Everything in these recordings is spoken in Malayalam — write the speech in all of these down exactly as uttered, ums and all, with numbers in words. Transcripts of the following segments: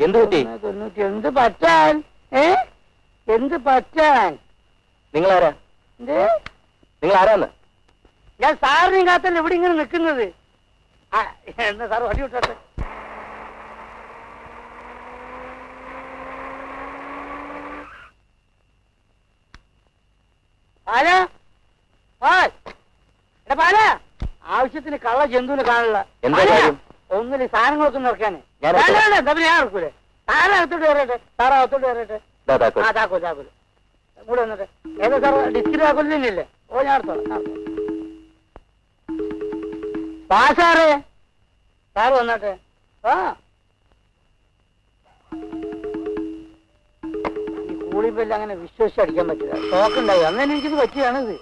ജന്തുവിനെ കാണില്ല ഒന്നില്ല സാധനങ്ങളൊക്കെ നിറക്കാനേ തമ്മിൽ ഞാൻ ഇറക്കൂലേ സാറ അകത്തോട്ട് കയറട്ടെ സാറ അകത്തോട്ട് കയറട്ടെ ആ താക്കോ താക്കോ കൂടെ വന്നിട്ട് ഏതാ സാർ ഡിസ്കിൽ താക്കോല് തന്നെയല്ലേ ഓ ഞാൻ അർത്ഥം പാ സാറേ സാറ് വന്നാട്ടെ ആ ഈ കൂളിമ്പെല്ലാം അങ്ങനെ വിശ്വസിച്ച് അടിക്കാൻ പറ്റില്ല ഷോക്കുണ്ടായി അങ്ങനെ എനിക്കിത് പറ്റിയാണിത്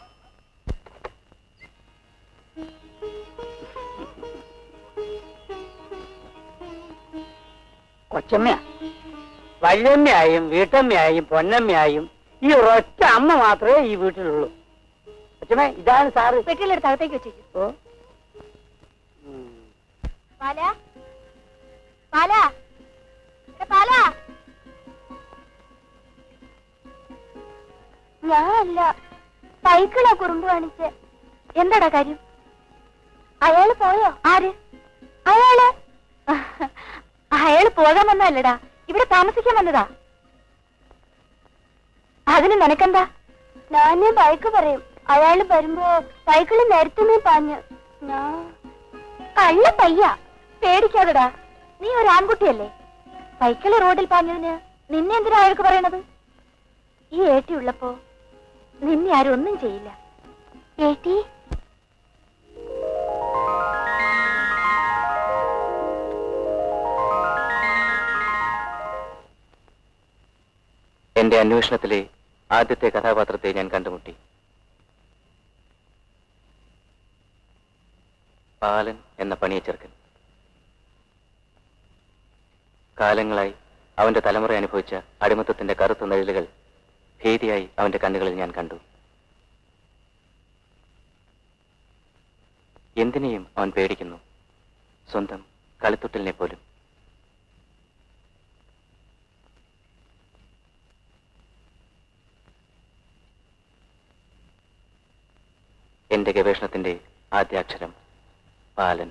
കൊച്ചമ്മ വല്യമ്മയായും വീട്ടമ്മയായും പൊന്നമ്മയായും ഈ ഒരൊറ്റ അമ്മ മാത്രമേ ഈ വീട്ടിലുള്ളൂ. കൊച്ചമ്മ ഇതാണ് സാറ് വീട്ടിലെടുത്ത് അകത്തേക്ക് വെച്ചേക്കൂ. ഞാനല്ല സൈക്കിളാ കുറുമ്പ് കാണിച്ച്. എന്താടാ കാര്യം? അയാള് പോയോ? ആര് അയാള്? അയാള് പോകാൻ വന്നല്ലടാ, ഇവിടെ താമസിക്കാൻ വന്നതാ. അതിന് നിനക്കെന്താ? ഞാനേ ബൈക്ക് പറയും, അയാള് വരുമ്പോ ബൈക്കിള് നിരത്തുന്നേ പാഞ്ഞ്. കള്ള പയ്യ, പേടിക്കാതെടാ, നീ ഒരു ആൺകുട്ടിയല്ലേ. ബൈക്കിള് റോഡിൽ പാഞ്ഞതിന് നിന്നെ എന്തിനാ അയാൾക്ക് പറയണത്? ഈ ഏട്ടി ഉള്ളപ്പോ നിന്നെ ആരും ഒന്നും ചെയ്യില്ല. ഏട്ടി എന്റെ അന്വേഷണത്തിലെ ആദ്യത്തെ കഥാപാത്രത്തെ ഞാൻ കണ്ടുമുട്ടി. ബാലൻ എന്ന പണിയ ചെറുക്കൻ. കാലങ്ങളായി അവന്റെ തലമുറ അനുഭവിച്ച അടിമത്തത്തിന്റെ കറുത്ത നിഴലുകൾ ഭീതിയായി അവന്റെ കണ്ണുകളിൽ ഞാൻ കണ്ടു. എന്തിനേയും അവൻ പേടിക്കുന്നു, സ്വന്തം കളിത്തുട്ടലിനെ പോലും. എന്റെ ഗവേഷണത്തിന്റെ ആദ്യാക്ഷരം ബാലൻ.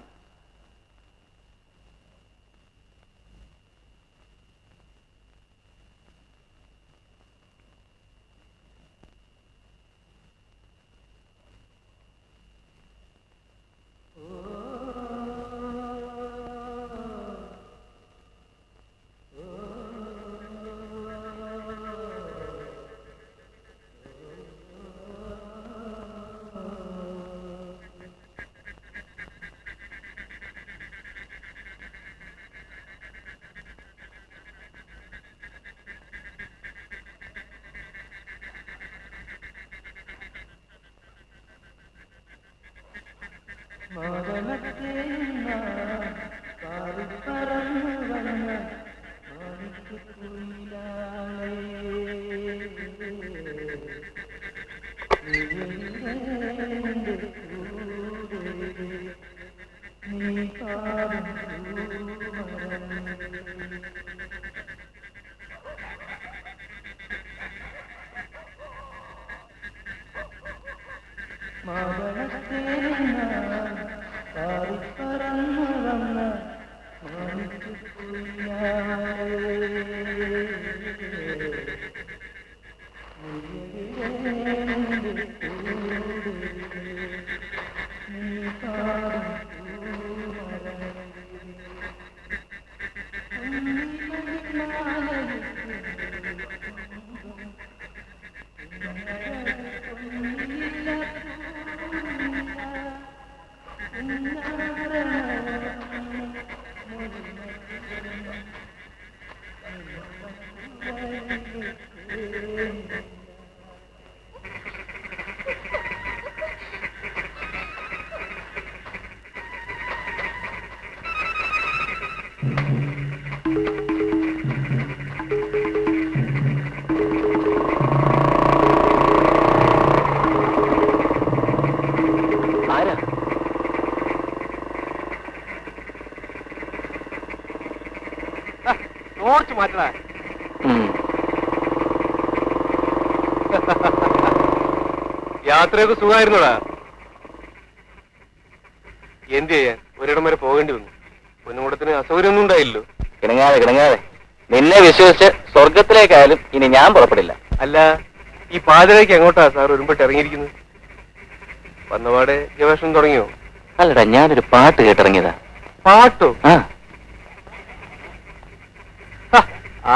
Thank you. യാത്രയൊക്കെ സുഖമായിരുന്നോടാ? എന്ത് ചെയ്യാൻ, ഒരിടം വരെ പോകേണ്ടി വന്നു. പൊന്നുകൂടത്തിന് അസൗകര്യമൊന്നും ഉണ്ടായില്ലോ. കിണങ്ങാതെ കിണങ്ങാതെ നിന്നെ വിശ്വസിച്ച് സ്വർഗത്തിലേക്കായാലും ഇനി ഞാൻ പുറപ്പെടില്ല. അല്ല, ഈ പാതിരയ്ക്ക് എങ്ങോട്ടാ സാർ ഒരുമ്പെട്ട് ഇറങ്ങിയിരിക്കുന്നത്? വന്നപാടെ ഗവേഷണം തുടങ്ങിയോ? അല്ലടാ, ഞാനൊരു പാട്ട് കേട്ടിറങ്ങിയതാ. പാട്ടോ? ആ,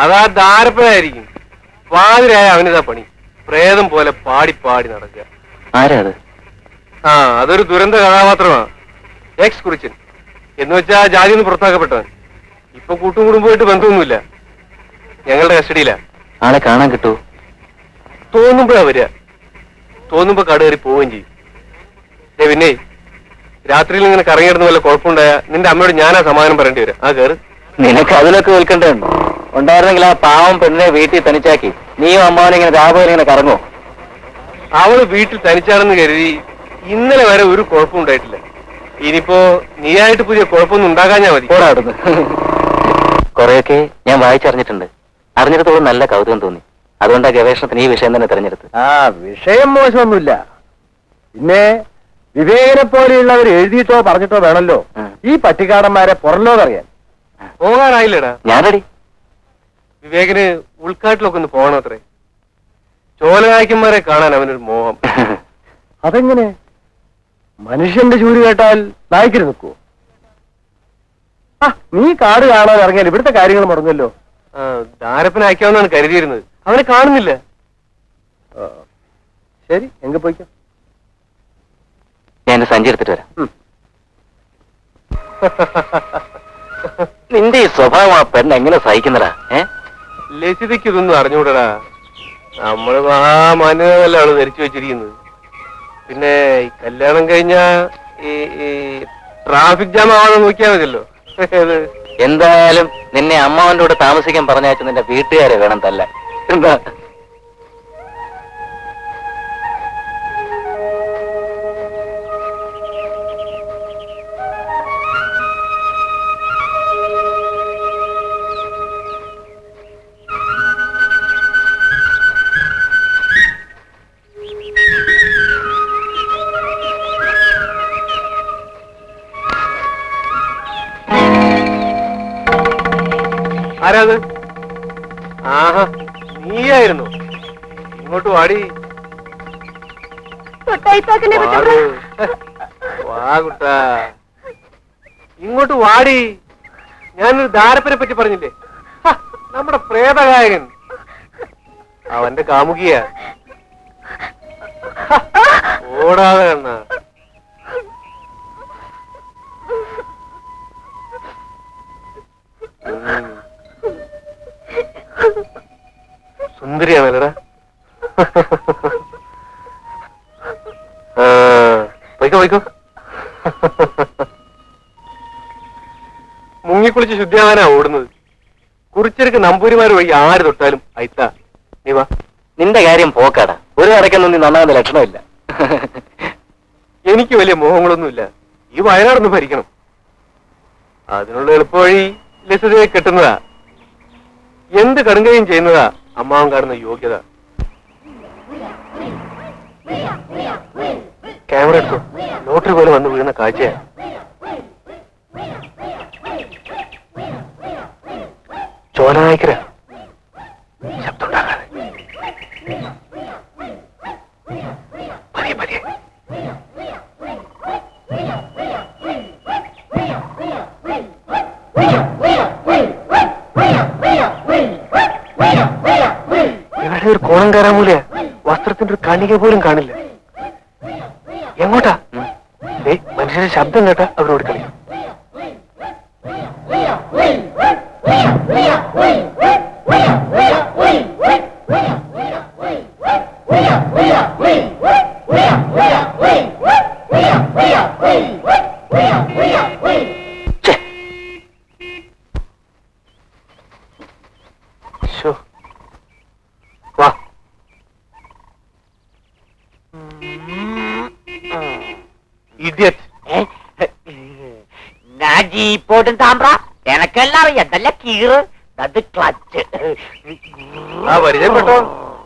അതാ ധാരപ്പനായിരിക്കും. പാതിരായ അവനിതാ പണി, പ്രേതം പോലെ പാടി പാടി നടക്കുക. ആരാ അത്? ആ, അതൊരു ദുരന്ത കഥാപാത്രമാണ്, എക്സ് കുറിച്ചൻ എന്ന് വെച്ചാ ജാതി ഒന്ന് പുറത്താക്കപ്പെട്ടവൻ. ഇപ്പൊ കൂട്ടുകുടുംബമായിട്ട് ബന്ധമൊന്നുമില്ല, ഞങ്ങളുടെ കസ്റ്റഡിയിലാ. ആളെ കാണാൻ കിട്ടൂ? തോന്നുമ്പോഴാ വരിക, തോന്നുമ്പോ കട കയറി പോവുകയും ചെയ്യും. ഏ പിന്നെ രാത്രിയിൽ ഇങ്ങനെ കറങ്ങിയിടുന്ന വല്ല കുഴപ്പമുണ്ടായാ നിന്റെ അമ്മയോട് ഞാനാ സമാധാനം പറയേണ്ടി വരാം. ആ കയറ്. നിനക്ക് അതിലൊക്കെ വിൽക്കേണ്ടതുണ്ടോ? ഉണ്ടായിരുന്നെങ്കിൽ ആ പാവം പെണ്ണിനെ വീട്ടിൽ തനിച്ചാക്കി നീയും അമ്മാവനെ ഇങ്ങനെ രാഘവനെ കറങ്ങോ? അവള് വീട്ടിൽ തനിച്ചാണെന്ന് കരുതി ഇന്നലെ വരെ ഒരു കുഴപ്പം ഉണ്ടായിട്ടില്ല. ഇനിയിപ്പോ നീയായിട്ട് പുതിയ കുഴപ്പമൊന്നും ഉണ്ടാകാൻ ഞാൻ മതി. കൊറേയൊക്കെ ഞാൻ വായിച്ചറിഞ്ഞിട്ടുണ്ട്, അറിഞ്ഞിടത്തോളം നല്ല കൗതുകം തോന്നി. അതുകൊണ്ട് ആ ഗവേഷണത്തിന് ഈ വിഷയം തന്നെ തെരഞ്ഞെടുത്ത്. ആ വിഷയം മോശമൊന്നുമില്ല. പിന്നെ വിവേകനെ പോലെയുള്ളവർ എഴുതിയിട്ടോ പറഞ്ഞിട്ടോ വേണമല്ലോ ഈ പട്ടിക്കാടന്മാരെ പുറലോകറിയാൻ. പോകാനായില്ലടാ? ഞാനടി വിവേകന് ഉൾക്കാട്ടിലൊക്കെ ഒന്ന് പോകണം അത്രേ. ചോലനായ്ക്കന്മാരെ കാണാൻ അവനൊരു മോഹം. അതെങ്ങനെ? മനുഷ്യന്റെ ചൂര് കേട്ടാൽ നായ്ക്കര് നിൽക്കുവോ? ആ, നീ കാട് കാണാൻ ഇറങ്ങിയാൽ ഇവിടുത്തെ കാര്യങ്ങൾ മുടങ്ങല്ലോ. ധാരപ്പനാക്കാവുന്നാണ് കരുതിയിരുന്നത്, അവനെ കാണുന്നില്ല. ശരി, എങ്ക പോയിക്കോ, ഞാൻ സഞ്ചരിച്ചിട്ട് വരാം. നിന്റെ ഈ സ്വഭാവം ആ പെണ്ണ് എങ്ങനെ സഹിക്കുന്നടാ? ഏ ലസിതയ്ക്ക് ഇതൊന്നും അറിഞ്ഞുകൂടാ. നമ്മള് മഹാമാന്യതല്ലാണ് ധരിച്ചു വെച്ചിരിക്കുന്നത്. പിന്നെ കല്യാണം കഴിഞ്ഞ ഈ ട്രാഫിക് ജാം ആവാതെ നോക്കിയാൽ മതിയല്ലോ. എന്തായാലും നിന്നെ അമ്മാവന്റെ കൂടെ താമസിക്കാൻ പറഞ്ഞാച്ച നിന്റെ വീട്ടുകാരെ വേണം തല്ല. എന്താ ആരാത്? ആഹാ, നീയായിരുന്നു. ഇങ്ങോട്ട് വാടി. വാ കുട്ടാ, ഇങ്ങോട്ട് വാടി. ഞാനൊരു ധാരപ്പനെ പറ്റി പറഞ്ഞില്ലേ, നമ്മുടെ പ്രേതഗായകൻ. അവന്റെ കാമുകിയാ. ഓടാതെ കണ്ണാ. സുന്ദരിയാണല്ലടാ. പോയിക്കോ പോയിക്കോ, മുങ്ങിക്കുളിച്ച് ശുദ്ധിയാവാനാ ഓടുന്നത്. കുറിച്ചെടുക്ക് നമ്പൂരിമാര് വഴി ആര് തൊട്ടാലും അയത്താ. നീ വാ. നിന്റെ കാര്യം പോക്കാടാ, ഒരു കടക്കൊന്നും നീ നന്നാകുന്ന ലക്ഷണമില്ല. എനിക്ക് വലിയ മോഹങ്ങളൊന്നുമില്ല. ഈ വയനാടൊന്നും ഭരിക്കണം, അതിനുള്ള എളുപ്പവഴി ലസിതയെ കെട്ടുന്നതാ. എന്ത് കടുങ്കയും ചെയ്യുന്നതാ അമ്മാവൻ കാണുന്ന യോഗ്യത. ക്യാമറ എടുത്തു, ലോട്ടറി പോലെ വന്ന് വീഴുന്ന കാഴ്ചയാ. ചോലനായിക്കര ശബ്ദം ഉണ്ടാകാതെ പതിയെ പതിയെ ഒരു കോണം കയറാൻ പോലെ വസ്ത്രത്തിന്റെ ഒരു കണിക പോലും കാണില്ല. എങ്ങോട്ടാ? മനുഷ്യന്റെ ശബ്ദം കേട്ടാ അവരോട് കളി.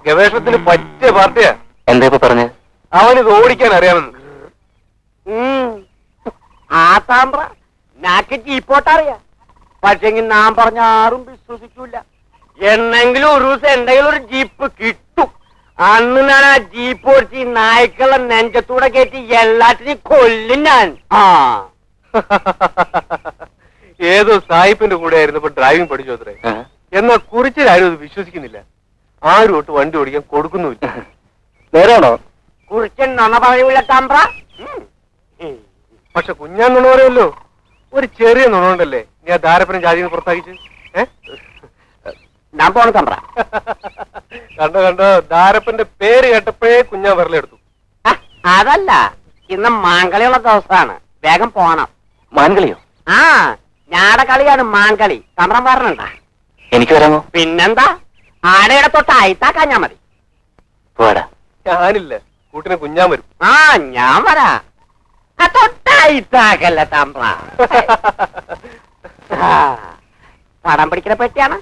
ഗവേഷണത്തിന് പറ്റിയ പാർട്ടിയാ. എന്താ ഇപ്പൊ പറഞ്ഞത്? അവനിത് ഓടിക്കാൻ അറിയാമെന്ന്. ആ താമ്പ്ര നാക്ക് ജീപ്പോട്ടറിയാ, പക്ഷെങ്കിൽ നാം പറഞ്ഞ ആരും വിശ്വസിക്കൂല. എന്നെങ്കിലും ഒരു ദിവസം എന്തെങ്കിലും ഒരു ജീപ്പ് കിട്ടും. അന്ന് ഞാൻ ആ ജീപ്പ് ഓടിച്ച് ഈ നായ്ക്കളെ നെഞ്ചത്തൂടെ കയറ്റി എല്ലാത്തിനും കൊല്ലും ഞാൻ. ആ ഏതോ സായിപ്പിന്റെ കൂടെ ആയിരുന്നു ഇപ്പൊ ഡ്രൈവിംഗ് പഠിച്ചോത്രേ. എന്നാൽ കുറിച്ചിലാരും അത് വിശ്വസിക്കുന്നില്ല. ആരോട്ട് വണ്ടി ഓടിക്കാൻ കൊടുക്കുന്നുമില്ല. നേരാണോ കുറിച്ചൻ? നന്ന പറയൂല താമ്പ്ര. പക്ഷെ കുഞ്ഞാൻ നുണ പറയല്ലോ. ഒരു ചെറിയ നുണുണ്ടല്ലേ നീ ആ ധാരപ്പനം ജാതിന്ന് പുറത്താക്കിച്ച്. ഞാൻ പോണ താമ്പ്ര. കണ്ടോ കണ്ടോ, ധാരപ്പന്റെ പേര് കേട്ടപ്പോഴേ കുഞ്ഞാൻ വിരലെടുത്തു. അതല്ല, ഇന്ന് മാങ്കളിയുള്ള ദിവസമാണ്, വേഗം പോണം. മാൻകളിയോ? ആ, ഞാടെ കളിയാണ് മാൻകളി. താമ്പ്രം പറഞ്ഞണ്ടാ? എനിക്ക് വരാമോ? പിന്നെന്താ, ആടയുടെ തൊട്ട് അയത്താക്കാഞ്ഞാ മതി. ഞാനില്ല, കൂട്ടിനെ കുഞ്ഞാൻ വരും. ആ ഞാൻ വരാ, തൊട്ടയത്താക്കല്ല താമ്പ്ര. പടം പിടിക്കുന്ന പെട്ടിയാണ്.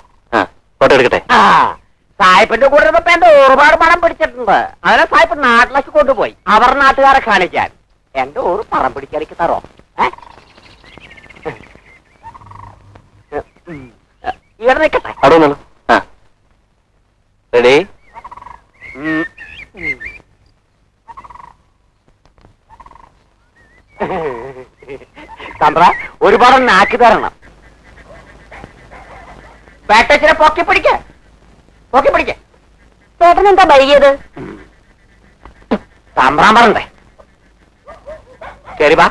സായിപ്പിന്റെ കൂടെ എന്റെ ഒരുപാട് പടം പിടിച്ചിട്ടുണ്ട്. അവരെ സായിപ്പ് നാട്ടിലേക്ക് കൊണ്ടുപോയി അവർ നാട്ടുകാരെ കാണിക്കാൻ. എന്റെ ഒരു പടം പിടിക്കലേക്ക് തറോ? ഇവിടെ നിൽക്കട്ടെ. റെഡി? തമ്പ്ര ഒരുപാട് നാക്കി തരണം. പേട്ടച്ചിനെ പൊക്കി പിടിക്ക, പൊക്കി പിടിക്ക. ചേട്ടനെന്താ വൈകിയത്? തമ്പ്രാൻ പറഞ്ഞേ കേറി വാ.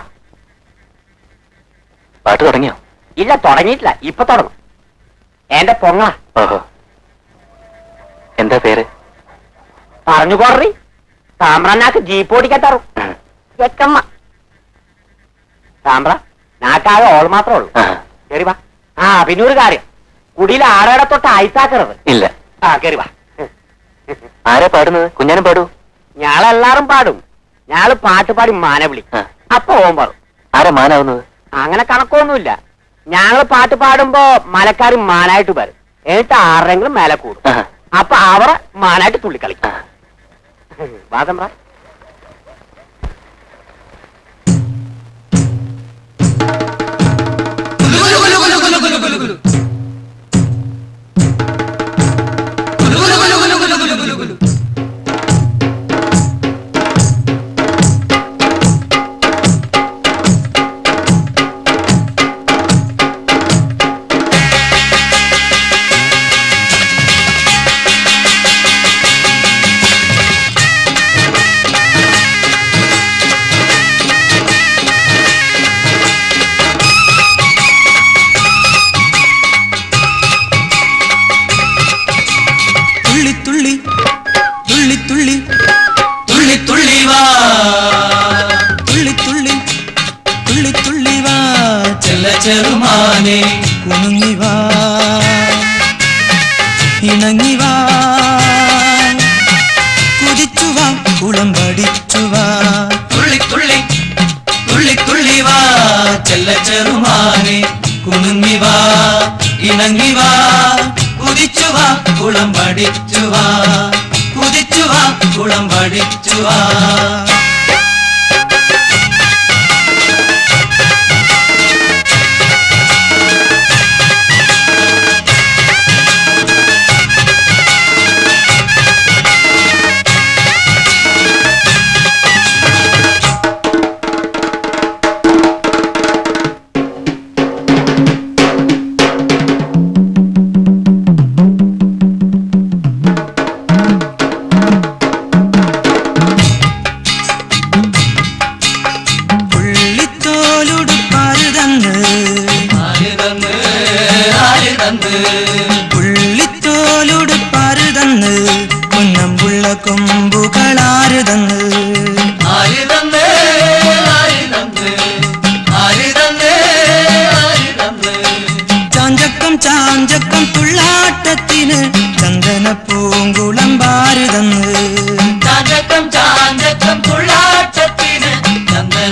പാട്ട് തുടങ്ങിയോ? ഇല്ല, തുടങ്ങിയിട്ടില്ല, ഇപ്പൊ തുടങ്ങും. എന്റെ പൊങ്ങ. ഓഹോ, എന്താ പേര്? പറഞ്ഞു കോറി. താമ്പ്രാക്ക് ജീപ്പ് ഓടിക്കാൻ തറും. ചെക്കമ്മ താമ്പ്ര നാക്കാകെ ഓൾ മാത്രമേ ഉള്ളൂ. കയറി വാ. ആ പിന്നെ ഒരു കാര്യം, കുടിയിൽ ആരോടെ തൊട്ട് അയത്താക്കരുത്. ഇല്ല. ആ കയറി വാ. ആരാ പാടുന്നത്? കുഞ്ഞാനും പാടൂ. ഞാളെല്ലാരും പാടും. ഞാള് പാട്ടുപാടി മാനവിളി. അപ്പൊ ഓൻ പാടും. ആരാ മാനാവുന്നത്? അങ്ങനെ കണക്കൊന്നുമില്ല. ഞങ്ങള് പാട്ട് പാടുമ്പോ മലക്കാരും മാനായിട്ട് വരും. എന്നിട്ട് ആരുടെങ്കിലും മേലെ കൂടും. അപ്പൊ അവർ മാനായിട്ട് തുള്ളിക്കളിക്കും. വാദം പറ.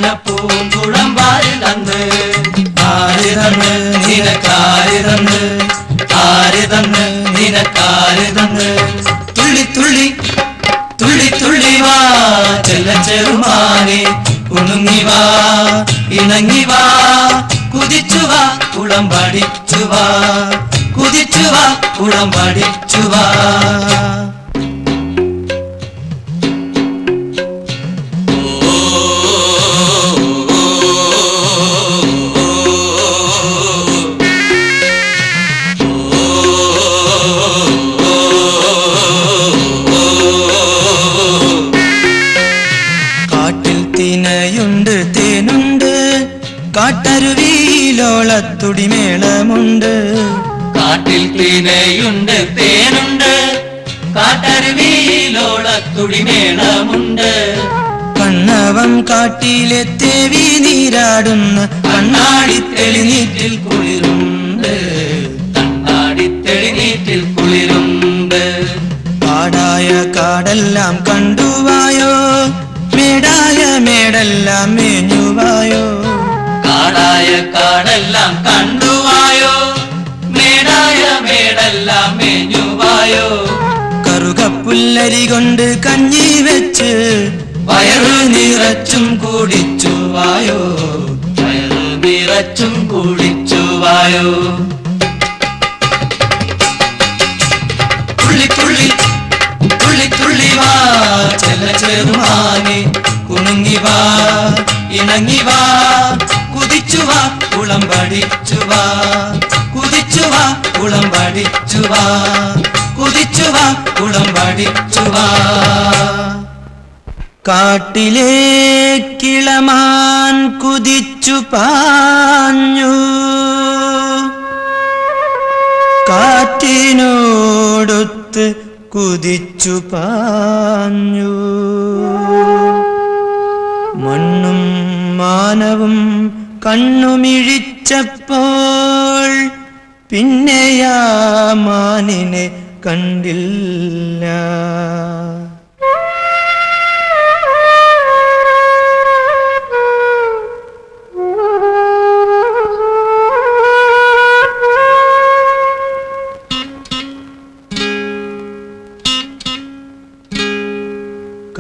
தன பூங்குழம்பாரி தந்து ஆரி தந்து நினக்காரி தந்து ஆரி தந்து நினக்காரி தந்து துள்ளி துள்ளி துள்ளி துள்ளி வா செல்ல செருமானே உணுங்கி வா இணங்கி வா குதிச்சு வா குளம்படிச்சு வா குதிச்சு வா குளம்படிச்சு வா காட்டருவிலோளத்துடி மேளமுண்டு காட்டில் தினையுண்டு தேனுண்டு காட்டருவிலோளத்துடி மேளமுண்டு கண்ணவன் காட்டிலே தேவி நீராடுന്ന கண்ணாடி தெளிநீட்டில் குளிருண்டு கண்ணாடி தெளிநீட்டில் குளிருண்டு காடாய காடெல்லாம் கண்டுவாயோ மேடாய மேடெல்லாம் மேஞ்சுவாயோ காடாய காடெல்லாம் கண்டுவாயோ மேடாய மேடெல்லாம் மேஞ்சுவாയോ கருகப்புல்லரி கொண்டு கஞ்சி വെച്ച് വയറു നിറച്ചും കുടിച്ചുവായോ വയറു നിറച്ചും കുടിച്ചുവായോ തുള്ളി തുള്ളി തുള്ളി തുള്ളി വാ ചെല്ല ചെറുമാനേ കുണുങ്ങി വാ ഇണങ്ങി വാ குதிச்சு வா குளம்படிச்சு வா குதிச்சு வா குளம்படிச்சு வா குதிச்சு வா குளம்படிச்சு வா காட்டிலே கிளமான் குதிச்சு பாഞ്ഞു കാറ്റിനോടൊത്ത് കുതിച്ചു പാഞ്ഞു മണ്ണും മാനവും കണ്ണുമിഴിച്ചപ്പോൾ പിന്നെയാ മാനിനെ കണ്ടില്ല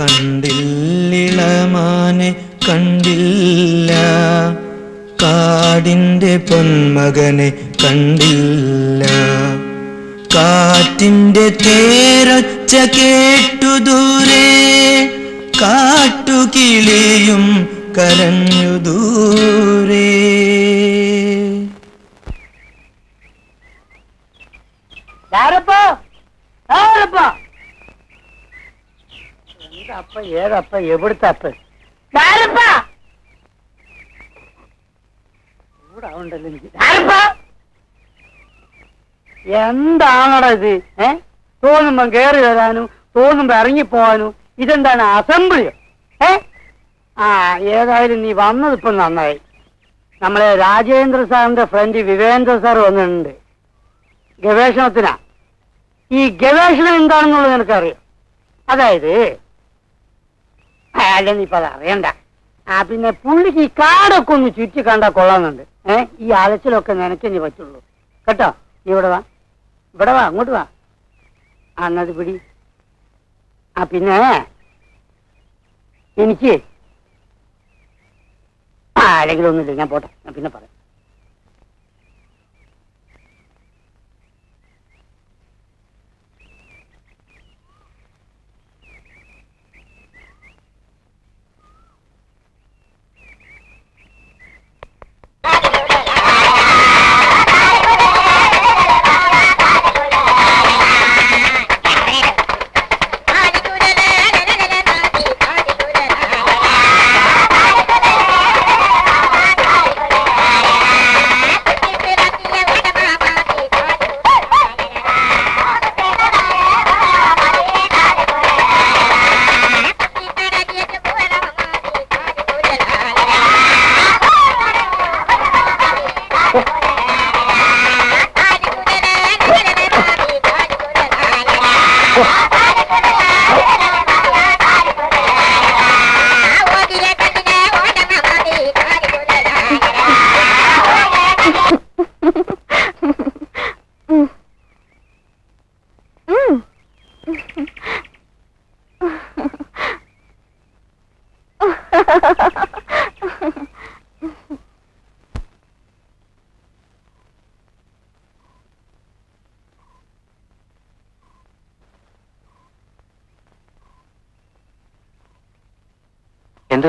കണ്ടില്ലിളമാനെ കണ്ടില്ല കാടിൻ്റെ പൊന്മകനെ കണ്ടില്ല കാറ്റിൻ്റെ തേരൊച്ച കേട്ടു ദൂരെ കാട്ടുകിളിയും കരഞ്ഞു ദൂരെ அப்ப ஏதப்ப எப்படி தப்பு എന്താണ് ഇത് ഏ തോന്നുമ്പം കേറി വരാനും തോന്നുമ്പോ ഇറങ്ങിപ്പോവാനും ഇതെന്താണ് അസംബ്ലിയോ ഏ ആ ഏതായാലും നീ വന്നത് ഇപ്പം നന്നായി. നമ്മളെ രാജേന്ദ്ര സാറിന്റെ ഫ്രണ്ട് വിവേന്ദ്ര സാർ വന്നിട്ടുണ്ട് ഗവേഷണത്തിനാ. ഈ ഗവേഷണം എന്താണെന്നുള്ളത് നിനക്കറിയാം. അതായത് അല്ല നീ ഇപ്പം അറിയണ്ട. ആ പിന്നെ പുള്ളിക്ക് ഈ കാടൊക്കെ ഒന്ന് ചുറ്റി കണ്ടാൽ കൊള്ളാന്നുണ്ട്. ഏഹ് ഈ അലച്ചിലൊക്കെ നനച്ചെഞ്ഞ് പറ്റുള്ളൂ കേട്ടോ. നീ ഇവിടെ വാ, ഇവിടെ വാ, അങ്ങോട്ട് വാ. ആ എന്നത് പിടി. ആ പിന്നെ എനിക്ക് ആ അല്ലെങ്കിൽ ഒന്നുമില്ല, ഞാൻ പോട്ടെ, ഞാൻ പിന്നെ പറയാം.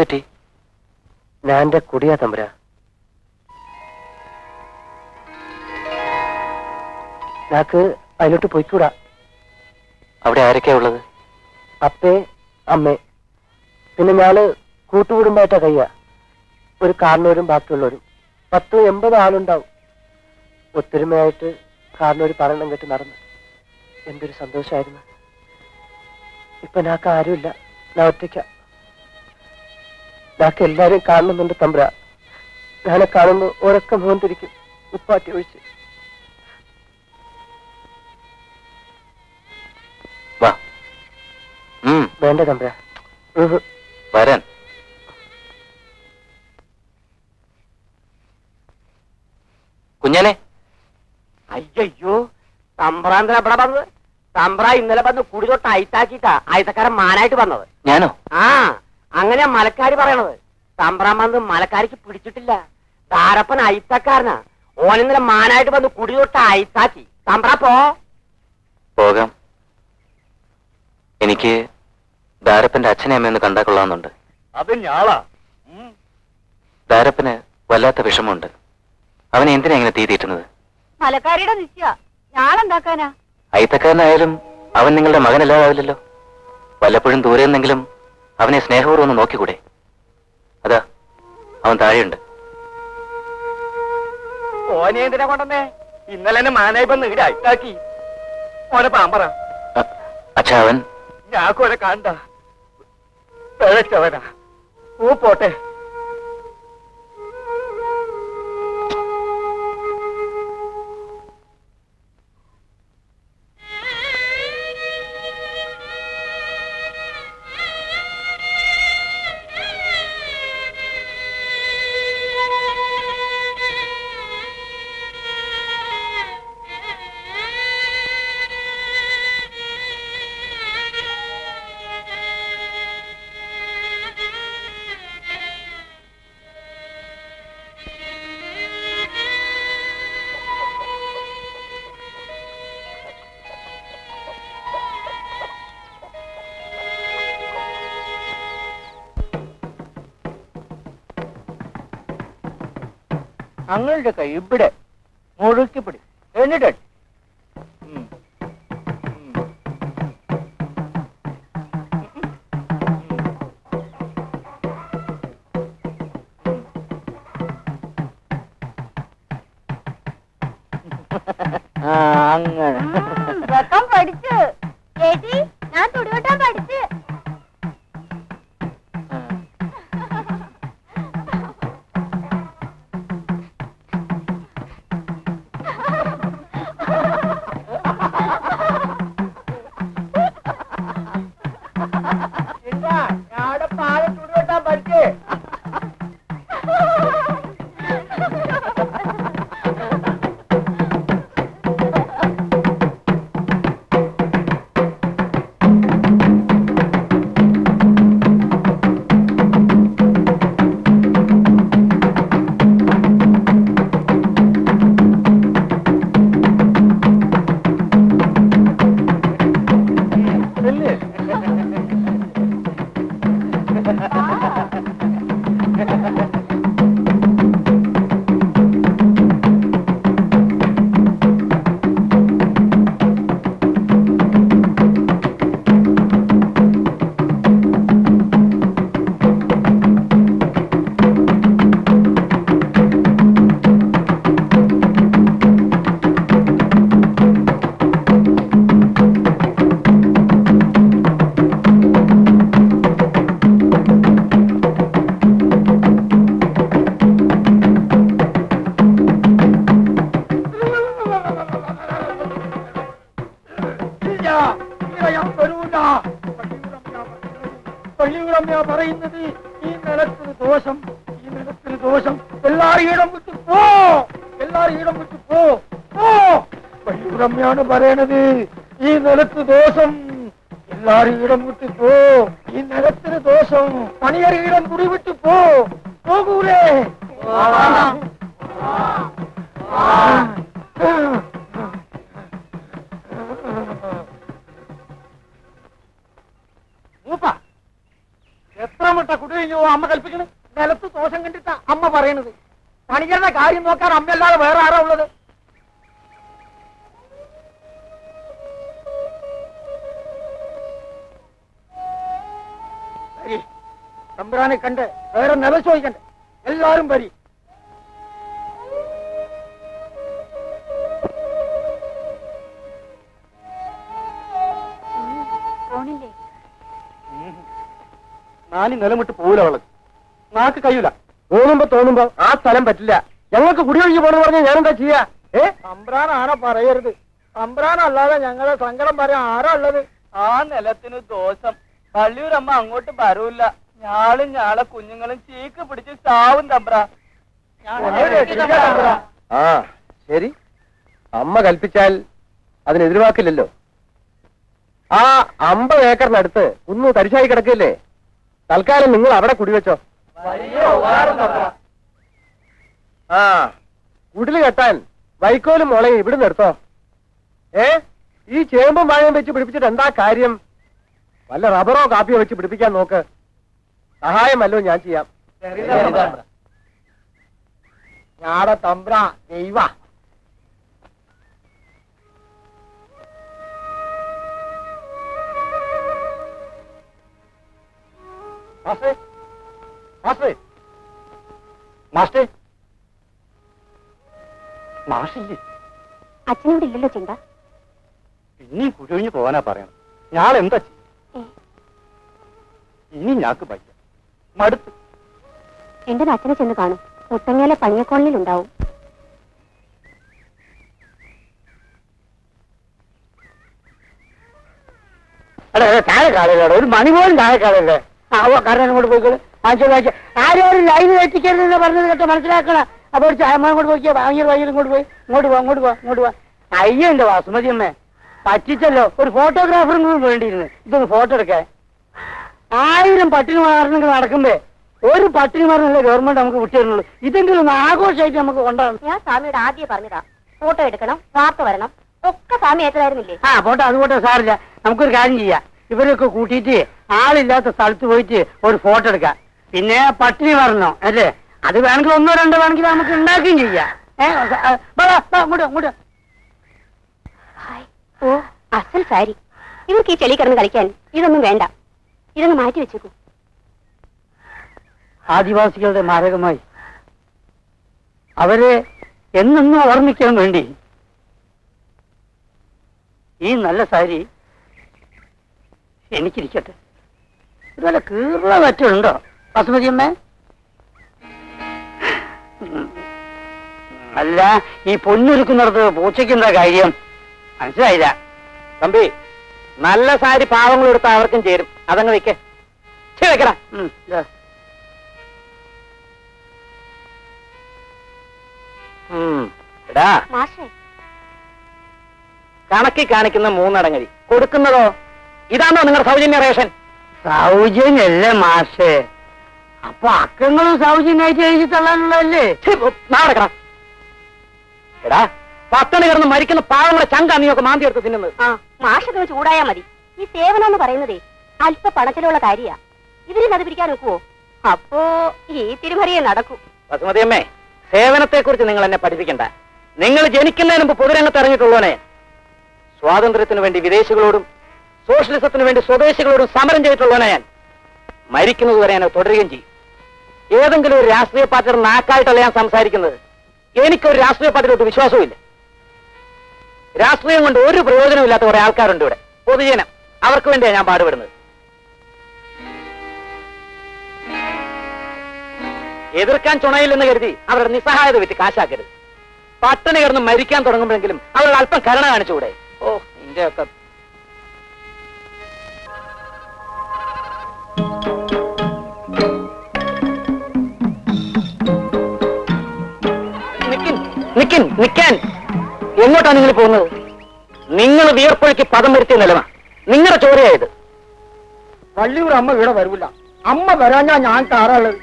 എന്തുപറ്റി? ഞാൻ എന്റെ കുടിയാ തമ്പുരാ. ഞങ്ങൾക്ക് അതിലോട്ട് പോയിക്കൂടാ. അവിടെ ആരൊക്കെയാ ഉള്ളത്? അപ്പേ അമ്മേ പിന്നെ ഞാന് കൂട്ടുകുടുംബമായിട്ടാ കയ്യാ. ഒരു കാരണവരും ബാക്കിയുള്ളവരും പത്ത് എൺപത് ആളുണ്ടാവും. ഒത്തൊരുമയായിട്ട് കാരണവര് പറയണം കേട്ട് നടന്നു. എന്തൊരു സന്തോഷമായിരുന്നു. ഇപ്പൊ ഞങ്ങൾക്ക് ആരുമില്ല, ഞാൻ ഒറ്റയ്ക്ക. ഞങ്ങൾക്ക് എല്ലാവരും കാണുന്നുണ്ട് തമ്പുരാ. ഞാനെ കാണുന്നു ഒരൊക്കെ മുഖം തിരിക്കും ഉപ്പാറ്റി ഒഴിച്ച്. വേണ്ട തമ്പുരാ, വരാൻ കുഞ്ഞാനെ. അയ്യോ തമ്പ്രാന്തര എവിടെ പറഞ്ഞത്? തമ്പ്ര ഇന്നലെ വന്ന് കുടി തൊട്ട് അയത്താക്കിട്ടാ അയത്തക്കാരൻ മാനായിട്ട് വന്നത്. ഞാനോ? ആ, അങ്ങനെ മലക്കാരി പറയണത്. തമ്പ്രാൻ വന്ന് മലക്കാരിക്ക് പിടിച്ചിട്ടില്ല, ധാരപ്പൻ അയത്തക്കാരനാ. ഓൻ ഇന്നലെ മാനായിട്ട് വന്ന് കുടി തൊട്ട് അയത്താക്കി. തമ്പ്ര പോ. പോകാം. എനിക്ക് ധാരപ്പന്റെ അച്ഛനെ അമ്മയൊന്ന് കണ്ടാ കൊള്ളാന്നുണ്ട്. അത് ഞാളാ. ധാരപ്പന് വല്ലാത്ത വിഷമമുണ്ട്. അവനെ എന്തിനാ ഇങ്ങനെ തീ തീട്ടുന്നത്? മലക്കാരിയുടെ നിശ്ചയ ഞാളെന്താക്കാനാ? അയിത്തക്കാരനായാലും അവൻ നിങ്ങളുടെ മകനല്ലാതാവില്ലല്ലോ. വല്ലപ്പോഴും ദൂരെ നിന്നെങ്കിലും അവനെ സ്നേഹപൂർവ്വം ഒന്ന് നോക്കിക്കൂടെ? അതാ അവൻ താഴെയുണ്ട്. ഓനെ എന്തിനാ കൊണ്ടേ? ഇന്നലെ മാനായി വന്ന് ഇവിടെ അയിത്താക്കി. ഓനെ പാമ്പറ അച്ഛാ, അവൻ ഞാക്കോനെ കണ്ട പിഴച്ചവനാ. പൂ പോട്ടെ. ഞങ്ങളുടെ കൈ ഇവിടെ മുഴുക്കിപ്പിടി. എന്നിട്ട് അമ്മ കൽപ്പിക്കണേ? നിലത്ത് ദോഷം കണ്ടിട്ടാ അമ്മ പറയണത്. പണികരുടെ കാര്യം നോക്കാൻ അമ്മയല്ലാതെ വേറെ ആരാ ഉള്ളത്? തമ്പുരാനെ കണ്ട് വേറെ നില ചോദിക്കണ്ടേ? എല്ലാരും വരി. നാനി നിലമിട്ട് പോവില്ല, അവള് നാക്ക് കഴിയൂല. തോന്നുമ്പോ തോന്നുമ്പോ ആ സ്ഥലം പറ്റില്ല. ഞങ്ങൾക്ക് കുടിയൊഴിഞ്ഞു പോണെന്ന് പറഞ്ഞാൽ ഞാനെന്താ ചെയ്യാ? ഏ തമ്പ്രാനാണോ പറയരുത്. തമ്പ്രാനല്ലാതെ ഞങ്ങളെ സങ്കടം പറയാൻ ആരാ ഉള്ളത്? ആ നിലത്തിന് ദോഷം. പള്ളിയൂരമ്മ അങ്ങോട്ട് വരൂല്ല. ഞാളും ഞാളെ കുഞ്ഞുങ്ങളും ചീക്ക് പിടിച്ച് ചാവും തമ്പ്രാ. ആ ശരി, അമ്മ കൽപ്പിച്ചാൽ അതിനെതിരുവാക്കില്ലല്ലോ. ആ അമ്പത് ഏക്കറിനടുത്ത് ഒന്ന് തരിശായി കിടക്കില്ലേ? തൽക്കാലം നിങ്ങൾ അവിടെ കുടിവെച്ചോ. ആ കുടില് കെട്ടാൻ വൈക്കോലും മുളയും ഇവിടെ നിർത്തോ. ഏ ഈ ചേമ്പും വാഴയും വെച്ച് പിടിപ്പിച്ചിട്ട് എന്താ കാര്യം? വല്ല റബ്ബറോ കാപ്പിയോ വെച്ച് പിടിപ്പിക്കാൻ നോക്ക്. സഹായമല്ലോ ഞാൻ ചെയ്യാം. ഞാടെ തമ്പ്ര ദൈവ മാസ്റ്റേ, മാസ്റ്റേ, മാസ്റ്റേ, മാഷില്ലേ? അച്ഛനോട് ഇല്ലല്ലോ ചിന്ത. പിന്നെയും കുഴഞ്ഞു പോകാനാ പറയണം. ഞാൻ എന്താ ചെയ്യും? ഇനി ഞാക്ക് പയ്യ മടുത്ത്. എന്റെ അച്ഛനെ ചെന്ന് കാണും. മുത്തങ്ങയിലെ പണിയക്കോളിൽ ഉണ്ടാവും. അതെ അതെ, താഴെ കാലയിലാണ്. ഒരു മണി പോലും താഴെ കാലല്ലേ. ആവോ കാരണം കൊണ്ട് പോയിക്കോളൂ. ആഴ്ച ആരും ഒരു ലൈനിൽ എത്തിക്കരുതെന്ന് പറഞ്ഞത് കേട്ടോ, മനസ്സിലാക്കണം. അപ്പൊ ഒരു ചായമ്മ കൊണ്ട് പോയിക്കോ. ഭയങ്കര വൈകി കൊണ്ട് പോയി. ഇങ്ങോട്ട് പോവാ, അങ്ങോട്ട് പോവാ, അങ്ങോട്ട് പോവാ. അയ്യോ എന്റെ വാസുമതി അമ്മേ പറ്റിച്ചല്ലോ. ഒരു ഫോട്ടോഗ്രാഫറും കൂടി വേണ്ടിയിരുന്നു ഇതൊന്ന് ഫോട്ടോ എടുക്കാൻ. ആയിരം പട്ടിണി മാറുന്നെങ്കിൽ നടക്കുമ്പേ ഒരു പട്ടിണി മാറുന്നില്ല ഗവൺമെന്റ് നമുക്ക് വിട്ടുതരുന്നുള്ളൂ. ഇതെങ്കിലും ഒന്ന് ആഘോഷമായിട്ട് നമുക്ക് കൊണ്ടാണ്. ഞാൻ സ്വാമിയുടെ ആദ്യം പറഞ്ഞതാ, ഫോട്ടോ എടുക്കണം, വാർത്ത വരണം, ഒക്കെ സ്വാമി ഏറ്റതായിരുന്നില്ലേ? ആ ഫോട്ടോ അത് ഫോട്ടോ സാറില്ല. നമുക്കൊരു കാര്യം ചെയ്യാം, ഇവരൊക്കെ കൂട്ടിയിട്ട് ആളില്ലാത്ത സ്ഥലത്ത് പോയിട്ട് ഒരു ഫോട്ടോ എടുക്കാം. പിന്നെ പട്ടിണി പറഞ്ഞോ അല്ലേ? അത് വേണമെങ്കിൽ ഒന്നോ രണ്ടോ വേണമെങ്കിൽ നമുക്ക് ഉണ്ടാക്കുകയും ചെയ്യാം. ഓ അസൽ സാരി. ഇവർക്ക് ഈ ചെളി കിടന്ന് കളിക്കാൻ ഇതൊന്നും വേണ്ട. ഇതൊന്ന് മാറ്റി വെച്ചേക്കൂ. ആദിവാസികളുടെ മാരകമായി അവരെ എന്നെന്നും ഓർമ്മിക്കാൻ വേണ്ടി ഈ നല്ല സാരി എനിക്കിരിക്കട്ടെ. ഇതുപോലെ കീറുള്ള മറ്റുണ്ടോ വസുമതിയമ്മേ? അല്ല, ഈ പൊന്നൊരുക്കുന്നിടത്ത് പൂച്ചയ്ക്കെന്താ കാര്യം? മനസ്സിലായില്ല തമ്പി. നല്ല സാരി പാവങ്ങൾ എടുത്താൽ അവർക്കും ചേരും. അതങ്ങ് വെക്കേ, വെക്കടാ. കണക്കി കാണിക്കുന്ന മൂന്നടങ്ങരി കൊടുക്കുന്നതോ? ഇതാണോ നിങ്ങളുടെ സൗജന്യ റേഷൻ? സൗജന്യല്ലേ മാഷേ? അപ്പൊ അക്കങ്ങളും സൗജന്യമായിട്ട് എഴുതി തള്ളാനുള്ളതല്ലേ? നാടക എടാ, പട്ടണി കിടന്ന് മരിക്കുന്ന പാവങ്ങളെ ചങ്കാ നീയൊക്കെ മാന്തി എടുത്ത് തിന്നുന്നത്. ആ മാഷൊക്കെ ചൂടായാ മതി. ഈ സേവനം എന്ന് പറയുന്നതേ അല്പ പണത്തിലുള്ള കാര്യാ. ഇതിന് കഥ പിടിക്കാൻ നോക്കുവോ? അപ്പോ ഈ തിരുമറിയെ നടക്കൂ. വസുമതിയമ്മേ, സേവനത്തെ കുറിച്ച് നിങ്ങൾ എന്നെ പഠിപ്പിക്കണ്ട. നിങ്ങൾ ജനിക്കുന്നതിന് മുമ്പ് പൊതുരംഗത്ത് ഇറങ്ങിയിട്ടുള്ളവനെ സ്വാതന്ത്ര്യത്തിന് വേണ്ടി വിദേശികളോടും സോഷ്യലിസത്തിന് വേണ്ടി സ്വദേശികളോടും സമരം ചെയ്തിട്ടുള്ളവനെ ഞാൻ മരിക്കുന്നത് വരെ ഞാൻ തുടരുകയും ചെയ്യും. ഏതെങ്കിലും ഒരു രാഷ്ട്രീയ പാർട്ടിയുടെ നാക്കായിട്ടല്ല ഞാൻ സംസാരിക്കുന്നത്. എനിക്കൊരു രാഷ്ട്രീയ പാർട്ടിയിലോട്ട് വിശ്വാസവുമില്ല. രാഷ്ട്രീയം കൊണ്ട് ഒരു പ്രയോജനമില്ലാത്ത കുറെ ആൾക്കാരുണ്ട് ഇവിടെ, പൊതുജനം. അവർക്ക് വേണ്ടിയാണ് ഞാൻ പാടുപെടുന്നത്. എതിർക്കാൻ ചുണയില്ലെന്ന് കരുതി അവരുടെ നിസ്സഹായത വിറ്റ് കാശാക്കരുത്. പട്ടണി കിടന്ന് മരിക്കാൻ തുടങ്ങുമ്പോഴെങ്കിലും അവരുടെ അല്പം കരുണ കാണിച്ചുകൂടെ? ഓ ഇന്ത്യയൊക്കെ നിക്കൻ നിക്കാൻ. എങ്ങോട്ടാണ് നിങ്ങൾ പോകുന്നത്? നിങ്ങൾ വിയർപ്പൊഴിക്ക് പദം വരുത്തിയ നിലവാ നിങ്ങളുടെ ചോരയായത്. വള്ളിയൂർ അമ്മ ഇവിടെ വരൂല. അമ്മ വരാഞ്ഞാ ഞാൻ കാറുള്ളത്.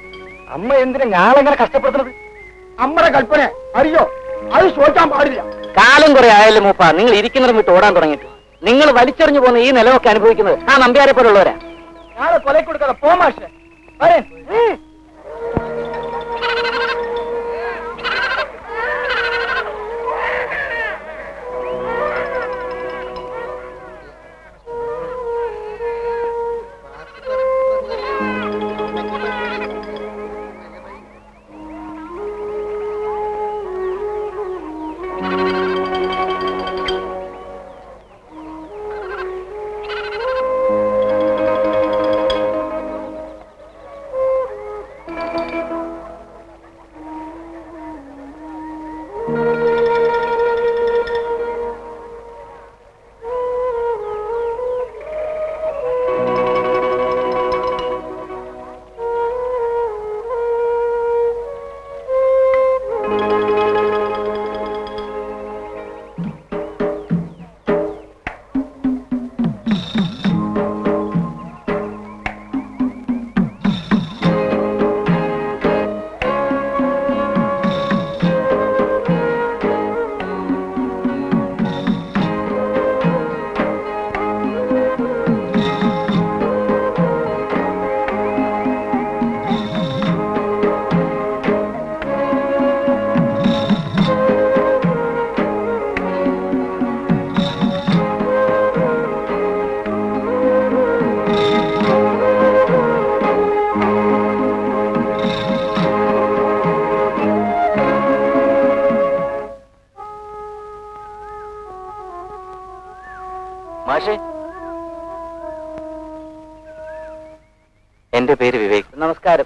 അമ്മ എന്തിനാ ഞാളെങ്ങനെ കഷ്ടപ്പെടുത്തുന്നത്? അമ്മയുടെ കൽപ്പന അറിയോ? അത് ചോദിക്കാൻ പാടില്ല. കാലം കുറെ ആയാലും മൂപ്പ നിങ്ങൾ ഇരിക്കുന്നത് വിട്ട് ഓടാൻ തുടങ്ങിയിട്ട്. നിങ്ങൾ വലിച്ചെറിഞ്ഞു പോകുന്ന ഈ നിലവൊക്കെ അനുഭവിക്കുന്നത് ആ നമ്പ്യാരെ പോലുള്ളവരാ. ഞാളെ കൊലക്കൊടുക്കാതെ പോമാഷേ. Varın. Hı.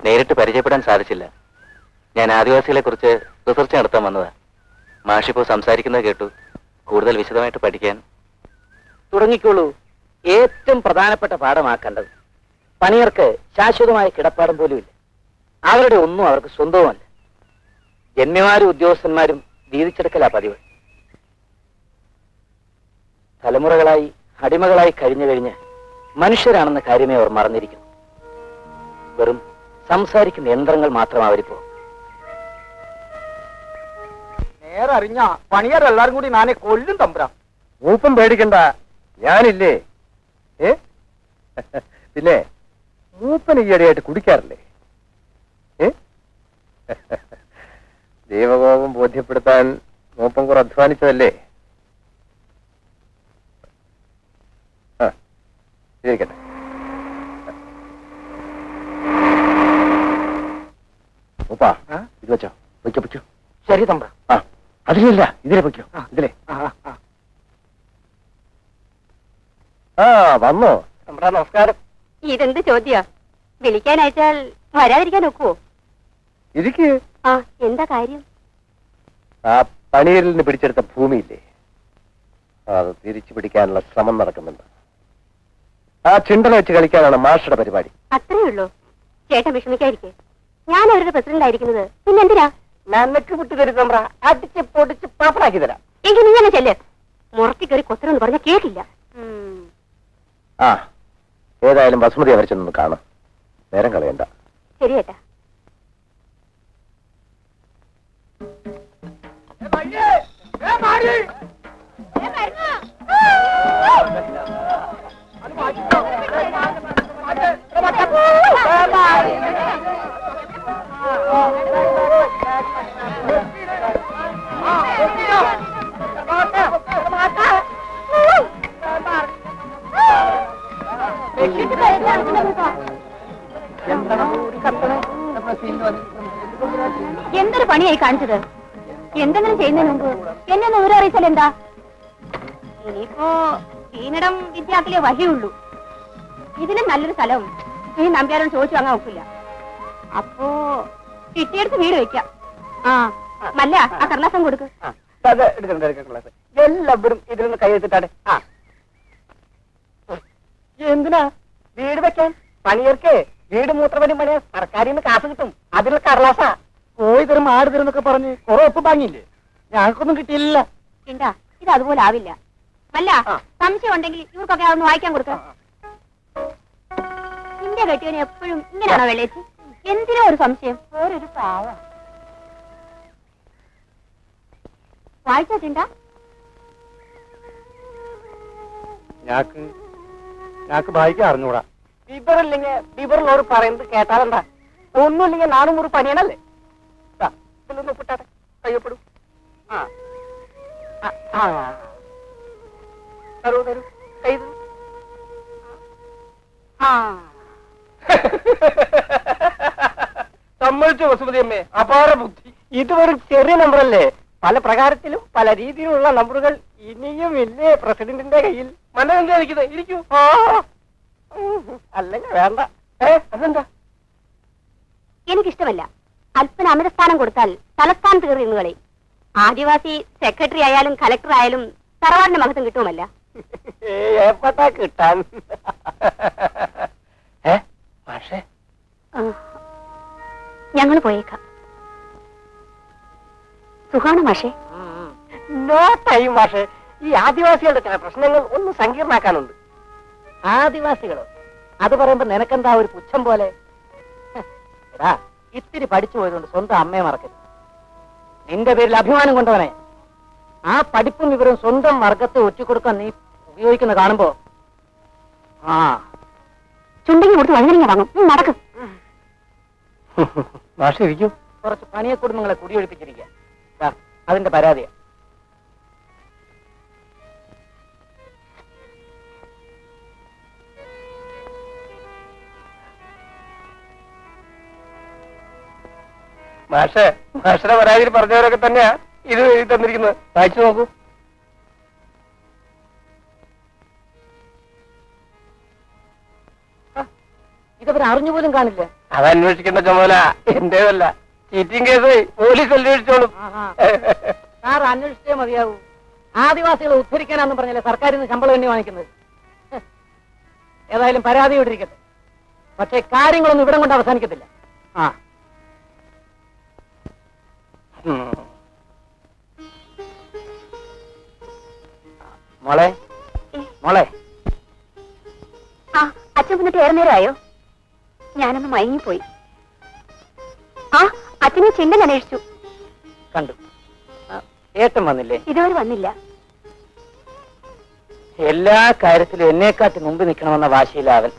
നേരിട്ട് പരിചയപ്പെടാൻ സാധിച്ചില്ല. ഞാൻ ആദിവാസികളെ കുറിച്ച് റിസർച്ച് നടത്താൻ വന്നതാ. മാഷിപ്പോ സംസാരിക്കുന്നത് കേട്ടു. കൂടുതൽ വിശദമായിട്ട് പഠിക്കാൻ തുടങ്ങിക്കോളൂ. ഏറ്റവും പ്രധാനപ്പെട്ട പാഠമാക്കേണ്ടത് പണിയർക്ക് ശാശ്വതമായ കിടപ്പാടം പോലും ഇല്ല. അവരുടെ ഒന്നും അവർക്ക് സ്വന്തവുമല്ല. ജന്മിമാരും ഉദ്യോഗസ്ഥന്മാരും വീതിച്ചെടുക്കലാ പതിവ്. തലമുറകളായി അടിമകളായി കഴിഞ്ഞു കഴിഞ്ഞ് മനുഷ്യരാണെന്ന കാര്യമേ അവർ മറന്നിരിക്കുന്നു. വെറും സംസാരിക്കുന്ന യന്ത്രങ്ങൾ മാത്രം അവരിപ്പോ. നേരെ അറിഞ്ഞ പണിയർ എല്ലാരും കൂടി നാനെ കൊല്ലും തമ്പുരാ. മൂപ്പം പേടിക്കണ്ട, ഞാനില്ലേ. ഏ പിന്നെ മൂപ്പൻ ഈയിടെയായിട്ട് കുടിക്കാറില്ലേ? ദൈവകോപം ബോധ്യപ്പെടുത്താൻ മൂപ്പം കുറെ അധ്വാനിച്ചതല്ലേ? ആ ശരിക്കട്ടെ. ശരി തമ്പ്ര, അതിലില്ല ഇതിലെ പൊയ്ക്കോ. ഇതിലെ ആ വന്നോ തമ്പ്ര. നമസ്കാരം. ഇതെന്ത് ചോദ്യ? വിളിക്കാൻ അയച്ചാൽ വരാതിരിക്കാൻ ഒക്കുവോ? ഇരിക്കു. ആ എന്താ കാര്യം? ആ പണിയലിന് പിടിച്ചെടുത്ത ഭൂമിയില്ലേ, അത് തിരിച്ചു പിടിക്കാനുള്ള ശ്രമം നടക്കുന്നുണ്ട്. ആ ചിണ്ടല വെച്ച് കളിക്കാനാണ് മാഷയുടെ പരിപാടി. അത്രയേ ഉള്ളൂ. ചേട്ടൻ വിഷമിക്കാതിരിക്കേ. ഞാൻ അവരുടെ പ്രസിഡന്റ് ആയിരിക്കുന്നത് പിന്നെ എന്തിനാ? നന്നക്ക് വിട്ടു തരും, അടിച്ച് പൊടിച്ച് പാപ്പറാക്കി തരാം. എങ്കിൽ ഇങ്ങനെ ചെല്ല്. മുറത്തി കയറി കൊത്തരം പറഞ്ഞ കേട്ടില്ല. ആ ഏതായാലും വസുമതി അവർ ചെന്ന് കാണാം. നേരം കളയണ്ട. ശരിയേട്ടാ. Oh, എന്തൊരു പണിയായി കാണിച്ചത്! എന്തെങ്കിലും ചെയ്യുന്നതിന് മുമ്പ് എന്നെ നൂറ് അറിയിച്ചാൽ എന്താ? ഇനിയിപ്പോ ഈനിടം വിദ്യാർത്ഥിയെ വഴിയുള്ളൂ. ഇതിലും നല്ലൊരു സ്ഥലവും ഈ നമ്പ്യാരോട് ചോദിച്ചു വാങ്ങാൻ ഒക്കില്ല. അപ്പോ കിട്ടിയെടുത്ത് വീട് വെക്കാം. ആ മല്ല, ആ കർലാസം കൊടുക്ക. എല്ലാവരും ഇതിലൊന്ന് കൈയെടുത്തിട്ടാണ്. ആ എന്തിനാ വീട് വെക്കാൻ? പണിയർക്ക് വീട് മൂത്രപടി പണിയ സർക്കാരിന്ന് കാശ് കിട്ടും. അതിൽ കർലാസാ. കോഴി തരും ആട് തരും എന്നൊക്കെ പറഞ്ഞ് കുറെ ഒപ്പ് വാങ്ങിയില്ലേ? ഞങ്ങൾക്കൊന്നും കിട്ടിയില്ല. എന്താ ഇത് അതുപോലെ ആവില്ല. മല്ല, സംശയം ഉണ്ടെങ്കിൽ ഇവർക്കൊക്കെ അതൊന്ന് വായിക്കാൻ കൊടുക്കാം. നിന്റെ കെട്ടിയവന് എപ്പോഴും ഇങ്ങനെയാണോ വെള്ളേച്ചി? എന്തിനാ ഒരു സംശയം? ഓരൊരു പാവ വായിച്ചിട്ടുണ്ടാ? ഞാക്ക് ഞാക്ക് വായിക്കാൻ അറിഞ്ഞൂടാ. Biber linge, biber lor parin tu kaya taran dah. Unnu linge nanu muru pani nale. Sa, belum tu putar. Kayu puru. Ah, ah, ah. Taru taru, kayu. Ah. Sambil tu wasmudi me, apa orang bukti? Itu baru ceri nombor le. Pala prakarat itu, pala di itu orang nombor gal ini yang milih presiden tinggal gil. Mana yang jadi kita? Ini kyu? Ah. Alangnya beranda. Eh, beranda. Ini kisah mana? Alpun Amirasthanan kodutal, Talasthan tergerin ngalai. Adivasi secretary ayalum, collector ayalum, tarawatnya maksudnya itu mana? Eh, apa tak ketan? Eh, masih? Ah, jangan boleh. Sukarno masih? No, tapi masih. Ini adivasi ada cara persoalan orang sanggir makan undur. ஆதிவாசிகளோ, அது பரம்பு நினக்கந்தா ஒரு புச்சம் போலே. ஏடா, இத்திரி படிச்சு போய்துண்டு சொந்த அம்மையம் மறக்குது. நிந்த பேரில் அபிமானம் கொண்டவனே. ஆ படிப்பும் இவரும் சொந்தம் மறக்கத்து உச்சி கொடுக்க நீ உபயோகிக்குன்னு காணும்போ. ஆ. சுண்டிக்கு முடுத்து வழுகிறீங்க வாங்கும். நடக்கு. மாஷி விக்கு. குறச்சு பணிய குடும்பங்களை குடியொழிப்பிக்கிறீங்க. அதுந்த பராதியா. മാഷേ, മാഷയുടെ പരാതിയിൽ പറഞ്ഞവരൊക്കെ തന്നെയാ ഇത് എഴുതി തന്നിരിക്കുന്നത്. വായിച്ചു നോക്കൂ. ഇതവർ അറിഞ്ഞു പോലും കാണില്ല. അത് അന്വേഷിക്കേണ്ട ചുമതല എന്റേതല്ല. ചീറ്റിംഗ് കേസ് പോലീസ് അന്വേഷിച്ചോളും. സാർ അന്വേഷിച്ചേ മതിയാവൂ. ആദിവാസികളെ ഉദ്ധരിക്കാനാന്നും പറഞ്ഞല്ലേ സർക്കാരിൽ നിന്ന് ശമ്പളം തന്നെ വാങ്ങിക്കുന്നത്. ഏതായാലും പരാതി വിട്ടിരിക്കട്ടെ. പക്ഷേ കാര്യങ്ങളൊന്നും ഇവിടം കൊണ്ട് അവസാനിക്കത്തില്ല. ആ മോളെ മോളെ അച്ഛൻ വന്നിട്ട് ഏറെ നേരമായോ? ഞാനൊന്ന് മയങ്ങിപ്പോയി. ആ അച്ഛനെ ചിണ്ടൻ അന്വേഷിച്ചു കണ്ടു. ഏട്ടൻ വന്നില്ലേ? ഇതുവരെ വന്നില്ല. എല്ലാ കാര്യത്തിലും എന്നെക്കാട്ടി മുമ്പ് നിൽക്കണമെന്ന വാശിയിലാവൻ.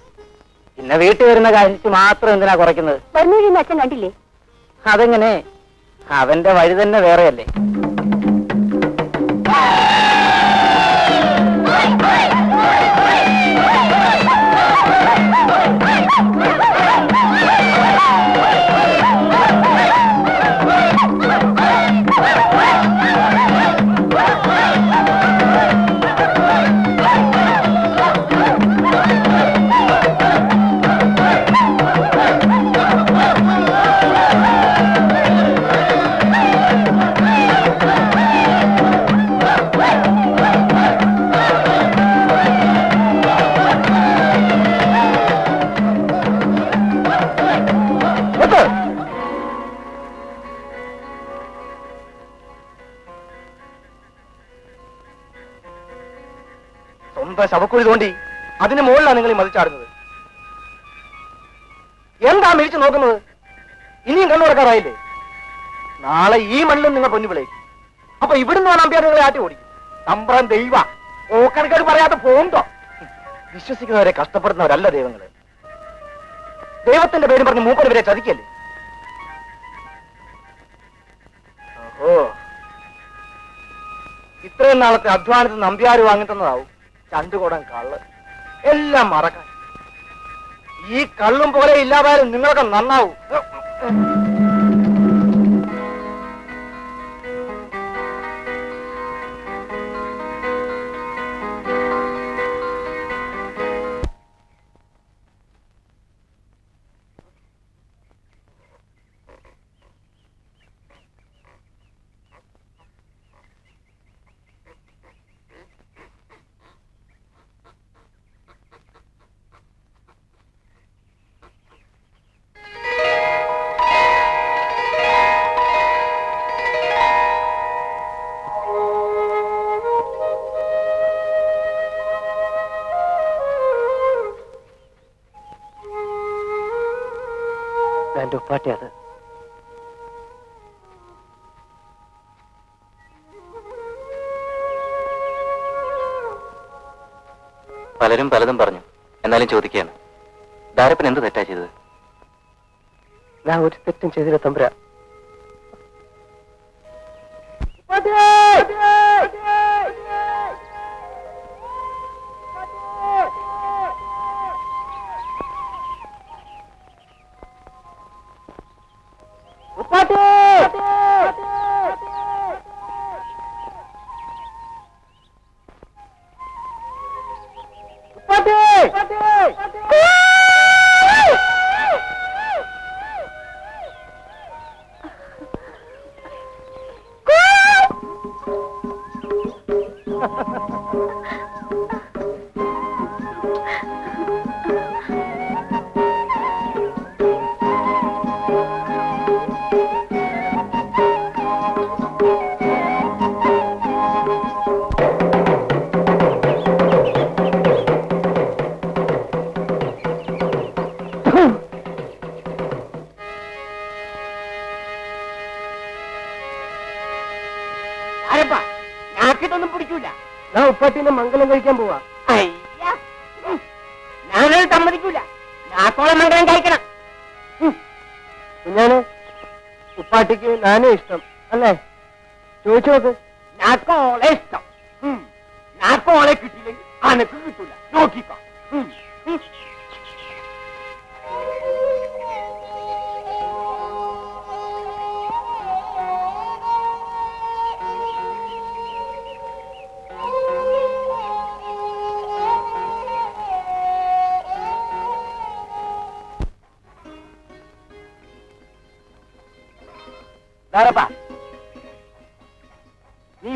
പിന്നെ വീട്ടിൽ വരുന്ന കാര്യം മാത്രം എന്തിനാ കുറയ്ക്കുന്നത്? വരുന്ന അച്ഛൻ കണ്ടില്ലേ? അതെങ്ങനെ? അവന്റെ വഴി തന്നെ വേറെയല്ലേ. சவக்குழி தோண்டி അതിന് മുകളിലാണ് നിങ്ങൾ മതിച്ചാടുന്നത്. എന്താ മിഴിച്ചു നോക്കുന്നത്? ഇനിയും കണ്ണുറക്കാറായില്ലേ? നാളെ ഈ മണ്ണിലും നിങ്ങൾ പൊന്നു വിളയിക്കും. അപ്പൊ ഇവിടുന്ന് ആമ്പിയാർ നിങ്ങളെ ആട്ടി ഓടിക്കും. സമ്പ്രം ദൈവ ഓക്കണക്കാട് പറയാതെ പോകണ്ടോ? വിശ്വസിക്കുന്നവരെ കഷ്ടപ്പെടുന്നവരല്ല ദൈവങ്ങള്. ദൈവത്തിന്റെ പേരും പറഞ്ഞ് മൂപ്പന് വരെ ചതിക്കല്ലേ? ഓഹോ, ഇത്രയും നാളത്തെ അധ്വാനത്തിൽ നമ്പ്യാർ വാങ്ങി തന്നതാവും ചണ്ടുകൂടൻ കള്ള്. എല്ലാം മറക്കാൻ ഈ കള്ളും പോലെ ഇല്ലാതായാലും നിങ്ങളൊക്കെ നന്നാവും. അത് പലരും പലതും പറഞ്ഞു. എന്നാലും ചോദിക്കുകയാണ്, ഡയറക്ടർ എന്ത് തെറ്റാ ചെയ്തത്? ഞാൻ ഒരു തെറ്റും ചെയ്തില്ല തമ്പ്ര.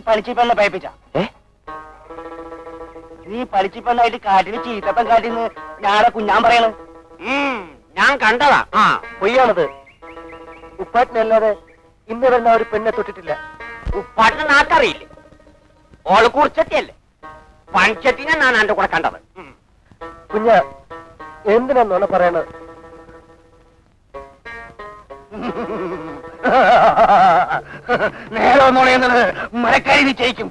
പലിച്ചിപ്പണ്ണെ പയപ്പിച്ചാ നീ പലിച്ചിപ്പണ്ണായിട്ട് കാട്ടിന് ചീത്തപ്പൻ കാട്ടിന്ന് ഞാളെ കുഞ്ഞാൻ പറയണ ഞാൻ കണ്ടതാ. ആ കൊയ്യാണത്. ഉപ്പാട്ടിനല്ലാതെ ഇന്ന് വരുന്ന ഒരു പെണ്ണെ തൊട്ടിട്ടില്ല. ഉപ്പാട്ടിനെ നാക്കറിയില്ലേ? ഓള് കുറിച്ചെട്ടിയല്ലേ? പണിച്ചെട്ടിനെ ഞാൻ എന്റെ കൂടെ കണ്ടത്. കുഞ്ഞ എന്തിനാന്നോണ പറയണത്? നേരെ ഒന്നോളയുന്നത് മരക്കാരി നിശ്ചയിക്കും.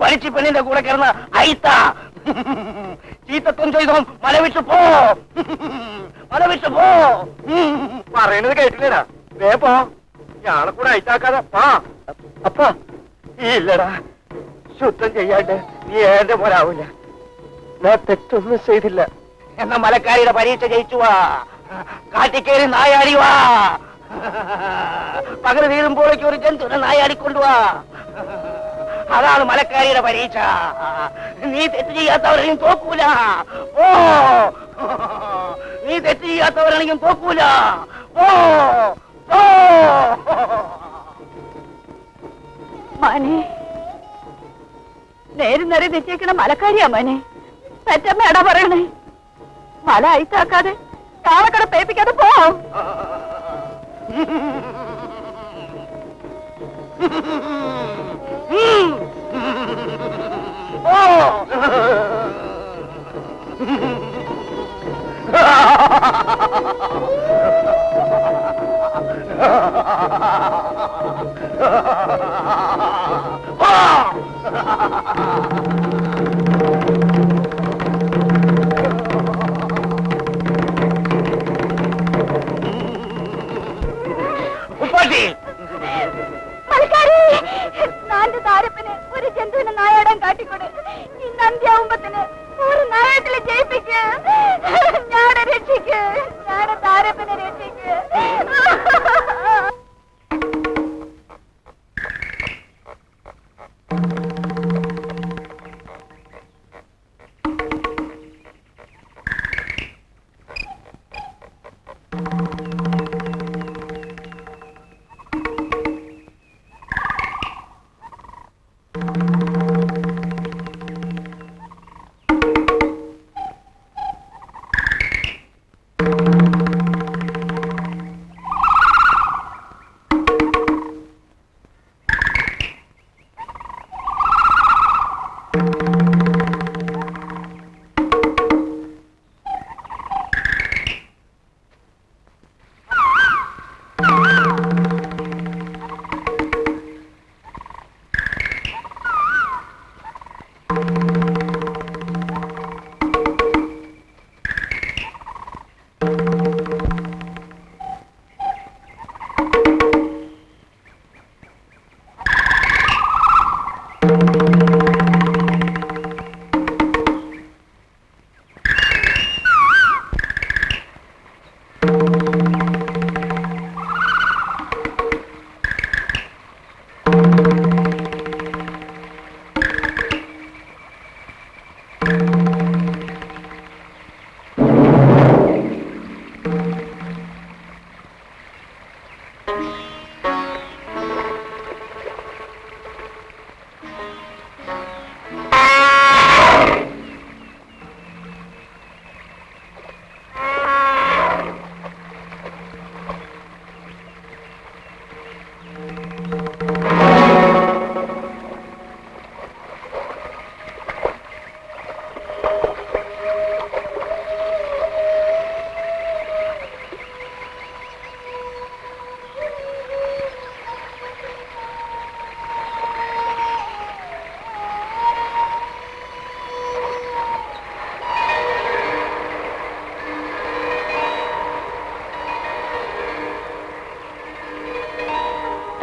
പലിച്ചി പെണ്ണിന്റെ കൂടെ കിടന്ന ഐത്ത ചീത്തത്വം ചെയ്തോ മലവിട്ട് പോ മലവിട്ട് പോ പറയണത് കേട്ടില്ലടാ. വേ പോ. ഞാളെ കൂടെ ഐത്താക്കാതെ പാ. അപ്പാ ഇല്ലടാ, ശുദ്ധം ചെയ്യാണ്ട് നീ ഏന്റെ പോലാവൂല. ഞാൻ തെറ്റൊന്നും ചെയ്തില്ല. എന്നാ മലക്കാരിയുടെ പരീക്ഷ ജയിച്ചു വാ. കാട്ടിക്കേറി നായാടി വാ. പകല് വീഴുമ്പോഴേക്ക് ഒരു ജന്തുനെ നായാടിക്കൊണ്ടുവാ. അതാണ് മലക്കാരിയുടെ പരീക്ഷ. നീ തെറ്റ് ചെയ്യാത്തവരെയും തോക്കൂല. ഓ നീ തെറ്റ് ചെയ്യാത്തവരാണെങ്കിലും തോക്കൂല. ഓ മനെ നേരും നേരെ തെറ്റിയേക്കണ മലക്കാരിയാ മനെ. പറ്റമ്മേടാ പറയണേ. മല അയച്ചാക്കാതെ കാളക്കട പേപ്പിക്കാതെ പോ.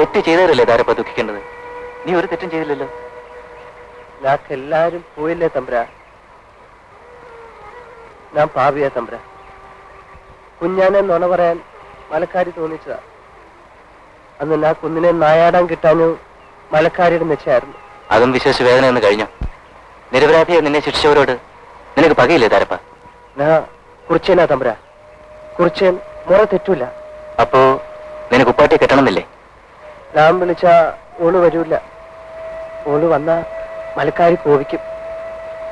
തെറ്റ് ചെയ്തവരല്ലേ താരം ദുഃഖിക്കേണ്ടത്? നീ ഒരു തെറ്റും ചെയ്തില്ലല്ലോ. എല്ലാരും പോയില്ലേ തമ്പ്രാ, ഞാൻ പാവിയാ തമ്പ്രാ. കുഞ്ഞാനെ നുണ പറയാൻ മലക്കാരി തോന്നിച്ചതാ. അന്ന് ഞാൻ കുഞ്ഞിനെ നായാടാൻ കിട്ടാനും മലക്കാരിയുടെ നിശ്ചയായിരുന്നു. അതും വിശേഷ വേദന എന്ന് കഴിഞ്ഞു. നിരപരാധിയെ നിന്നെ ശിക്ഷിച്ചവരോട് നിനക്ക് പകയില്ലേ താരപ്പ? ഞാൻ കുറിച്ചേനാ തമ്പ്രാ, കുറിച്ചേൻ മുറ തെറ്റൂല. അപ്പോ നിനക്ക് ഉപ്പാട്ടിയെ കെട്ടണമെന്നില്ലേ? ഞാൻ വിളിച്ച ഓള് വരൂല്ല. ഓള് വന്ന മലക്കാരി കോപിക്കും,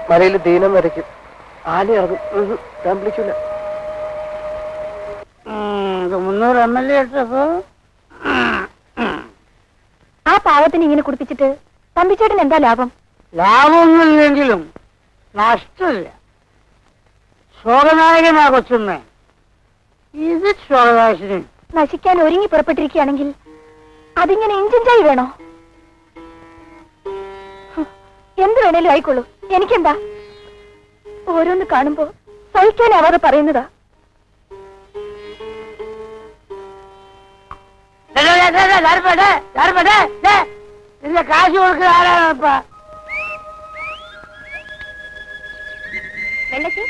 മലയിൽ ദീനം വരയ്ക്കും, ആനയിറങ്ങും. ഞാൻ വിളിക്കൂല. മുന്നൂറ് എം എൽ എ ആ പാവത്തിന് ഇങ്ങനെ കുടിപ്പിച്ചിട്ട് തമ്പിച്ചേട്ടൻ എന്താ ലാഭം? ലാഭമൊന്നും ഇല്ലെങ്കിലും നഷ്ടമില്ല. ശോകനായകനാ കൊച്ചുന്ന ഇത്. ശോകനാശിനി നശിക്കാൻ ഒരുങ്ങി പുറപ്പെട്ടിരിക്കുകയാണെങ്കിൽ അതിങ്ങനെ ഇഞ്ചിഞ്ചായി വേണോ? എന്ത് വേണേലും ആയിക്കോളൂ, എനിക്കെന്താ? ഓരോന്ന് കാണുമ്പോ സഹിക്കാനാവാതെ പറയുന്നതാ. കാശ് കൊടുക്കുക ആരാണ്? വെള്ളച്ചി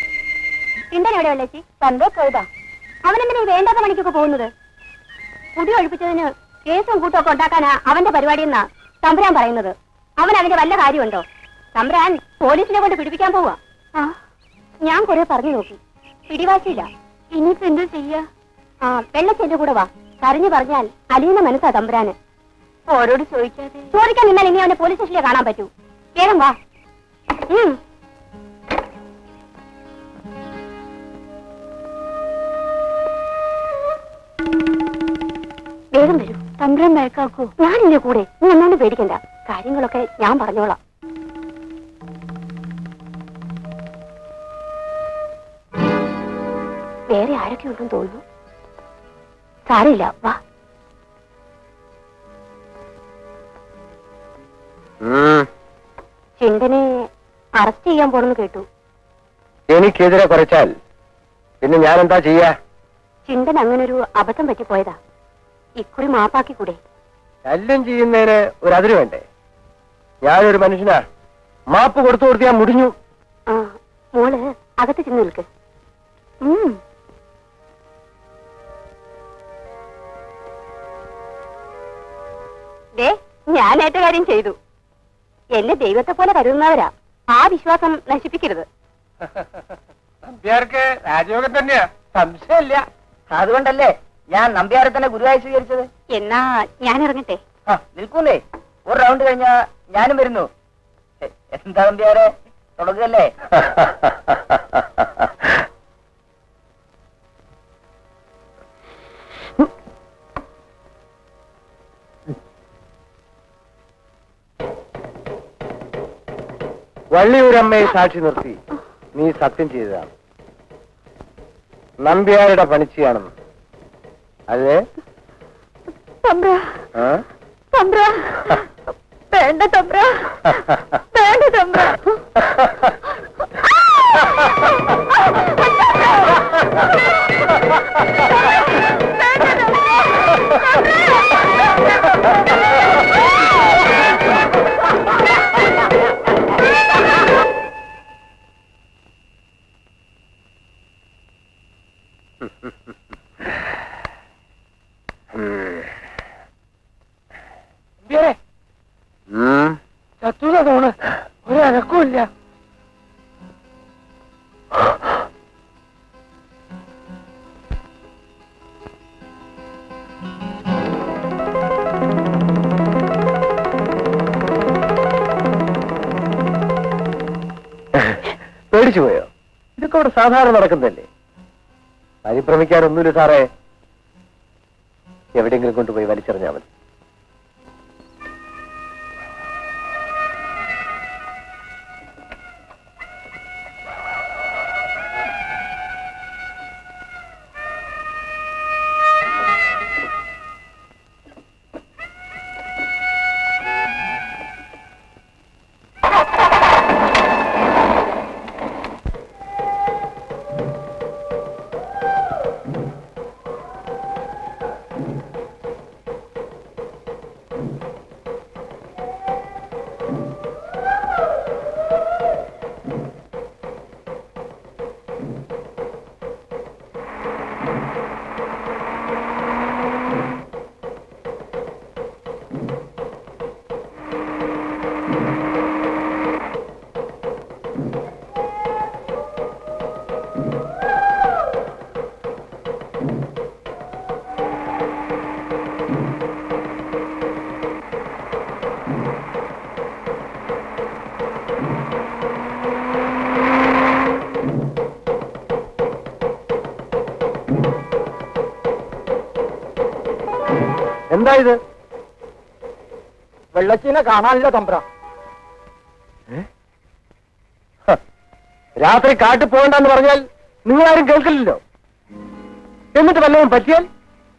എന്താ ഇവിടെ? വെള്ളച്ചി തന്തോ പോയതാ. അവനെന്തിനാ വേണ്ടാത്ത മണിക്കൊക്കെ പോകുന്നത്? കുടി ഒഴിപ്പിച്ചതിന് കേസും കൂട്ടമൊക്കെ ഉണ്ടാക്കാനാ അവന്റെ പരിപാടിയെന്നാ തമ്പുരാൻ പറയുന്നത്. അവൻ അതിന്റെ വല്ല കാര്യമുണ്ടോ? തമ്പുരാൻ പോലീസിനെ കൊണ്ട് പിടിപ്പിക്കാൻ പോവാ. ഞാൻ കുറെ പറഞ്ഞു നോക്കി, പിടിവാശിയില്ല. ഇനിയിപ്പോ എന്തു ചെയ്യാ? ആ വെള്ളച്ചേന്റെ കൂടെ വാ. കരഞ്ഞു പറഞ്ഞാൽ അലിയുന്ന മനസ്സാ തമ്പുരാന്. ഓരോട് ചോദിക്കാതെ ചോദിക്കാൻ നിന്നാൽ ഇനി അവനെ പോലീസ് സ്റ്റേഷനിൽ കാണാൻ പറ്റൂ. കേളം വാ. വേഗം വരൂ. തമ്പുരാൻ മയക്കാക്കൂ. ഞാൻ എന്റെ കൂടെ, നീ എന്നോട് പേടിക്കണ്ട. കാര്യങ്ങളൊക്കെ ഞാൻ പറഞ്ഞോളാം. വേറെ ആരൊക്കെ ഉണ്ടെന്ന് തോന്നുന്നു. സാരമില്ല, വാ. ചിന്തനെ അറസ്റ്റ് ചെയ്യാൻ പോണെന്ന് കേട്ടു. എനിക്കെതിരെ കുറച്ചാൽ പിന്നെ ഞാൻ എന്താ ചെയ്യാ? ചിന്തൻ അങ്ങനൊരു അബദ്ധം പറ്റിപ്പോയതാ. ഇക്കുറി മാപ്പാക്കി കൂടെ? ശല്യം ചെയ്യുന്നതിന് ഒരു അതിര് വേണ്ടേ? ഞാനൊരു മനുഷ്യനാ. മാപ്പ് കൊടുത്തു കൊടുത്ത് ഞാൻ മുടിഞ്ഞു. ആ മോള് അകത്ത് ചെന്ന് നിൽക്ക്. ഞാനേറ്റ കാര്യം ചെയ്തു. എന്നെ ദൈവത്തെ പോലെ കരുതുന്നവരാ. ആ വിശ്വാസം നശിപ്പിക്കരുത്. രാജയോഗം തന്നെയാ, സംശയമില്ല. അതുകൊണ്ടല്ലേ ഞാൻ നമ്പ്യാരെ തന്നെ ഗുരുവായി സ്വീകരിച്ചത്. എന്നാ ഞാൻ ഇറങ്ങട്ടെ? നിൽക്കൂന്നേ, ഒരു റൗണ്ട് കഴിഞ്ഞാ ഞാനും വരുന്നു. എന്താ നമ്പ്യാരെ തുടങ്ങല്ലേ? വള്ളിയൂരമ്മയെ സാക്ഷി നിർത്തി നീ സത്യം ചെയ്തതാണ്. നമ്പ്യാരുടെ പണിച്ചിയാണെന്ന്. അതെ വേണ്ട തമ്പ്രാ, വേണ്ട തമ്പ്രാ. Коля! പേടിച്ചു പോയോ? ഇതൊക്കെ അവിടെ സാധാരണ നടക്കുന്നതല്ലേ? പരിഭ്രമിക്കാനൊന്നുമില്ല സാറേ, എവിടെയെങ്കിലും കൊണ്ടുപോയി വലിച്ചെറിഞ്ഞാൽ മതി. എന്താ ഇത്? വെള്ളച്ചീനെ കാണാനില്ല തമ്പ്ര. രാത്രി കാട്ടിൽ പോകണ്ടെന്ന് പറഞ്ഞാൽ നിങ്ങളാരും കേൾക്കില്ലല്ലോ. എന്നിട്ട് വല്ലതും പറ്റിയാൽ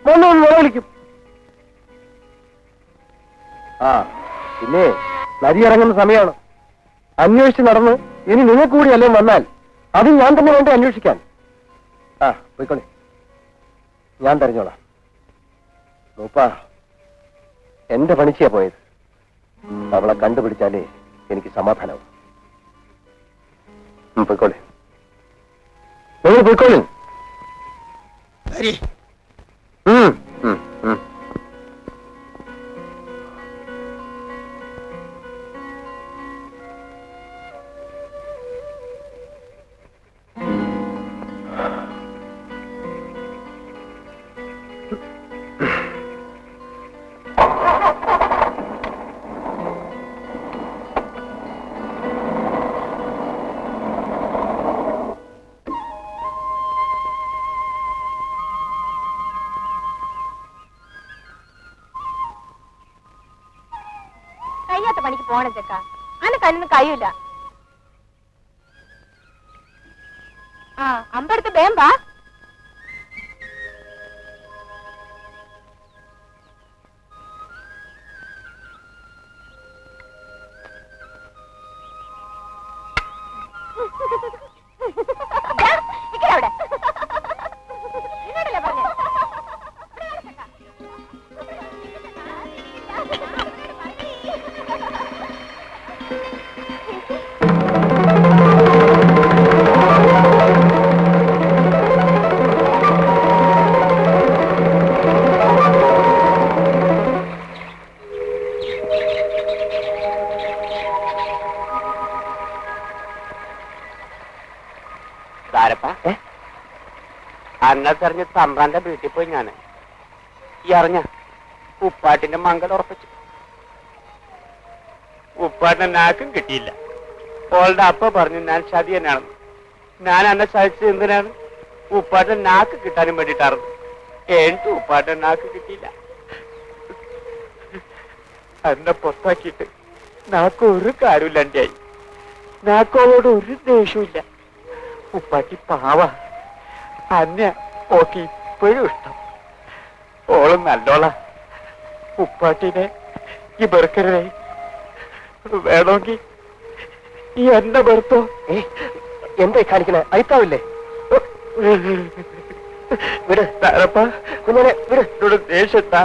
വല്ലതും വിളിക്കും. ആ പിന്നെ നരിയിറങ്ങുന്ന സമയമാണ്. അന്വേഷിച്ച് നടന്ന് ഇനി നിങ്ങൾ കൂടി അല്ലേ വന്നാൽ അത് ഞാൻ തന്നെ വേണ്ട അന്വേഷിക്കാൻ. ആ പോയിക്കോളെ, ഞാൻ തെരഞ്ഞോളാം. നോപ്പാ, എന്റെ പണിച്ചാ പോയത്. അവളെ കണ്ടുപിടിച്ചാലേ എനിക്ക് സമാധാനവും. പോയിക്കോളി, നിങ്ങൾ പോയിക്കോളി. കഴിയൂല. ആ അമ്പടുത്ത് വേമ്പാ. റിഞ്ഞ് തമ്പ്രാന്റെ വീട്ടിൽ പോയി ഞാന് ഈ അറിഞ്ഞ ഉപ്പാട്ടിന്റെ മംഗലം ഉറപ്പിച്ചു. ഉപ്പാട്ടിന്റെ നാക്കും കിട്ടിയില്ല. ഓളുടെ അപ്പ പറഞ്ഞു ഞാൻ ശതിയനാണെന്ന്. ഞാൻ എന്നെ ശതിച്ചത് എന്തിനാണ്? ഉപ്പാട്ടിന്റെ നാക്ക് കിട്ടാനും വേണ്ടിയിട്ടായിരുന്നു. എന്നിട്ട് ഉപ്പാട്ടിന്റെ നാക്ക് കിട്ടിയില്ല. എന്നെ പുറത്താക്കിയിട്ട് നാക്ക് ഒരു കാര്യമില്ലാണ്ടായി. നാക്ക് അവളോട് ഒരു ദേഷ്യമില്ല. ഉപ്പാട്ടി പാവ. അന്യ ഓക്കെ ഇപ്പോഴും ഇഷ്ടം. ഓളും നല്ലോള. ഉപ്പാട്ടിനെ ഈ ബെറുക്കരെ വേണമെങ്കിൽ ഈ എന്റെ ബെറുത്തോ എന്തായി കാണിക്കണേ? അയിത്താവില്ലേ? വിട് താരപ്പാ കുഞ്ഞനെ, വിട്. ഇവിടെ ദേഷ്യത്താ.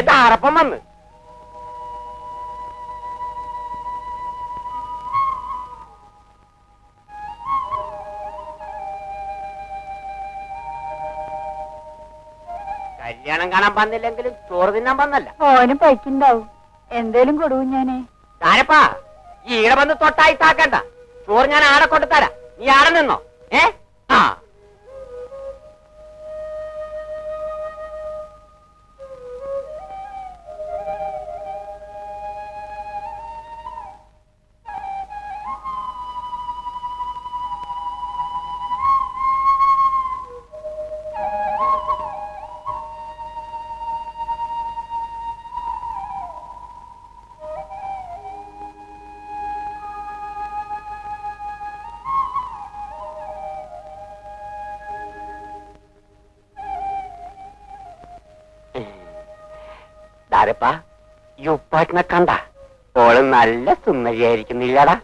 ஏதா அரப்பமன்னு കല്യാണം കാണാൻ വന്നില്ലെങ്കിലും ചോറ് തിന്നാൻ വന്നല്ല ഓനും പൈക്കുണ്ടാവും എന്തേലും കൊടുവും ഞാനേ താരപ്പാ ഈ ഈടെ വന്ന് തൊട്ടായി താക്കണ്ട ചോറ് ഞാൻ ആടെ കൊണ്ടു തരാം നീ ആടെ നിന്നോ ഏ ആ യുപ്പാട്ടിനെ കണ്ട ഓള് നല്ല സുന്ദരിയായിരിക്കുന്നില്ലടാ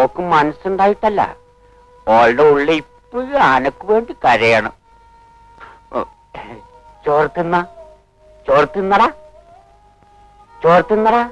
ഓക്ക് മനസ്സുണ്ടായിട്ടല്ല ഓളുടെ ഉള്ളിൽ ഇപ്പോഴും ആനക്ക് വേണ്ടി കരയണം ചോറ് തിന്ന ചോറ് തിന്നടാ ചോറ് തിന്നടാ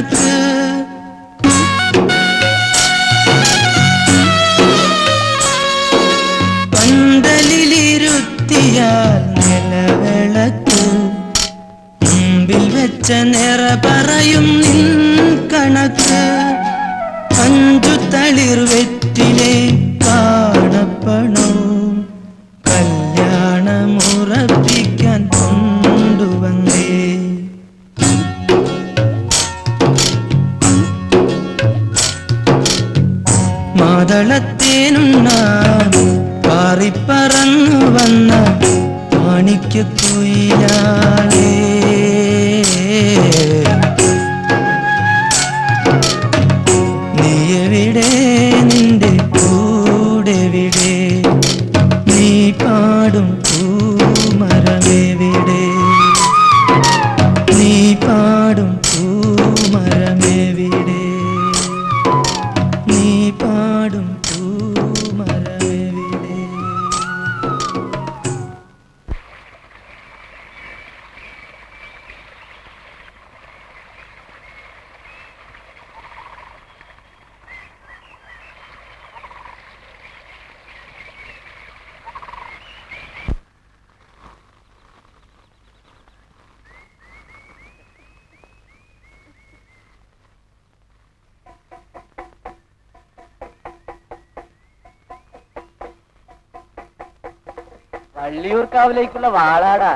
எனக்கு பந்தலில் இருத்தியால் நிலவிளக்கு முன்பில் வச்ச நிற பறையும் நின் கணக்கு அஞ்சு தளிர் வெற்றிலே காணப்படும் கல்யாணம் உறப்பிக்க கொண்டு வந்தே மாதளத்தேனும் நான் பாரி பறந்து வந்த மாணிக்க குயிலாலே ുള്ള വാളാടാ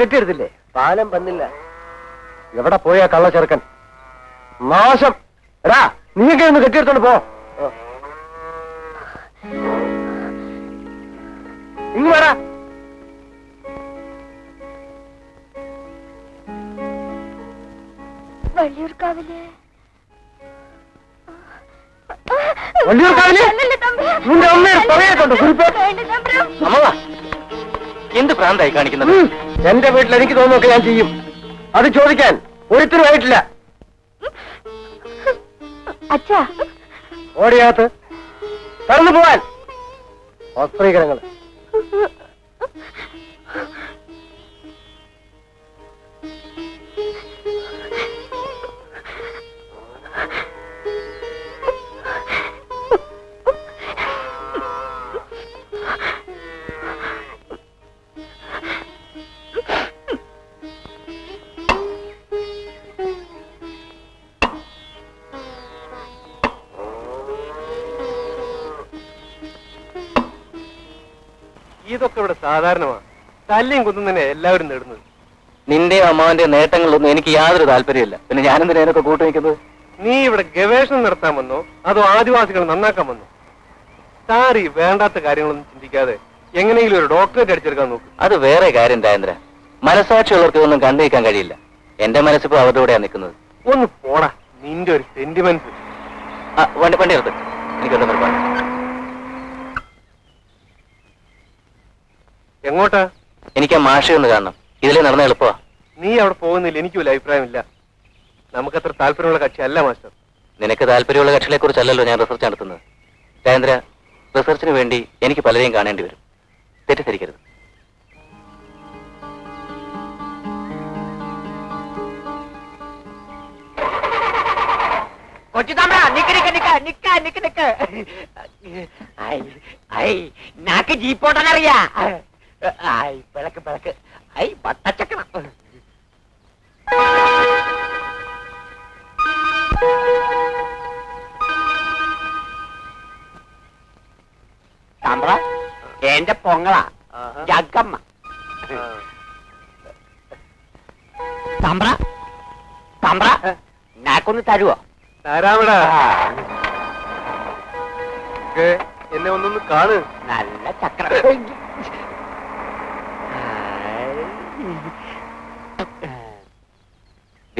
കെട്ടിയെടുത്തില്ലേ പാലം വന്നില്ല എവിടെ പോയാ കള്ള ചെറുക്കൻ നാശം എടാ നീയൊക്കെ ഒന്ന് കെട്ടിയെടുത്തോണ്ട് പോ ഇങ്ങ് വേടാ വള്ളിയൂർക്കാവിലെ വള്ളിയൂർക്കാവിലെ നിന്റെ അമ്മയെ പറയത്തുണ്ട് കുറിപ്പ് അമ്മ എന്ത് പ്രാന്തായി കാണിക്കുന്നത് എന്റെ വീട്ടിൽ എനിക്ക് തോന്നുന്നൊക്കെ ഞാൻ ചെയ്യും അത് ചോദിക്കാൻ ഒരുത്തരുമായിട്ടില്ല അച്ഛാ ഓടിയാത്ത് കടന്നു പോവാൻ വസ്ത്രീകരങ്ങൾ സാധാരണമാണ് തല്ലിയും കുന്നും തന്നെ എല്ലാവരും നേടുന്നത് നിന്റെ അമ്മാവന്റെ നേട്ടങ്ങളൊന്നും എനിക്ക് യാതൊരു താല്പര്യമില്ല പിന്നെ ഞാനെന്തിനാ അതിനൊക്കെ കൂട്ടു നിൽക്കുന്നത് നീ ഇവിടെ ഗവേഷണം നടത്താൻ വന്നോ അതോ ആദിവാസികൾ നന്നാക്കാൻ വന്നോ താറി വേണ്ടാത്ത കാര്യങ്ങളൊന്നും ചിന്തിക്കാതെ എങ്ങനെയെങ്കിലും ഒരു ഡോക്ടറേറ്റ് അടിച്ചെടുക്കാൻ നോക്കും അത് വേറെ കാര്യം രാജേന്ദ്ര മനസാക്ഷിയുള്ളവർക്ക് ഒന്നും കണ്ടു നിൽക്കാൻ കഴിയില്ല എന്റെ മനസ്സിപ്പോ അവരുടെ കൂടെയാണ് നിൽക്കുന്നത് ഒന്ന് പോടാ നിന്റെ ഒരു സെന്റിമെന്റ് വണ്ടി വണ്ടി നിർത്തും എനിക്കൊന്നും നിർമ്മാണം എങ്ങോട്ടാ എനിക്ക് ആ മാഷെ ഒന്ന് കാണണം ഇതിലേ നടന്ന എളുപ്പമാ നീ അവിടെ പോകുന്നില്ല എനിക്ക് വലിയ അഭിപ്രായമില്ല നമുക്കത്ര താല്പര്യമുള്ള കക്ഷി അല്ല മാസ്റ്റർ നിനക്ക് താല്പര്യമുള്ള കക്ഷികളെ കുറിച്ചല്ലല്ലോ ഞാൻ റിസർച്ച് നടത്തുന്നത് രാജേന്ദ്ര റിസർച്ചിന് വേണ്ടി എനിക്ക് പലരെയും കാണേണ്ടി വരും തെറ്റിദ്ധരിക്കരുത് ജീപ്പോട്ടാനറിയാ ഐ പിളക്ക് പിളക്ക് ഐ പട്ടച്ചക്കണം എന്റെ പൊങ്ങളാ ജഗമ്മ തമ്പ്ര തമ്പ്ര നാക്കൊന്ന് തരുവോ? തരാമടാ, എന്നെ ഒന്നൊന്ന് കാണു. നല്ല ചക്ര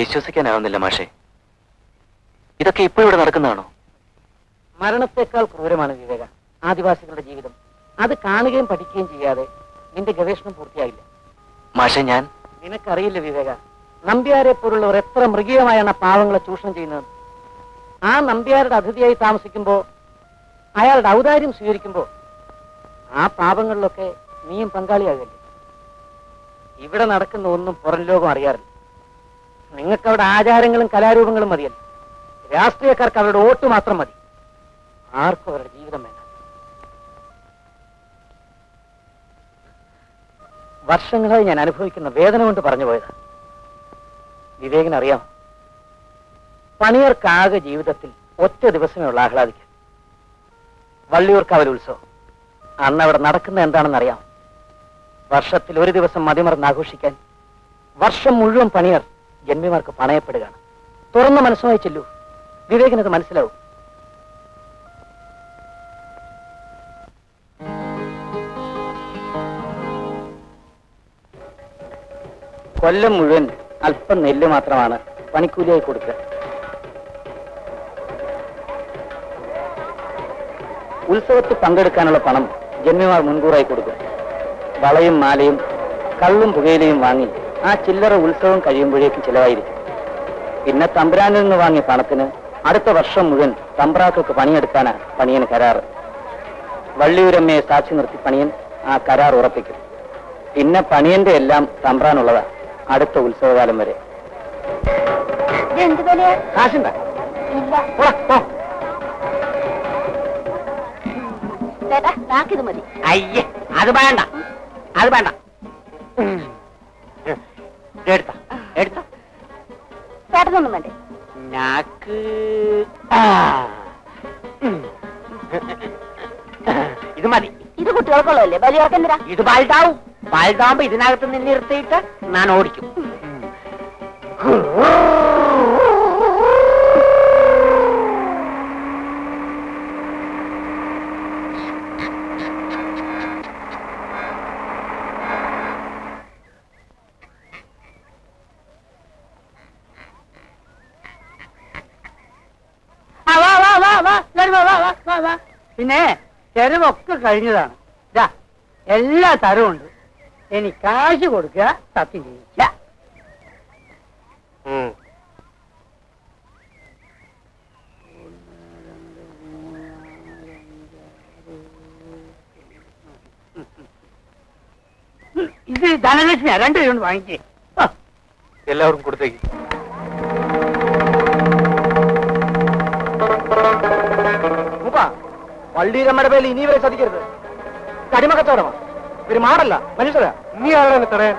വിശ്വസിക്കാനാവുന്നില്ല മാഷേ, ഇതൊക്കെ ഇപ്പൊ ഇവിടെ നടക്കുന്നതാണോ? മരണത്തെക്കാൾ ക്രൂരമാണ് വിവേക ആദിവാസികളുടെ ജീവിതം. അത് കാണുകയും പഠിക്കുകയും ചെയ്യാതെ നിന്റെ ഗവേഷണം പൂർത്തിയായില്ല മാഷേ. ഞാൻ നിനക്കറിയില്ല വിവേക, നമ്പ്യാരെ പോലുള്ളവർ എത്ര മൃഗീയമായാണ് പാവങ്ങളെ ചൂഷണം ചെയ്യുന്നത്. ആ നമ്പ്യാരുടെ അതിഥിയായി താമസിക്കുമ്പോ, അയാളുടെ ഔദാര്യം സ്വീകരിക്കുമ്പോ ആ പാപങ്ങളിലൊക്കെ നീയും പങ്കാളിയാകല്ലേ? ഇവിടെ നടക്കുന്ന ഒന്നും പുറം ലോകം അറിയാറില്ല. നിങ്ങൾക്കവിടെ ആചാരങ്ങളും കലാരൂപങ്ങളും മതിയല്ല, രാഷ്ട്രീയക്കാർക്ക് അവരുടെ വോട്ട് മാത്രം മതി, ആർക്കും അവരുടെ ജീവിതം വേണ്ട. വർഷങ്ങളായി ഞാൻ അനുഭവിക്കുന്ന വേദന കൊണ്ട് പറഞ്ഞു പോയത്. വിവേകിനറിയാം, പണിയർക്കാകെ ജീവിതത്തിൽ ഒറ്റ ദിവസമേ ഉള്ള ആഹ്ലാദിക്കാൻ. വള്ളിയൂർക്കാവൽ ഉത്സവം അന്ന് അവിടെ നടക്കുന്നത് എന്താണെന്നറിയാം. വർഷത്തിൽ ഒരു ദിവസം മതിമറന്ന് ആഘോഷിക്കാൻ വർഷം മുഴുവൻ പണിയർ ജന്മിമാർക്ക് പണയപ്പെടുകയാണ്. തുറന്ന മനസ്സുമായി ചെല്ലൂ, വിവേകിനത് മനസ്സിലാവും. കൊല്ലം മുഴുവൻ അല്പം നെല്ല് മാത്രമാണ് പണിക്കൂലിയായി കൊടുക്കുക. ഉത്സവത്തിൽ പങ്കെടുക്കാനുള്ള പണം ജന്മിമാർ മുൻകൂറായി കൊടുക്കും. വളയും മാലയും കള്ളും പുകയിലയും വാങ്ങി ആ ചില്ലറ ഉത്സവം കഴിയുമ്പോഴേക്കും ചിലവായിരിക്കും. പിന്നെ തമ്പുരാനിൽ നിന്ന് വാങ്ങിയ പണത്തിന് അടുത്ത വർഷം മുഴുവൻ തമ്പ്രാക്കൾക്ക് പണിയെടുക്കാനാ പണിയന് കരാറ്. വള്ളിയൂരമ്മയെ സാക്ഷി നിർത്തി പണിയൻ ആ കരാർ ഉറപ്പിക്കും. പിന്നെ പണിയന്റെ എല്ലാം തമ്പ്രാനുള്ളതാ അടുത്ത ഉത്സവകാലം വരെ. അയ്യേ, അത് വേണ്ട അത് വേണ്ട. ഇത് മതി, ഇത് കുട്ടികൾക്കുള്ളതല്ലേ? ബലിയോർക്കെന്തിനാ ഇത്? പാൽതാവും, പാൽതാവുമ്പോ ഇതിനകത്ത് നിന്നിരുത്തിയിട്ട് ഞാൻ ഓടിക്കും. പിന്നെ തെരുവൊക്കെ കഴിഞ്ഞതാണ്. ഇതാ എല്ലാ തരവും ഉണ്ട്. ഇനി കാശ് കൊടുക്കുക, സത്യം ചെയ്യില്ല. ഇത് ധനലക്ഷ്മിയാ, രണ്ടു പേരും വാങ്ങിച്ചേ. എല്ലാവർക്കും കൊടുത്തേക്ക്. വള്ളീരമ്മയുടെ പേരിൽ ഇനി വരെ ശ്രദ്ധിക്കരുത്. കടിമക്കത്തോടമാണ്, ഇവര് മാറല്ല മനുഷ്യരാ. നീ ആരാണ് തടയാൻ?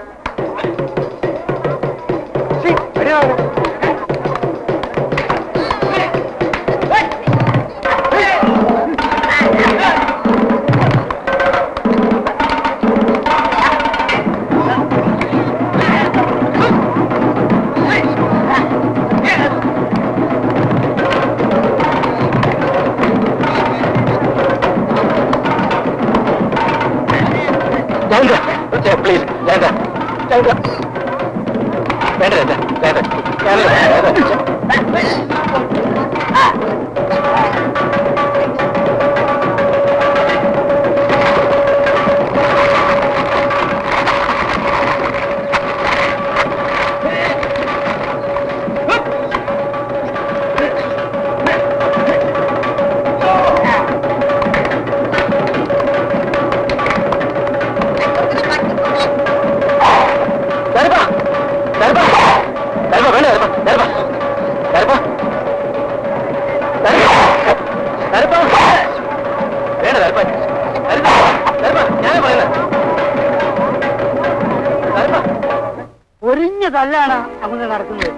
ഒരിഞ്ഞതല്ലാണ് അങ്ങനെ നടക്കുന്നത്.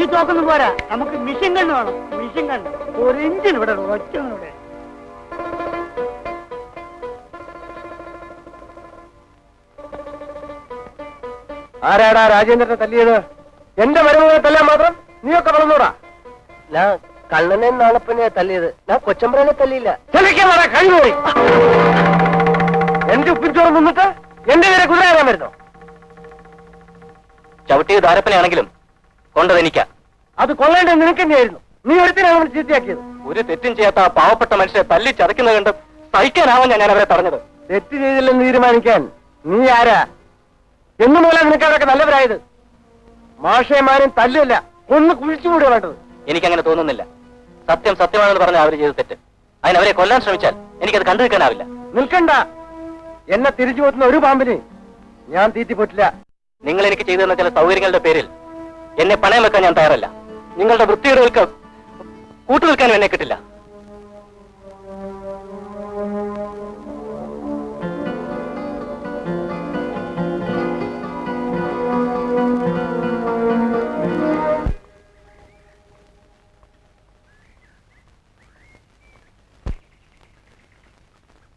ഈ തോക്കൊന്നും പോരാ, നമുക്ക് മിഷൻ കണ്ണ് വേണം. മിഷൻ കണ്ണ് ഒരിഞ്ചിന് ഇവിടെ ഒറ്റ ആരാടാ രാജേന്ദ്രനെ തല്ലിയത്? എന്റെ മരുമകളെ തല്ലാൻ മാത്രം നീയൊക്കെ വളർന്നോടാ? ഞാൻ കണ്ണനെ നാളപ്പനെ തല്ലിയത്, ഞാൻ കൊച്ചമ്പ്രനെ തല്ലിയില്ല. ചെലക്കാടാ കഴിവോടി. എന്റെ ഉപ്പിച്ചോറ് നിന്നിട്ട് എന്റെ പേരെ കുതിരാൻ വരുന്നോ? ചവിട്ടിയത് ആരപ്പനെയാണെങ്കിലും കൊണ്ടത് എനിക്കാ. അത് കൊള്ളേണ്ടത് നിനക്ക് തന്നെയായിരുന്നു. നീ ഒരുത്തിനാണ് അവൻ ചീത്തയാക്കിയത്. ഒരു തെറ്റും ചെയ്യാത്ത ആ പാവപ്പെട്ട മനുഷ്യനെ തല്ലി ചതയ്ക്കുന്നത് കണ്ട് സഹിക്കാനാവാൻ ഞാൻ അവരെ തടഞ്ഞത്. തെറ്റ് ചെയ്തില്ലെന്ന് തീരുമാനിക്കാൻ നീ ആരാ? എന്നു മൂലം നിനക്കവരൊക്കെ നല്ലവരായത്? മാഷേമാരും തല്ലില്ല, ഒന്ന് കുഴിച്ചുകൂടി വേണ്ടത്. എനിക്കങ്ങനെ തോന്നുന്നില്ല. സത്യം സത്യമാണെന്ന് പറഞ്ഞാൽ അവർ ചെയ്ത് തെറ്റ്. അതിനവരെ കൊല്ലാൻ ശ്രമിച്ചാൽ എനിക്കത് കണ്ടു നിൽക്കാനാവില്ല. നിൽക്കണ്ട. എന്നെ തിരിച്ചു പോത്തുന്ന ഒരു പാമ്പിന് ഞാൻ തീറ്റിപ്പോറ്റില്ല. നിങ്ങൾ എനിക്ക് ചെയ്തു തന്ന ചില സൗകര്യങ്ങളുടെ പേരിൽ എന്നെ പണയം വെക്കാൻ ഞാൻ തയ്യാറല്ല. നിങ്ങളുടെ വൃത്തികേടുകൾക്ക് കൂട്ടുനിൽക്കാനും എന്നെ കിട്ടില്ല.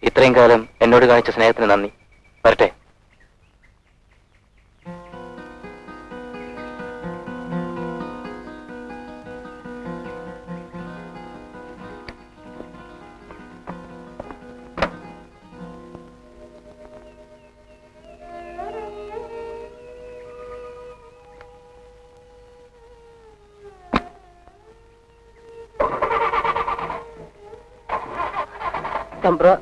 ഇത്രയും കാലം എന്നോട് കാണിച്ച സ്നേഹത്തിന് നന്ദി. വരട്ടെ. സംബ്ര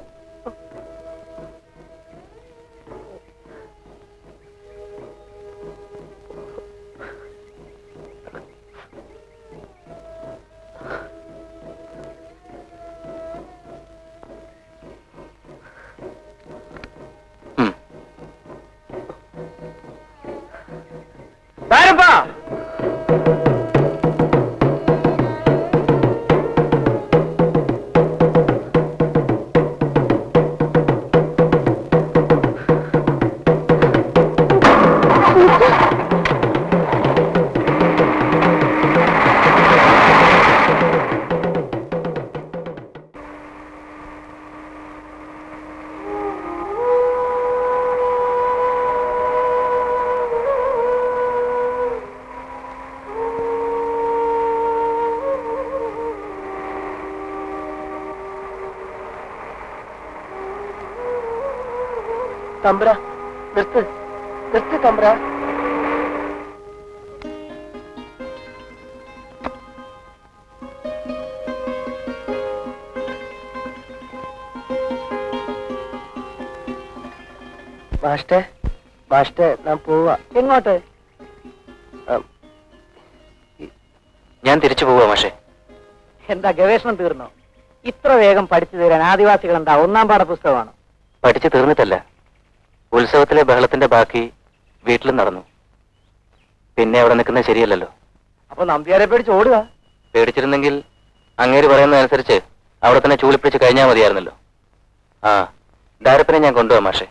തമ്പ്ര, നിർത്ത് നിർത്ത് തമ്പ്ര. മാസ്റ്റേ മാസ്റ്റേ, ഞാൻ പോവാ. എങ്ങോട്ട്? ഞാൻ തിരിച്ചു പോവാ മാഷേ. എന്താ ഗവേഷണം തീർന്നോ? ഇത്ര വേഗം പഠിച്ചു തീരാൻ ആദിവാസികൾ എന്താ ഒന്നാം പാഠ പുസ്തകമാണ്? പഠിച്ചു തീർന്നിട്ടല്ല. ഉത്സവത്തിലെ ബഹളത്തിന്റെ ബാക്കി വീട്ടിലും നടന്നു. പിന്നെ അവിടെ നിൽക്കുന്നത് ശരിയല്ലല്ലോ. അപ്പൊ നമ്പ്യാരെ പേടിച്ച് ഓടുക. പേടിച്ചിരുന്നെങ്കിൽ അങ്ങേര് പറയുന്നതനുസരിച്ച് അവിടെ തന്നെ ചൂളിപ്പിടിച്ച് കഴിഞ്ഞാൽ മതിയായിരുന്നല്ലോ. ആ ഡയറപ്പനെ ഞാൻ കൊണ്ടുപോകാം മാഷേ.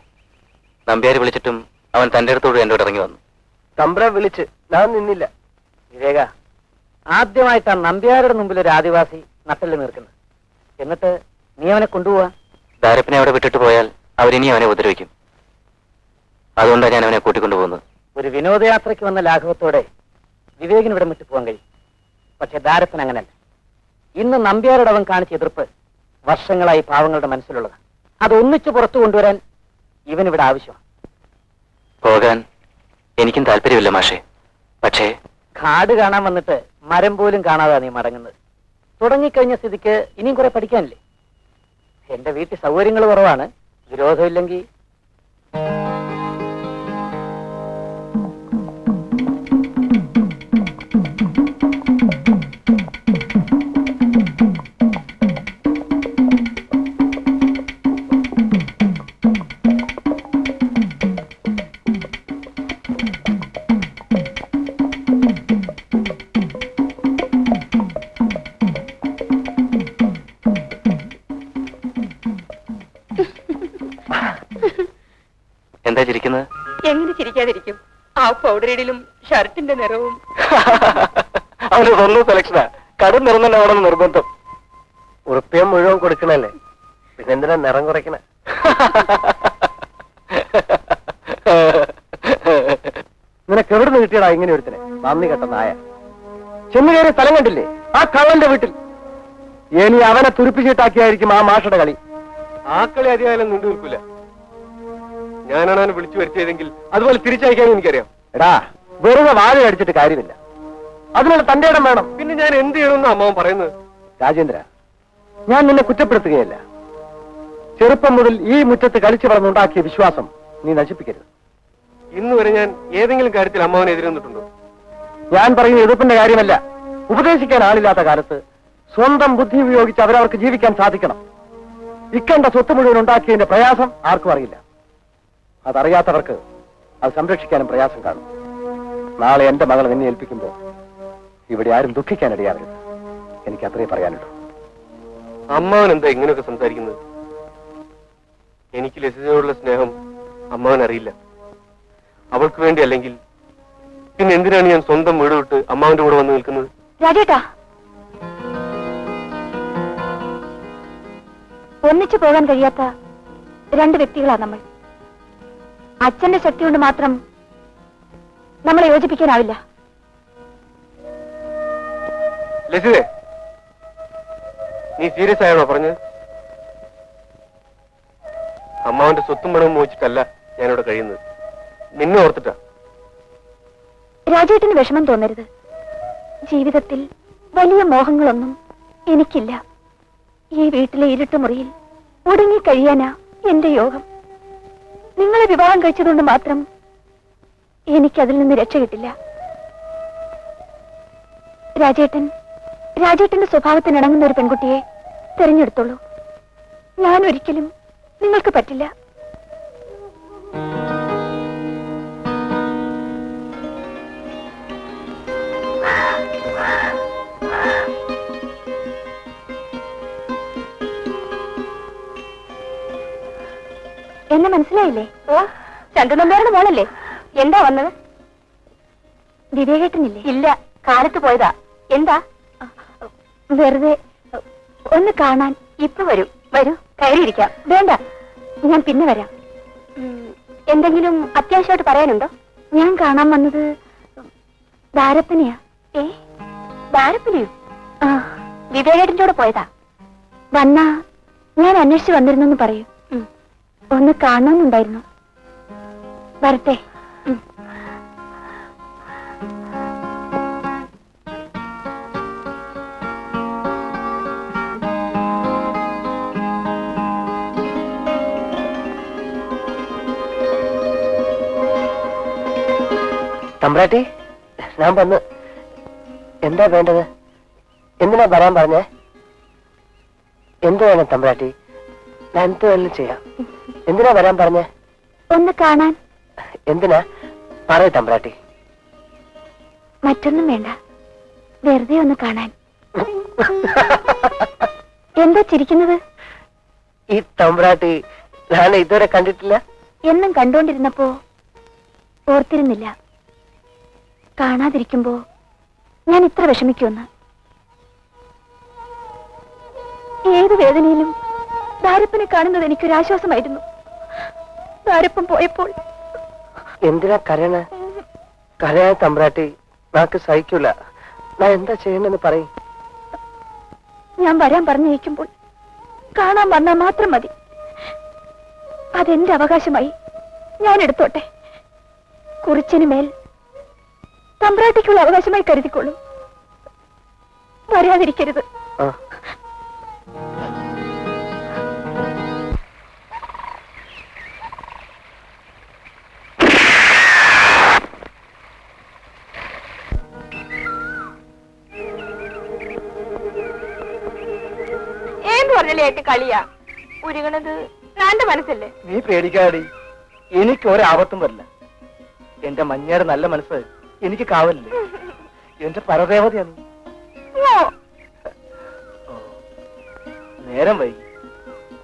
നമ്പ്യാര് വിളിച്ചിട്ടും അവൻ തന്റെ അടുത്തോട് എൻ്റെ കൂടെ ഇറങ്ങി വന്നു. തമ്പ്ര വിളിച്ച് ഞാൻ നിന്നില്ല. വിവേക, ആദ്യമായിട്ടാണ് നമ്പ്യാരുടെ മുമ്പിൽ ഒരു ആദിവാസി നട്ടല് നിൽക്കുന്നത്. എന്നിട്ട് നീ അവനെ കൊണ്ടുപോവാ? ഡയറപ്പനെ അവിടെ വിട്ടിട്ട് പോയാൽ അവരിനി അവനെ ഉപദ്രവിക്കും. അതുകൊണ്ടാണ് ഞാൻ അവനെ കൂട്ടിക്കൊണ്ടുപോകുന്നത്. ഒരു വിനോദയാത്രയ്ക്ക് വന്ന ലാഘവത്തോടെ വിവേകിന് ഇവിടെ വിട്ടു പോകാൻ കഴിയും. പക്ഷെ ദാരപ്പൻ അങ്ങനല്ല. ഇന്ന് നമ്പ്യാരോടവൻ കാണിച്ച എതിർപ്പ് വർഷങ്ങളായി പാവങ്ങളുടെ മനസ്സിലുള്ളതാണ്. അത് ഒന്നിച്ചു പുറത്തു കൊണ്ടുവരാൻ ഇവനിവിടെ ആവശ്യമാണ്. പോകാൻ എനിക്കും താല്പര്യമില്ല മാഷേ. പക്ഷേ കാട് കാണാൻ വന്നിട്ട് മരം പോലും കാണാതെ നീ മടങ്ങുന്നത്. തുടങ്ങിക്കഴിഞ്ഞ സ്ഥിതിക്ക് ഇനിയും കുറെ പഠിക്കാനില്ലേ? എന്റെ വീട്ടിൽ സൗകര്യങ്ങൾ കുറവാണ്. വിരോധമില്ലെങ്കിൽ എങ്ങനെ ചിരിക്കാതിരിക്കും? ആ പൗഡറിടിലും ഷർട്ടിന്റെ നിറവും അവന്റെ സ്വന്തം സെലക്ഷനാ. കടും നിറം തന്നെ വേണം നിർബന്ധം. ഉറുപ്പ്യം മുഴുവൻ കൊടുക്കണല്ലേ, പിന്നെന്തിനാ നിറം കുറയ്ക്കണ? നിനക്ക് എവിടെ നിന്ന് കിട്ടിയടാ ഇങ്ങനെ ഒരുത്തനെ? നന്ദി കേട്ട നായ. ചെന്ന് കയറി സ്ഥലം കണ്ടില്ലേ ആ കള്ളന്റെ വീട്ടിൽ? ഇനി അവനെ തുരുപ്പിച്ചിട്ടാക്കിയായിരിക്കും ആ മാഷയുടെ കളി. ആ കളി അധികാലം നീണ്ടു നിൽക്കില്ല. ഞാനാണ് അവനെ വിളിച്ചു വരുത്തിയതെങ്കിൽ അതുപോലെ തിരിച്ചയക്കാനും എനിക്കറിയാം. എടാ വെറുതെ വാഴ അടിച്ചിട്ട് കാര്യമില്ല, അതിനുള്ള തന്റെ ഇടം വേണം. പിന്നെ ഞാൻ എന്ത് ചെയ്യണമെന്ന് അമ്മാവൻ പറയുന്നത്? രാജേന്ദ്ര, ഞാൻ നിന്നെ കുറ്റപ്പെടുത്തുകയല്ല. ചെറുപ്പം മുതൽ ഈ മുറ്റത്ത് കളിച്ചു വളർന്നുണ്ടാക്കിയ വിശ്വാസം നീ നശിപ്പിക്കരുത്. ഇന്ന് വരെ ഞാൻ ഏതെങ്കിലും കാര്യത്തിൽ അമ്മാവനെ എതിരുന്നിട്ടുണ്ടോ? ഞാൻ പറയുന്ന എതിർപ്പിന്റെ കാര്യമല്ല, ഉപദേശിക്കാൻ ആളില്ലാത്ത കാലത്ത് സ്വന്തം ബുദ്ധി ഉപയോഗിച്ച് അവരവർക്ക് ജീവിക്കാൻ സാധിക്കണം. ഇക്കണ്ട സ്വത്ത് മുഴുവൻ ഉണ്ടാക്കിയതിന്റെ പ്രയാസം ആർക്കും അറിയില്ല. അതറിയാത്തവർക്ക് അത് സംരക്ഷിക്കാനും പ്രയാസം കാണും. നാളെ എന്റെ മകൾ എന്നെ ഏൽപ്പിക്കുമ്പോൾ ഇവിടെ ആരും ദുഃഖിക്കാനിടയാവരുത്. എനിക്ക് അത്രേ പറയാനുള്ളൂ. അമ്മാവൻ എന്താ ഇങ്ങനെയൊക്കെ സംസാരിക്കുന്നത്? എനിക്ക് ലസിതയോടുള്ള സ്നേഹം അമ്മാവൻ അറിയില്ല. അവൾക്ക് വേണ്ടി അല്ലെങ്കിൽ പിന്നെ എന്തിനാണ് ഞാൻ സ്വന്തം വീട് വിട്ട് അമ്മാവന്റെ കൂടെ വന്ന് നിൽക്കുന്നത്? രാജേട്ടാ, ഒന്നിച്ചു പോകാൻ കഴിയാത്ത രണ്ട് വ്യക്തികളാണ് നമ്മൾ. അച്ഛന്റെ ശക്തി കൊണ്ട് മാത്രം നമ്മളെ യോജിപ്പിക്കാനാവില്ല. ലസിതേ, നീ സീരിയസ് ആയാണോ പറഞ്ഞത്? അമ്മാവന്റെ സ്വത്തും പണവും മോഹിച്ചിട്ടല്ല ഞാനിവിടെ കഴിയുന്നത്, നിന്നെ ഓർത്തിട്ടാ. രാജേട്ടന് വിഷമം തോന്നരുത്. ജീവിതത്തിൽ വലിയ മോഹങ്ങളൊന്നും എനിക്കില്ല. ഈ വീട്ടിലെ ഇരുട്ടുമുറിയിൽ ഒടുങ്ങി കഴിയാനാ എന്റെ യോഗം. നിങ്ങളെ വിവാഹം കഴിച്ചതുകൊണ്ട് മാത്രം എനിക്കതിൽ നിന്ന് രക്ഷ കിട്ടില്ല. രാജേട്ടൻ രാജേട്ടന്റെ സ്വഭാവത്തിനിണങ്ങുന്ന ഒരു പെൺകുട്ടിയെ തിരഞ്ഞെടുത്തോളൂ. ഞാൻ ഒരിക്കലും നിങ്ങൾക്ക് പറ്റില്ല. എന്നെ മനസ്സിലായില്ലേ? ഓ, ചന്ദ്രനമ്പേരുടെ മോളല്ലേ? എന്താ വന്നത്? വിവേകേട്ടനില്ലേ? ഇല്ല, കാലത്ത് പോയതാ. എന്താ? വെറുതെ ഒന്ന് കാണാൻ. ഇപ്പൊ വരൂ, വരൂ, കയറിയിരിക്കാം. വേണ്ട, ഞാൻ പിന്നെ വരാം. എന്തെങ്കിലും അത്യാവശ്യമായിട്ട് പറയാനുണ്ടോ? ഞാൻ കാണാൻ വന്നത് ദാരപ്പനെയാ. ഏ, ദാരപ്പനെയോ? ആ, വിവേകേട്ടൻ്റെ കൂടെ പോയതാ. വന്നാ ഞാൻ അന്വേഷിച്ച് വന്നിരുന്നെന്ന് പറയൂ. ഒന്ന് കാണണമെന്നുണ്ടായിരുന്നു. വരട്ടെ. തമ്പ്രാട്ടി, ഞാൻ വന്ന് എന്താ വേണ്ടത്? എന്തിനാ വരാൻ പറഞ്ഞേ? എന്ത് വേണം തമ്പ്രാട്ടി? ഞാൻ എന്ത് വേണമെങ്കിലും ചെയ്യാം. എന്തിനാ വരാൻ പറഞ്ഞേ? ഒന്ന് കാണാൻ. എന്തിനാ പറയ തമ്പ്രാട്ടി? മറ്റൊന്നും വേണ്ട, വെറുതെ ഒന്ന് കാണാൻ. എന്താ ചിരിക്കുന്നത്? ഈ തമ്പ്രാട്ടി ഞാൻ ഇതുവരെ കണ്ടിട്ടില്ല. എന്നും കണ്ടുകൊണ്ടിരുന്നപ്പോ ഓർത്തിരുന്നില്ല. കാണാതിരിക്കുമ്പോ ഞാൻ ഇത്ര വിഷമിക്കുമെന്ന്. ഏത് വേദനയിലും ദാരപ്പനെ കാണുന്നത് എനിക്കൊരാശ്വാസമായിരുന്നു. ദാരപ്പൻ പോയപ്പോൾ എന്തിനാ കരയണ? കരയാൻ തമ്പ്രാട്ടി, നാക്ക് സഹിക്കൂല. ഞാൻ എന്താ ചെയ്യണെന്ന് പറയും. ഞാൻ വരാൻ പറഞ്ഞയക്കുമ്പോൾ കാണാൻ വന്നാൽ മാത്രം മതി. അതെന്റെ അവകാശമായി ഞാൻ എടുത്തോട്ടെ. കുറിച്ചിന് മേൽ തമ്പ്രാട്ടിക്കുള്ള അവകാശമായി കരുതിക്കോളൂ. വരാതിരിക്കരുത്. ഏത് പറഞ്ഞില്ലായിട്ട് കളിയാ ഉരുകണത്? രണ്ട് മനസ്സല്ലേ? നീ പേടിക്കാടി, എനിക്ക് ഒരാപത്തും വരില്ല. എന്റെ മഞ്ഞയുടെ നല്ല മനസ്സ് എനിക്ക് കാവല്ലേ. എന്റെ പരദേവതയാണ്. നേരം വൈകി,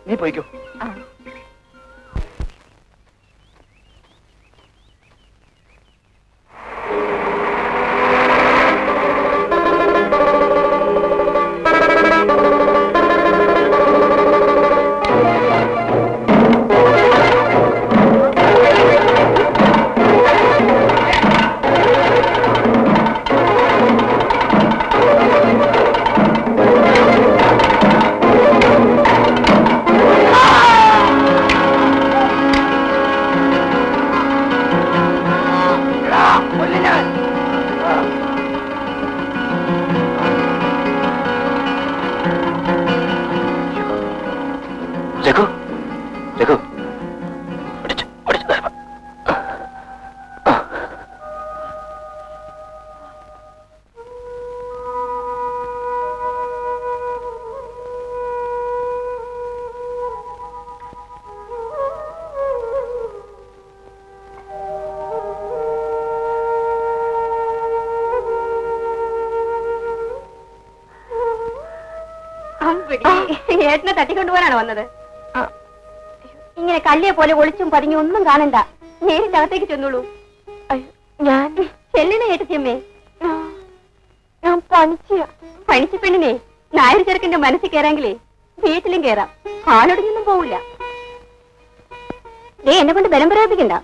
നീ പോയിക്കോ. ഇങ്ങനെ കല്ലിയെ പോലെ ഒളിച്ചും പതിഞ്ഞു ഒന്നും കാണണ്ട, നേരിട്ട് അകത്തേക്ക് ചെന്നോളൂ. ഞാൻ ചെല്ലിനെ ഏട്ടത്തിയമ്മേ, ഞാൻ പണിച്ച പണിച്ച പെണ്ണിനെ നായർ ചെറുക്കന്റെ മനസ്സിൽ കയറാങ്കിലേ വീട്ടിലും കേറാം, ആളൊടിഞ്ഞൊന്നും പോവില്ല. ദേ എന്നെ കൊണ്ട് ബലം പ്രയോഗിക്കണ്ട.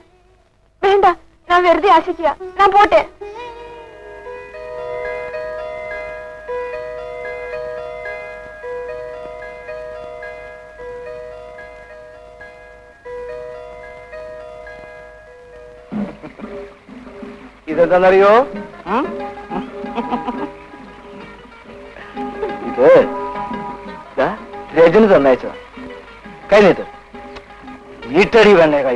വേണ്ട, ഞാൻ വെറുതെ ആശിക്കുക. ഞാൻ പോട്ടെ. ഇതെന്താണെന്നറിയോ? ഇത് രജന് തന്നയച്ചോ. കൈ നീട്ട്, വീട്ടടി വേണ്ട കൈ.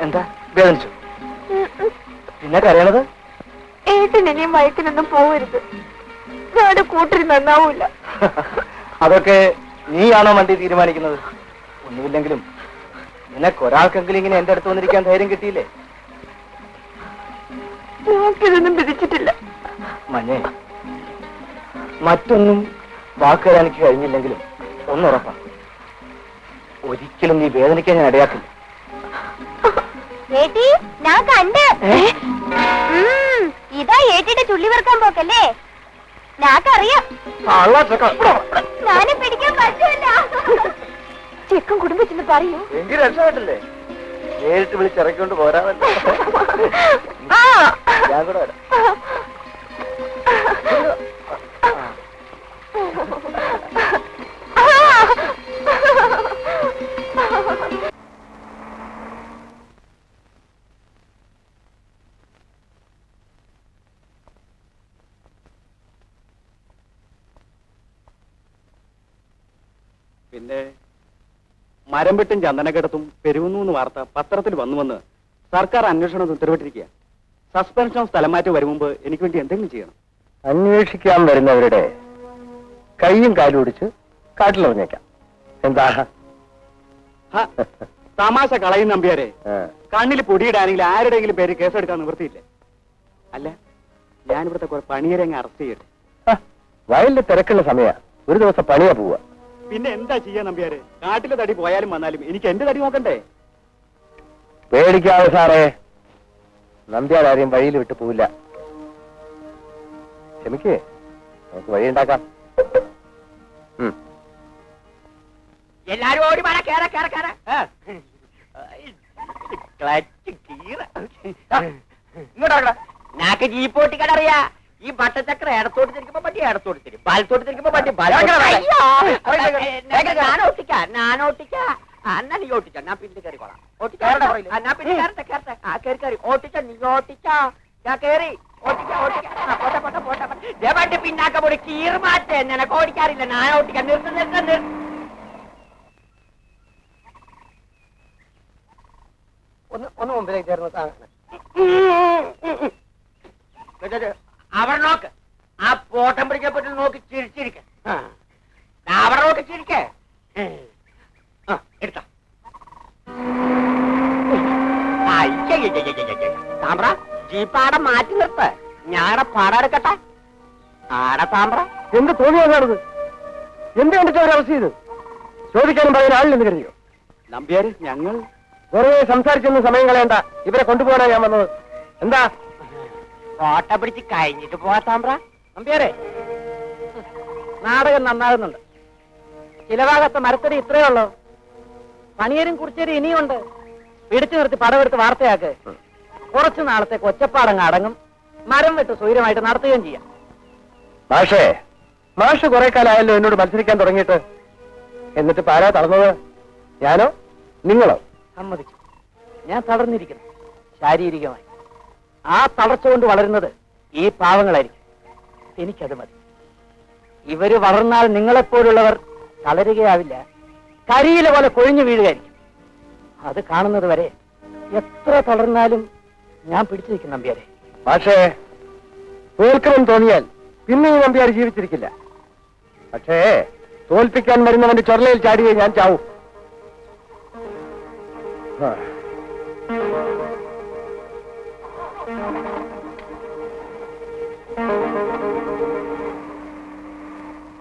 എന്താ വേദനിച്ചു? പിന്നെ കരയണത്? ഏട്ടനെയും വയറ്റിനൊന്നും പോവരുത്, കൂട്ടിൽ നന്നാവൂല. അതൊക്കെ നീയാണോ മണ്ടി തീരുമാനിക്കുന്നത്? ഒന്നുമില്ലെങ്കിലും നിനക്കൊരാൾക്കെങ്കിലും ഇങ്ങനെ എന്റെ അടുത്ത് വന്നിരിക്കാൻ ധൈര്യം കിട്ടിയില്ലേ? നമുക്കിതൊന്നും വിധിച്ചിട്ടില്ല മഞ്ഞേ. മറ്റൊന്നും വാക്കുതരാൻ എനിക്ക് കഴിഞ്ഞില്ലെങ്കിലും ഒന്നുറപ്പാ, ഒരിക്കലും നീ വേദനിക്കാൻ ഞാൻ ഇടയാക്കില്ല. ഇതാ ഏട്ടിയുടെ ചുള്ളി വെറുക്കാൻ പോക്കല്ലേ? ിയാം ഞാനെ പിടിക്കാൻ പറ്റില്ല. ചെക്കും കുടുംബത്തിന് പറയൂ, എനിക്ക് രക്ഷപ്പെട്ടില്ലേ? നേരിട്ട് വിളിച്ചിറക്കൊണ്ട് പോരാമല്ലോ. ഞാൻ കൂടെ വരാം. മരംവെട്ടും ചന്ദനക്കെടുത്തും പെരുകുന്നു വാർത്ത പത്രത്തിൽ വന്നുവെന്ന് സർക്കാർ അന്വേഷണം ഉത്തരവിട്ടിരിക്കുക. സസ്പെൻഷൻ സ്ഥലം മാറ്റി വരും മുമ്പ് എനിക്ക് വേണ്ടി എന്തെങ്കിലും ചെയ്യണം. അന്വേഷിക്കാൻ വരുന്നവരുടെ കൈയും കാലും ഒടിച്ച് കാട്ടിലെറിഞ്ഞേക്കാം. എന്താ തമാശ കളയുന്ന നമ്പ്യാരെ? കണ്ണിൽ പൊടിയിടാനെങ്കിൽ ആരുടെയെങ്കിലും പേര് കേസെടുക്കാൻ നിവൃത്തിയില്ലേ? അല്ല, ഞാനിവിടുത്തെ കുറെ പണിയരെ അങ്ങ് അറസ്റ്റ് ചെയ്യട്ടെ. വയലിൽ തിരക്കുള്ള സമയ ഒരു ദിവസം പണിയാ പോവുക. പിന്നെ എന്താ ചെയ്യാ നമ്പ്യാരെ? കാട്ടിലെ തടി പോയാലും വന്നാലും എനിക്ക് എന്റെ തടി നോക്കണ്ടേ? പേടിക്കാതെ സാറേ, നമ്പ്യാർ ആരെയും വഴിയിൽ വിട്ടു പോവില്ല. ക്ഷമിക്കേ, നമുക്ക് വഴിയുണ്ടാക്കാം. എല്ലാരും ഓടി മാറാ, കേറാ കേറാ കേറാ. ഇങ്ങോട്ടാ, നാക്ക് ജീപ്പോട്ടി കടറിയാ. ഈ വട്ടച്ചക്ര ഇടത്തോട്ട് തിരിക്കുമ്പോ പറ്റി, ഇടത്തോട്ട് തിരിക്കും, വലത്തോട്ട് തിരിക്കുമ്പോ പറ്റി, വലോട്ടിക്കാം. ഞാൻ ഓട്ടിക്കാ, എന്നാ നീ ഓട്ടിച്ചാ, ഞാൻ പിന്നെ കയറിക്കോളാം. ഓട്ടിക്കാ പിന്നെ കയറട്ടെ, കയറട്ടെ. ആ കയറി കയറി ഓട്ടിച്ചാ, നീ ഓട്ടിച്ചാ, ഞാൻ കയറി ഓട്ടിക്കാ, ഓട്ടിക്കാ. പോട്ടെ പോട്ടെ പോട്ടെ, ജവണ്ടി പിന്നാക്ക പോടി, കീർ മാറ്റേ. നിനക്ക് ഓടിക്കാറില്ല, ഞാൻ ഓട്ടിക്കാം. നിർത്തി നിർത്തി നിർത്തി ഒന്ന് ഒന്ന് മുമ്പിലേക്ക് ചേർന്ന് താങ്ങാണ്. അവർ നോക്ക്, ആ പോട്ടം പിടിക്കാൻ പറ്റുന്ന നോക്കി ചിരിച്ചിരിക്ക. അവർ നോക്കി ചിരിക്ക. എടുത്ത താമ്പ്ര ജീപ്പാടെ മാറ്റി നിർത്ത, ഞാടെ പാട എടുക്കട്ടെ. ആടെ താമ്പ്ര എന്ത് തോന്നിയാണത്? എന്ത് കണ്ടിട്ട് അവരവസ്ഥ ചെയ്ത് ചോദിക്കാനും പറയുന്ന ആളില്ലെന്ന് കരുതിയോ? നമ്പ്യാര്, ഞങ്ങൾ വെറുതെ സംസാരിച്ചൊന്നും സമയം കളയണ്ട, ഇവരെ കൊണ്ടുപോകാനാ ഞാൻ വന്നത്. എന്താ കോട്ട പിടിച്ച് കഴിഞ്ഞിട്ട് പോകാത്താമ്പ്ര? നമ്പ്യാരെ, നാടകം നന്നാകുന്നുണ്ട്. ചില ഭാഗത്ത് മരത്തടി ഇത്രയേ ഉള്ളൂ, പണിയരും കുറിച്ചേരും ഇനിയുണ്ട്. പിടിച്ചു നിർത്തി പടവെടുത്ത് വാർത്തയാക്ക്. കുറച്ചു നാളത്തേക്ക് ഒച്ചപ്പാടങ്ങ് അടങ്ങും. മരം വെട്ട് സ്വൈരമായിട്ട് നടത്തുകയും ചെയ്യാം. പക്ഷേ മാഷ് കുറെ കാലമായല്ലോ എന്നോട് മത്സരിക്കാൻ തുടങ്ങിയിട്ട്. എന്നിട്ട് പാരാ തളർന്നത്? ഞാനോ നിങ്ങളോ? സമ്മതിച്ചു, ഞാൻ തളർന്നിരിക്കുന്നു ശാരീരികമായി. ആ തളർച്ച കൊണ്ട് വളരുന്നത് ഈ പാവങ്ങളായിരിക്കും. എനിക്കത് മതി. ഇവര് വളർന്നാൽ നിങ്ങളെപ്പോലുള്ളവർ തളരുകയാവില്ല, കരിയിലെ പോലെ കൊഴിഞ്ഞു വീഴുകയായിരിക്കും. അത് കാണുന്നത് വരെ എത്ര തളർന്നാലും ഞാൻ പിടിച്ചു നിൽക്കും നമ്പ്യാരെ. പക്ഷേ തോൽക്കണം തോന്നിയാൽ പിന്നെ ഈ നമ്പ്യാർ ജീവിച്ചിരിക്കില്ല. പക്ഷേ തോൽപ്പിക്കാൻ വരുന്നവന്റെ ചൊരലയിൽ ചാടിയേ ഞാൻ ചാവും.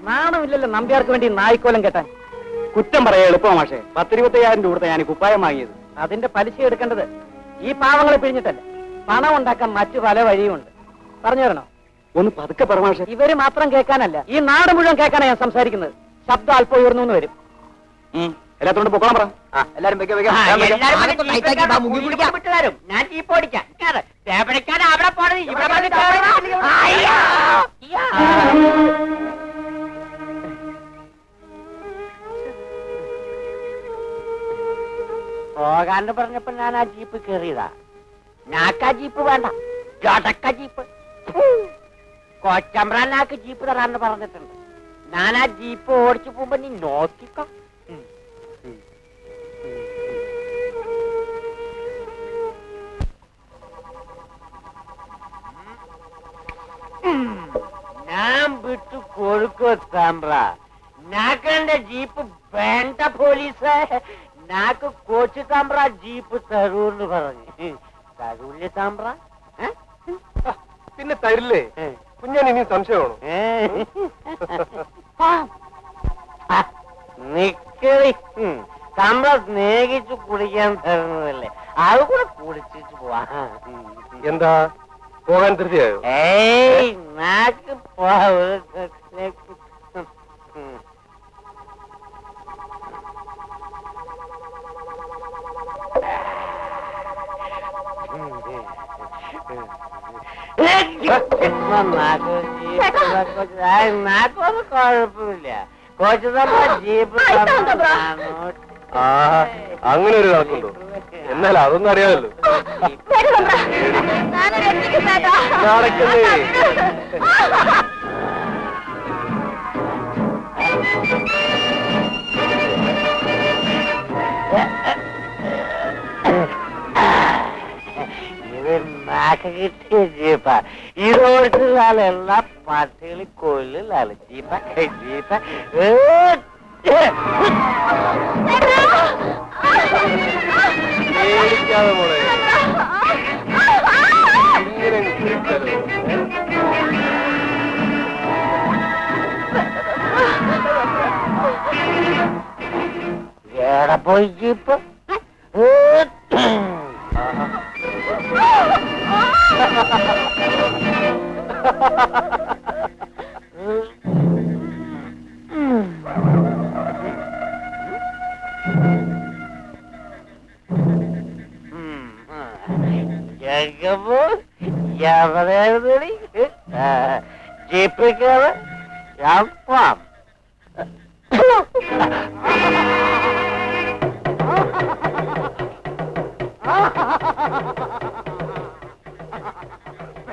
നാണമില്ലല്ലോ നമ്പ്യാർക്ക് വേണ്ടി നായ്ക്കോലം കെട്ടാൻ. കുറ്റം പറയാൻ എളുപ്പമാണ് മാഷേ. പത്തിരുപത്തയ്യായിരം രൂപ ഞാൻ കുപ്പായം വാങ്ങിയത്. അതിന്റെ പലിശ എടുക്കേണ്ടത് ഈ പാവങ്ങളെ പിഴിഞ്ഞിട്ടല്ല. പണം ഉണ്ടാക്കാൻ മറ്റു പല വഴിയുമുണ്ട്. പറഞ്ഞു തരണോ? ഒന്ന് പതുക്കെ പരമാശ. ഇവര് മാത്രം കേൾക്കാനല്ല, ഈ നാട് മുഴുവൻ കേൾക്കാനാണ് ഞാൻ സംസാരിക്കുന്നത്. ശബ്ദം അല്പം ഉയർന്നു വരും. എല്ലാത്തോണ്ട് പൊക്കോളാം പറ. എല്ലാരും പോകാന്ന് പറഞ്ഞപ്പോ ഞാൻ ആ ജീപ്പ് കയറിയതാ. ഞാക്കാ ജീപ്പ് വേണ്ട, ജോട്ടക്ക ജീപ്പ്. കൊച്ചമ്പ്രാനാക്ക് ജീപ്പ് തരാന്ന് പറഞ്ഞിട്ടുണ്ട്. ഞാൻ ആ ജീപ്പ് ഓടിച്ചു പോകുമ്പോ നീ നോക്കിക്കോ. ഞാൻ വിട്ടു കൊടുക്കോ സാമ്പ്ര. നാക്കെന്റെ ജീപ്പ് വേണ്ട പോലീസേ. നാക്ക് കോച്ച് സാമ്പ്ര ജീപ്പ് തരൂന്ന് പറഞ്ഞു. തരൂല്ലേ സാമ്പ്ര? പിന്നെ തരില്ലേ കുഞ്ഞാൻ? ഇനി സംശയമാണോ? നിക്കറി സാമ്പ്ര സ്നേഹിച്ചു കുടിക്കാൻ തരുന്നതല്ലേ, അത് കൂടെ കുടിച്ചിട്ട് പോവാ. എന്താ പോകാൻ തീർച്ചയായോ? ഏയ് നാക്ക് നാക്കൊന്നും കുഴപ്പമില്ല. കോച്ചതമ്മ ജീപ്പ് അങ്ങനെ ഒരു കണക്കുണ്ടോ? എന്നാൽ അതൊന്നും അറിയാമല്ലോ. ഇത് നാക്ക് കിട്ടിയ ജീപ്പ. ഇതോട്ട് ലാലെല്ലാ പാട്ടുകളി കൊല്ലു ലാല ജീപ്പ ജീപ്പ. പേടിക്കാതെ മോളെ. എവിടെ പോയി ജീപ്പ്? ജഗബോ എവിടെയായിരുന്നടി? ജീപ്പിക്കാതെ ഞാൻ പോവാം.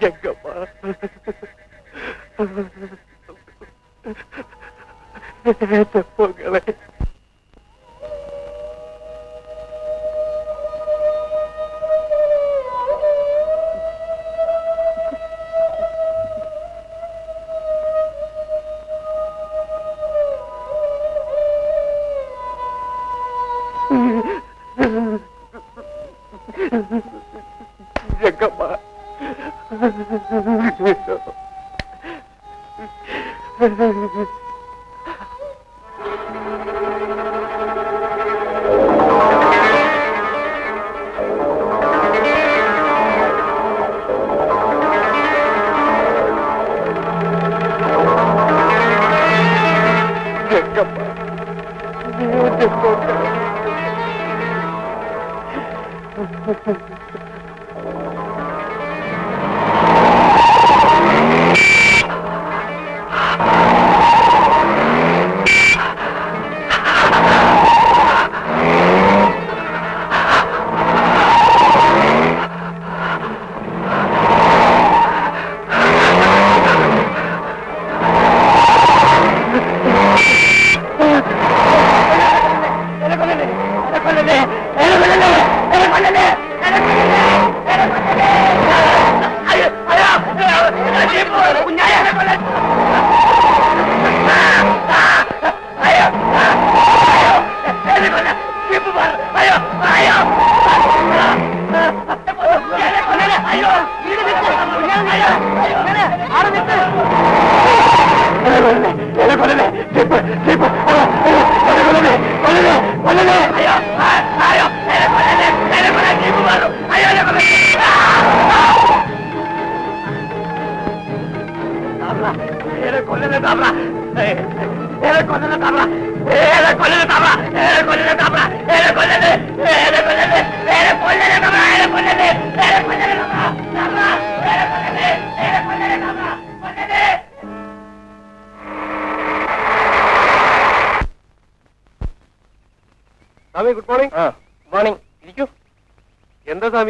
ജഗമ്മ, എന്റെ മകളെ ஜக்கம்மா,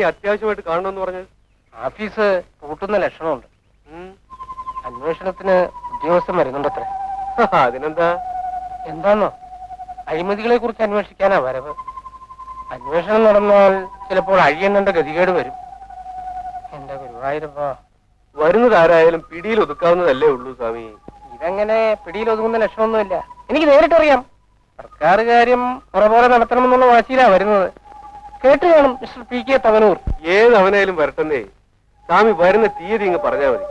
അത്യാവശ്യമായിട്ട് കാണണമെന്ന് പറഞ്ഞത് ഓഫീസ് പൂട്ടുന്ന ലക്ഷണമുണ്ട്. അന്വേഷണത്തിന് ഉദ്യോഗസ്ഥൻ വരുന്നുണ്ടത്ര. അതിനെന്താ? എന്താണോ അഴിമതികളെ കുറിച്ച് അന്വേഷിക്കാനാ വരവ്. അന്വേഷണം നടന്നാൽ ചിലപ്പോൾ അഴിയുന്നുണ്ട്, ഗതികേട് വരും. എന്താ ഗുരുവായൂരപ്പോ, വരുന്നത് ആരായാലും പിടിയിൽ ഒതുക്കാവുന്നതല്ലേ ഉള്ളൂ സ്വാമി. ഇതങ്ങനെ പിടിയിൽ ഒതുങ്ങുന്ന ലക്ഷണമൊന്നുമില്ല, എനിക്ക് നേരിട്ടറിയാം. സർക്കാർ കാര്യം പുറപോലെ നടത്തണമെന്നുള്ള വാശിയിലാ വരുന്നത്. കേട്ടു കാണും മിസ്റ്റർ പി കെ തവനൂർ. ഏത് അവനായാലും വരട്ടെന്നേ സ്വാമി, വരുന്ന തീയതി ഇങ്ങ് പറഞ്ഞാൽ മതി.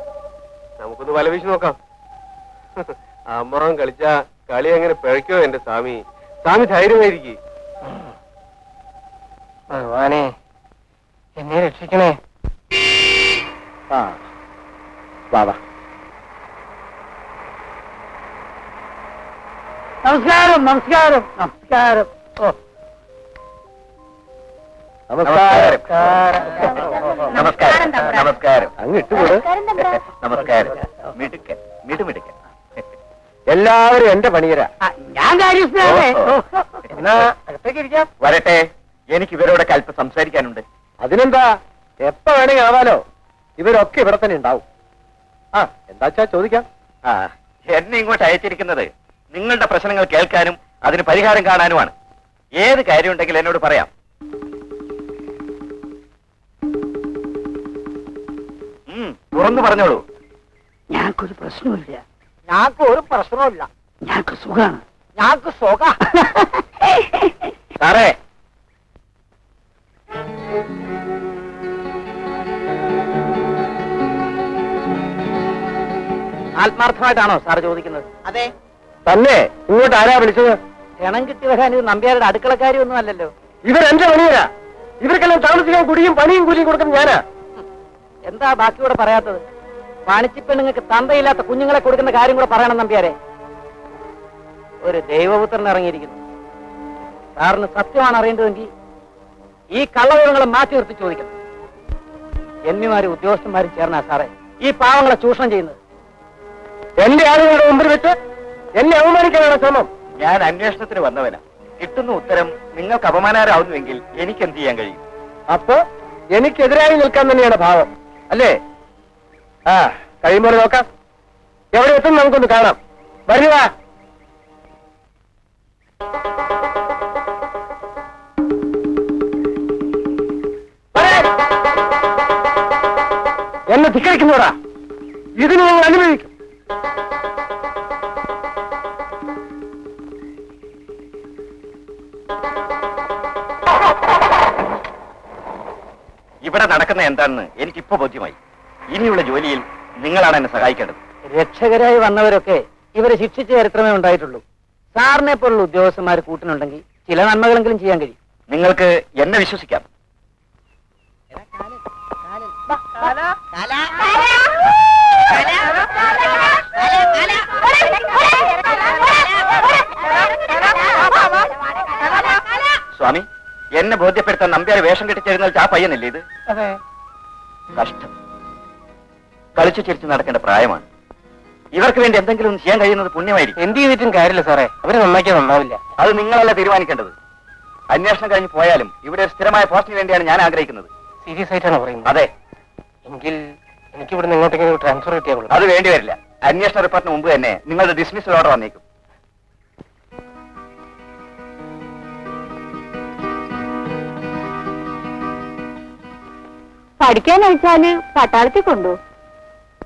നമുക്കൊന്ന് വലവീശി നോക്കാം. അമ്മറം കളിച്ച കളി അങ്ങനെ പിഴയ്ക്കോ എന്റെ സ്വാമി. സ്വാമി ധൈര്യമായിരിക്കും. ഭഗവാനെ എന്നെ രക്ഷിക്കണേ. ആ ബാബാ, നമസ്കാരം നമസ്കാരം നമസ്കാരം. ഓ നമസ്കാരം നമസ്കാരം നമസ്കാരം. അങ്ങ് ഇട്ടുകൂടെ. നമസ്കാരം. മിടുക്കൻ മിടുമിടുക്കൻ. എല്ലാവരും എന്റെ പണിയരാ. ഞാൻ വരട്ടെ, എനിക്ക് ഇവരോടൊക്കെ അല്പം സംസാരിക്കാനുണ്ട്. അതിനെന്താ, എപ്പ വേണമെങ്കിൽ ആവാലോ. ഇവരൊക്കെ ഇവിടെ തന്നെ ഉണ്ടാവും. ആ എന്താച്ചാ ചോദിക്കാം. ആ എന്നെ ഇങ്ങോട്ട് അയച്ചിരിക്കുന്നത് നിങ്ങളുടെ പ്രശ്നങ്ങൾ കേൾക്കാനും അതിന് പരിഹാരം കാണാനുമാണ്. ഏത് കാര്യം ഉണ്ടെങ്കിൽ എന്നോട് പറയാം. തുറന്നു പറഞ്ഞോളൂ. ഞങ്ങൾക്കൊരു പ്രശ്നമില്ല. ഞങ്ങൾക്ക് ഒരു പ്രശ്നമില്ല. ഞങ്ങൾക്ക് സുഖമാണ്. ഞങ്ങൾക്ക് സുഖ. സാറേ ആത്മാർത്ഥമായിട്ടാണോ സാർ ചോദിക്കുന്നത്? അതെ. തന്നെ ഇങ്ങോട്ട് ആരാ വിളിച്ചത്? ക്ഷണം കിട്ടി വരാൻ ഇത് നമ്പ്യാരുടെ അടുക്കളക്കാരി ഒന്നും അല്ലല്ലോ. ഇവരെന്റെ പണിയരാ. ഇവർക്കെല്ലാം താമസിക്കാൻ കുടിയും പണിയും കൂലിയും കൊടുക്കും ഞാനാ. എന്താ ബാക്കിയോടെ പറയാത്തത്? വാണിച്ചിപ്പെണ്ണുങ്ങൾക്ക് തന്തയില്ലാത്ത കുഞ്ഞുങ്ങളെ കൊടുക്കുന്ന കാര്യം കൂടെ പറയണം നമ്പ്യാരെ. ഒരു ദൈവപുത്രൻ ഇറങ്ങിയിരിക്കുന്നു. സാറിന് സത്യമാണ് അറിയേണ്ടതെങ്കിൽ ഈ കള്ളവിവരങ്ങളെ മാറ്റി നിർത്തി ചോദിക്കണം. എന്മിമാരും ഉദ്യോഗസ്ഥന്മാരും ചേർന്നാ സാറേ ഈ പാവങ്ങളെ ചൂഷണം ചെയ്യുന്നത്. എന്റെ ആളുകളുടെ മുമ്പിൽ വെച്ച് എന്നെ അവമാനിക്കാനാണ് ശ്രമം. ഞാൻ അന്വേഷണത്തിന് വന്നവനാ. കിട്ടുന്ന ഉത്തരം നിങ്ങൾക്ക് അപമാനകരമാവുന്നുവെങ്കിൽ എനിക്ക് എന്ത് ചെയ്യാൻ കഴിയും? അപ്പോ എനിക്കെതിരായി നിൽക്കാൻ തന്നെയാണ് ഭാവം അല്ലേ? ആ കഴിയുമ്പോൾ നോക്കാം. എവിടെ എത്തും നമുക്കൊന്ന് കാണാം. വരുവാ. എന്നെ ധിക്കരിക്കുന്നോടാ. ഇതിന് നിങ്ങൾ അനുഭവിക്കും. ഇവിടെ നടക്കുന്ന എന്താണെന്ന് എനിക്കിപ്പോ ബോധ്യമായി. ഇനിയുള്ള ജോലിയിൽ നിങ്ങളാണ് എന്നെ സഹായിക്കേണ്ടത്. രക്ഷകരായി വന്നവരൊക്കെ ഇവരെ ശിക്ഷിച്ച ചരിത്രമേ ഉണ്ടായിട്ടുള്ളൂ. സാറിനെ പോലുള്ള ഉദ്യോഗസ്ഥന്മാർ കൂട്ടിനുണ്ടെങ്കിൽ ചില നന്മകളെങ്കിലും ചെയ്യാൻ കഴിയും. നിങ്ങൾക്ക് എന്നെ വിശ്വസിക്കാം. സ്വാമി, എന്നെ ബോധ്യപ്പെടുത്താൻ നമ്പ്യാർ വേഷം കെട്ടിച്ചേരുന്ന ആ പയ്യനല്ലേ ഇത്? കഷ്ടം. കളിച്ചു ചിരിച്ചു നടക്കേണ്ട പ്രായമാണ്. ഇവർക്ക് വേണ്ടി എന്തെങ്കിലും ഒന്ന് ചെയ്യാൻ കഴിയുന്നത് പുണ്യമായിരിക്കും. എന്ത് ചെയ്തിട്ടും കാര്യമില്ല സാറേ, അവര് നന്നാക്കിയാൽ നന്നാവില്ല. അത് നിങ്ങളല്ല തീരുമാനിക്കേണ്ടത്. അന്വേഷണം കഴിഞ്ഞ് പോയാലും ഇവിടെ ഒരു സ്ഥിരമായ പോസ്റ്റിന് വേണ്ടിയാണ് ഞാൻ ആഗ്രഹിക്കുന്നത്. സീരിയസ് ആയിട്ടാണ് പറയുന്നത്? അതെ. എങ്കിൽ എനിക്ക് ഇവിടെ നിങ്ങോട്ടെങ്കിലും ട്രാൻസ്ഫർ കിട്ടിയാൽ? അത് വേണ്ടി വരില്ല. അന്വേഷണ റിപ്പോർട്ടിന് മുമ്പ് തന്നെ നിങ്ങളുടെ ഡിസ്മിസ് ഓർഡർ വന്നേക്കും. പഠിക്കാൻ അയച്ചാല് പട്ടാളത്തിൽ കൊണ്ടു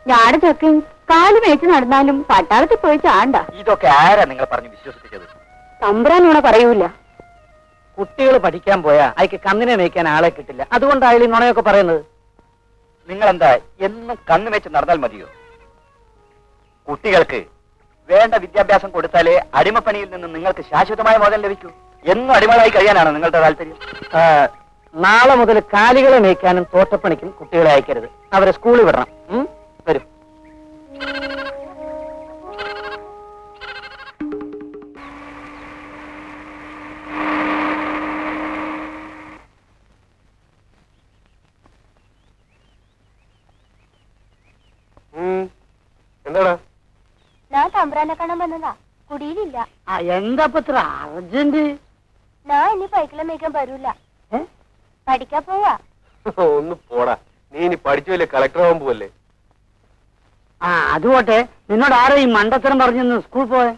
ഞാട് ചെക്കൻ കാല് മേച്ച് നടന്നാലും പട്ടാളത്തിൽ പോയി ചാണ്ട. ഇതൊക്കെ ആരാ നിങ്ങൾ പറഞ്ഞു വിശ്വസിപ്പിച്ചത്? തമ്പ്രാനോണ പറയൂല. കുട്ടികൾ പഠിക്കാൻ പോയാ അയക്ക് കന്നിനെ മേയ്ക്കാൻ ആളെ കിട്ടില്ല, അതുകൊണ്ടായാലും ഈ നുണയൊക്കെ പറയുന്നത്. നിങ്ങളെന്താ എന്നും കന്ന് മേച്ച് നടന്നാൽ മതിയോ? കുട്ടികൾക്ക് വേണ്ട വിദ്യാഭ്യാസം കൊടുത്താലേ അടിമപ്പണിയിൽ നിന്ന് നിങ്ങൾക്ക് ശാശ്വതമായ മോചനം ലഭിക്കൂ. എന്നും അടിമകളായി കഴിയാനാണ് നിങ്ങളുടെ താല്പര്യം? നാളെ മുതൽ കാലികളെ മേയ്ക്കാനും തോട്ടപ്പണിക്കും കുട്ടികളെ അയക്കരുത്. അവരെ സ്കൂളിൽ വിടണം. വരും. എന്താടാ? ഞാൻ തമ്പ്രാനെ കാണാൻ വന്നതാ. കുടിയിലില്ല. എന്താ പത്ര അർജന്റ്? ഞാൻ ഇനി പൈക്കിളെ മേയ്ക്കാൻ വരൂല. പഠിക്കാൻ പോവാ. ഒന്ന് പോടാ, നീ ഇനി പഠിച്ചില്ലേ കളക്ടർ ആവാൻ പോവല്ലേ? ആ അതുപോട്ടെ, നിന്നോട് ആരോ ഈ മണ്ടത്തരം പറഞ്ഞു സ്കൂൾ പോയെ?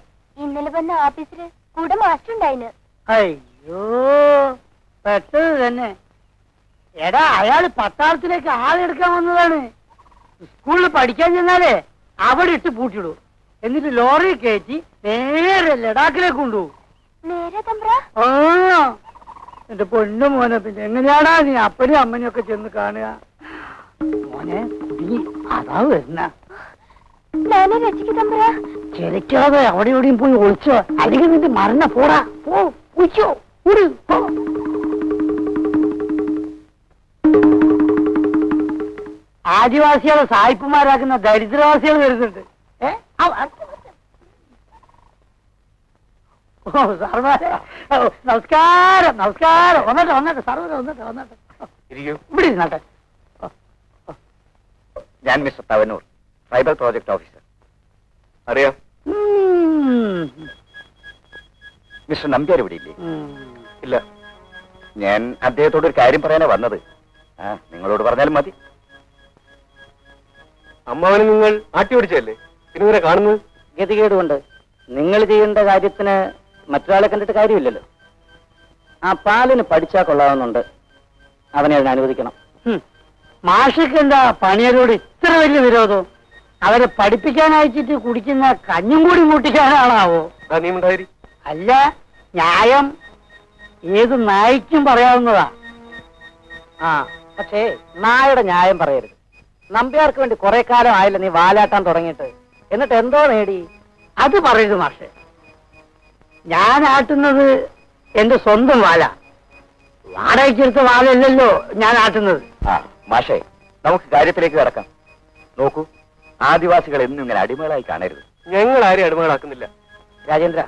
ഇന്നലെ വന്ന ഓഫീസില് കൂടെ മാസ്റ്റർ ഉണ്ടായിന്. അയ്യോ പെട്ടത് തന്നെ. എടാ അയാള് പട്ടാളത്തിലേക്ക് ആളെടുക്കാൻ വന്നതാണ്. സ്കൂളിൽ പഠിക്കാൻ ചെന്നാലേ അവിടെ ഇട്ട് പൂട്ടിടൂ, എന്നിട്ട് ലോറി കയറ്റി നേരെ ലഡാക്കിലേക്ക് കൊണ്ടുപോകും. എന്റെ പൊന്നു മോനെ, പിന്നെ എങ്ങനെയാണാ നീ അപ്പനും അമ്മനും ഒക്കെ ചെന്ന് കാണുക? മോനെ നീ അതാ വരുന്ന ചെലക്കാതെ അവിടെ എവിടെയും പോയി ഒളിച്ചോ, അല്ലെങ്കിൽ നിന്റെ മരണ പോടാ. പോ ഒളിച്ചോ. ഒരു ആദിവാസികളെ സായിപ്പുമാരാക്കുന്ന ദരിദ്രവാസികൾ വരുന്നുണ്ട്. ഏ സാർമാരെ നമസ്കാരം. നമസ്കാരം. വന്നിട്ട് വന്നിട്ട് സാർമാരെ വന്നിട്ട് വന്നിട്ട് ഇവിടെ ഇരുന്നാട്ടെ. ഞാൻ mister Thavanur, tribal project officer. അറിയാം. മിസ്റ്റർ നമ്പ്യാർ ഇവിടെ ഇല്ലേ? ഇല്ല. ഞാൻ അദ്ദേഹത്തോട് ഒരു കാര്യം പറയാനാ വന്നത്. ആ നിങ്ങളോട് പറഞ്ഞാലും മതി. അമ്മാവനെ നിങ്ങൾ ആട്ടി ഓടിച്ചല്ലേ പിന്നെ ഇവരെ കാണുന്നത്? ഗതികേടുകൊണ്ട് നിങ്ങൾ ചെയ്യേണ്ട കാര്യത്തിന് മറ്റൊരാളെ കണ്ടിട്ട് കാര്യമില്ലല്ലോ. ആ പാലിന് പഠിച്ചാൽ കൊള്ളാവുന്നുണ്ട്, അവനെ അതിന് അനുവദിക്കണം. മാഷക്ക് എന്താ പണിയരോട് ഇത്ര വലിയ വിരോധം? അവരെ പഠിപ്പിക്കാൻ അയച്ചിട്ട് കുടിക്കുന്ന കഞ്ഞും കൂടി മൂട്ടിക്കാനാണാവോ? അല്ല, ന്യായം ഏത് നായ്ക്കും പറയാവുന്നതാ. ആ പക്ഷേ നായയുടെ ന്യായം പറയരുത്. നമ്പ്യാർക്ക് വേണ്ടി കുറെ കാലം ആയില്ല നീ വാലാട്ടാൻ തുടങ്ങിയിട്ട്, എന്നിട്ട് എന്തോ നേടി അത് പറയരുത് മാഷെ. ഞാൻ ആട്ടുന്നത് എന്റെ സ്വന്തം വാല, വാടകയ്ക്കെടുത്ത വാലല്ലല്ലോ ഞാൻ ആട്ടുന്നത്. ആ മാഷെ, നമുക്ക് കാര്യത്തിലേക്ക് കടക്കാം. നോക്കൂ, ആദിവാസികൾ എന്നും ഇങ്ങനെ അടിമകളായി കാണരുത്. ഞങ്ങൾ ആരും അടിമകളാക്കുന്നില്ല രാജേന്ദ്ര.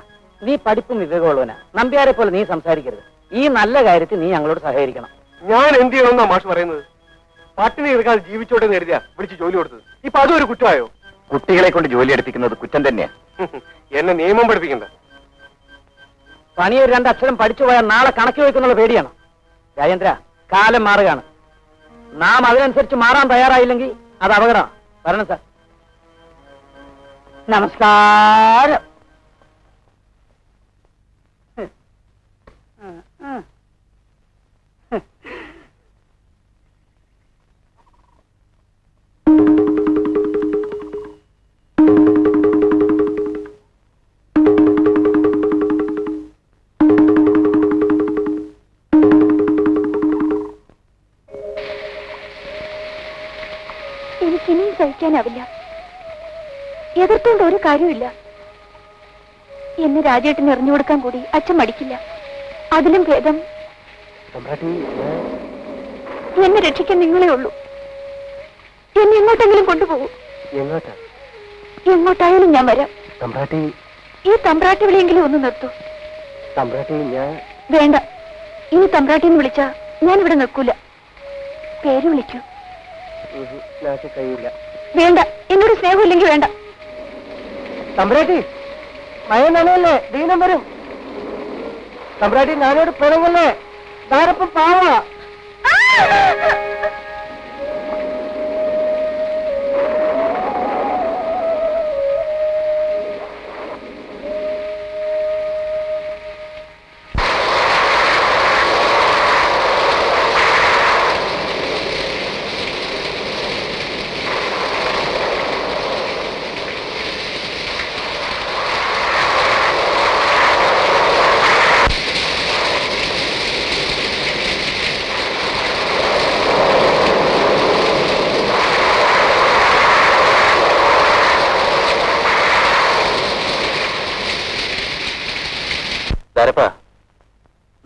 നീ പഠിപ്പും വിവേകമുള്ളവനാ, നമ്പ്യാരെ പോലെ നീ സംസാരിക്കരുത്. ഈ നല്ല കാര്യത്തിൽ നീ ഞങ്ങളോട് സഹകരിക്കണം. ഞാൻ എന്ത് ചെയ്യണമെന്നാ മാഷ് പറയുന്നത്? പട്ടിണി കിടക്കാതെ ജീവിച്ചോട്ടെ കരുതിയാ വിളിച്ച് ജോലി കൊടുത്തത്, ഇപ്പൊ അതൊരു കുറ്റമായോ? കുട്ടികളെ കൊണ്ട് ജോലി എടുപ്പിക്കുന്നത് കുറ്റം തന്നെയാ. എന്നെ നിയമം പഠിപ്പിക്കണ്ട. പണിയൊരു രണ്ടക്ഷരം പഠിച്ചു പോയാൽ നാളെ കണക്ക് വയ്ക്കുന്നുള്ള പേടിയാണ് രാജേന്ദ്ര. കാലം മാറുകയാണ്, നാം അതിനനുസരിച്ച് മാറാൻ തയ്യാറായില്ലെങ്കിൽ അത് അപകടമാണ്. വരണം സാർ. നമസ്കാരം. സഹിക്കാനാവില്ല. എതിർത്തുകൊണ്ട് ഒരു കാര്യമില്ല. എന്നെ രാജേട്ടന് എറിഞ്ഞു കൊടുക്കാൻ കൂടി അച്ഛൻ മടിക്കില്ല. അതിലും ഭേദം എന്നെ രക്ഷിക്കാൻ നിങ്ങളേ ഉള്ളൂ. എന്നെ എങ്ങോട്ടെങ്കിലും കൊണ്ടുപോകൂ. എങ്ങോട്ടായാലും ഞാൻ വരാം. ഈ തമ്പ്രാട്ടി വിളിയെങ്കിലും ഒന്ന് നിർത്തൂ. വേണ്ട, ഇനി തമ്പ്രാട്ടിന്ന് വിളിച്ചാ ഞാൻ ഇവിടെ നിൽക്കൂല. പേര് വിളിക്കൂ. വേണ്ട, എന്നോട് സ്നേഹമില്ലെങ്കിൽ വേണ്ട. തമ്പ്രാട്ടി മഴ നനയല്ലേ, ദീനം വരും. തമ്പ്രാട്ടി ഞാനോട് പിറങ്ങല്ലേ, ധാരപ്പം പാവ.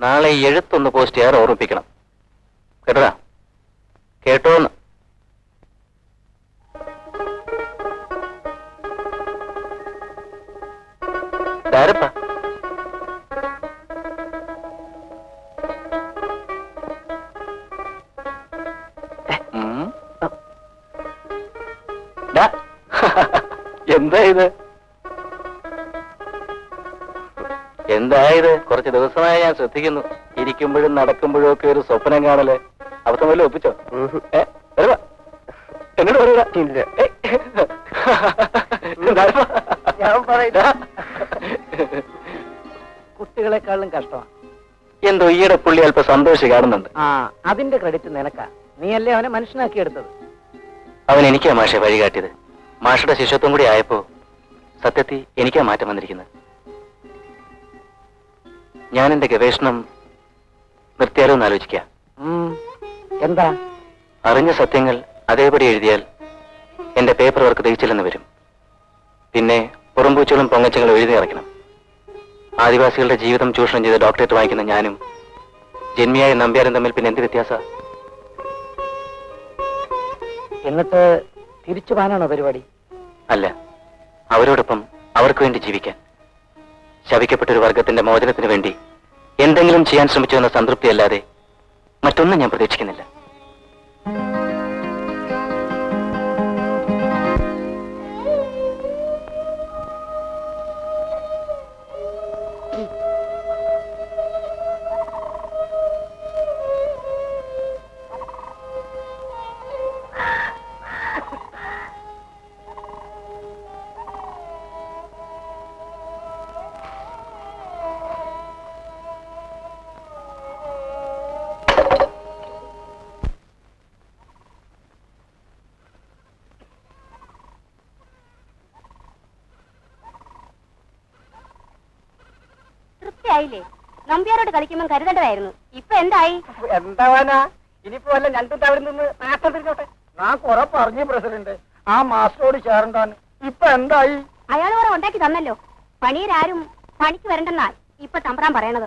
നാളെ എഴുത്തൊന്ന് പോസ്റ്റ് ചെയ്യാൻ ഓർമ്മിപ്പിക്കണം കേട്ടോടാ. കേട്ടോന്ന് ധാരപ്പ. എന്താ ഇത്? എന്തായത്? കുറച്ച് ദിവസമായി ഞാൻ ശ്രദ്ധിക്കുന്നു. ഇരിക്കുമ്പോഴും നടക്കുമ്പോഴും ഒക്കെ ഒരു സ്വപ്നം കാണല്. അവസ്ഥ വല്ല ഒപ്പിച്ചോ? എന്നോട് പറയൂടാ. കുട്ടികളെക്കാളും കഷ്ടമാണ്. എന്തോ ഈയിടെ പുള്ളി അല്പം സന്തോഷം കാണുന്നുണ്ട്. ആ, അതിന്റെ ക്രെഡിറ്റ് നിനക്കാ. നീയല്ലേ അവനെ മനുഷ്യനാക്കിയെടുത്തത്. അവൻ എനിക്കാ മാഷെ വഴികാട്ടിയത്. മാഷയുടെ ശിഷ്യത്വം കൂടി ആയപ്പോ സത്യത്തിൽ എനിക്കാ മാറ്റം വന്നിരിക്കുന്നത്. ഞാൻ എന്റെ ഗവേഷണം നിർത്തിയാലോ എന്ന് ആലോചിക്കാം. എന്താ? അറിഞ്ഞ സത്യങ്ങൾ അതേപടി എഴുതിയാൽ എന്റെ പേപ്പർ വർക്ക് ദഹിച്ചില്ലെന്ന് വരും. പിന്നെ പുറംപൂച്ചകളും പൊങ്ങച്ചകളും എഴുതി ഇറക്കണം. ആദിവാസികളുടെ ജീവിതം ചൂഷണം ചെയ്ത് ഡോക്ടറേറ്റ് വാങ്ങിക്കുന്ന ഞാനും ജന്മിയായ നമ്പ്യാരും തമ്മിൽ പിന്നെ എന്ത് വ്യത്യാസ? എന്നിട്ട് തിരിച്ചു പോകാനാണോ പരിപാടി? അല്ല, അവരോടൊപ്പം അവർക്ക് വേണ്ടി ജീവിക്കാൻ. ശവിക്കപ്പെട്ടൊരു വർഗത്തിന്റെ മോചനത്തിന് വേണ്ടി എന്തെങ്കിലും ചെയ്യാൻ ശ്രമിച്ചു എന്ന സംതൃപ്തി അല്ലാതെ മറ്റൊന്നും ഞാൻ പ്രതീക്ഷിക്കുന്നില്ല. നമ്പ്യാരോട് കളിക്കുമ്പോൾ കരുതേണ്ടതായിരുന്നു. ഇപ്പൊ എന്തായി? എന്താവാനാ, ഇനിയിപ്പോ വല്ല രണ്ടും തവണ നിന്ന് മാസ്റ്റർ തിരിച്ചോട്ടെ. ഞാൻ കൊറേ പറഞ്ഞു പ്രസിഡന്റ്, ആ മാസ്റ്ററോട് ചേർണ്ടാണ്. ഇപ്പൊ എന്തായി? അയാൾ കുറെ ഉണ്ടാക്കി തന്നല്ലോ. പണിയരാരും പണിക്ക് വരണ്ടെന്നാ ഇപ്പൊ തമ്പ്രാൻ പറയണത്.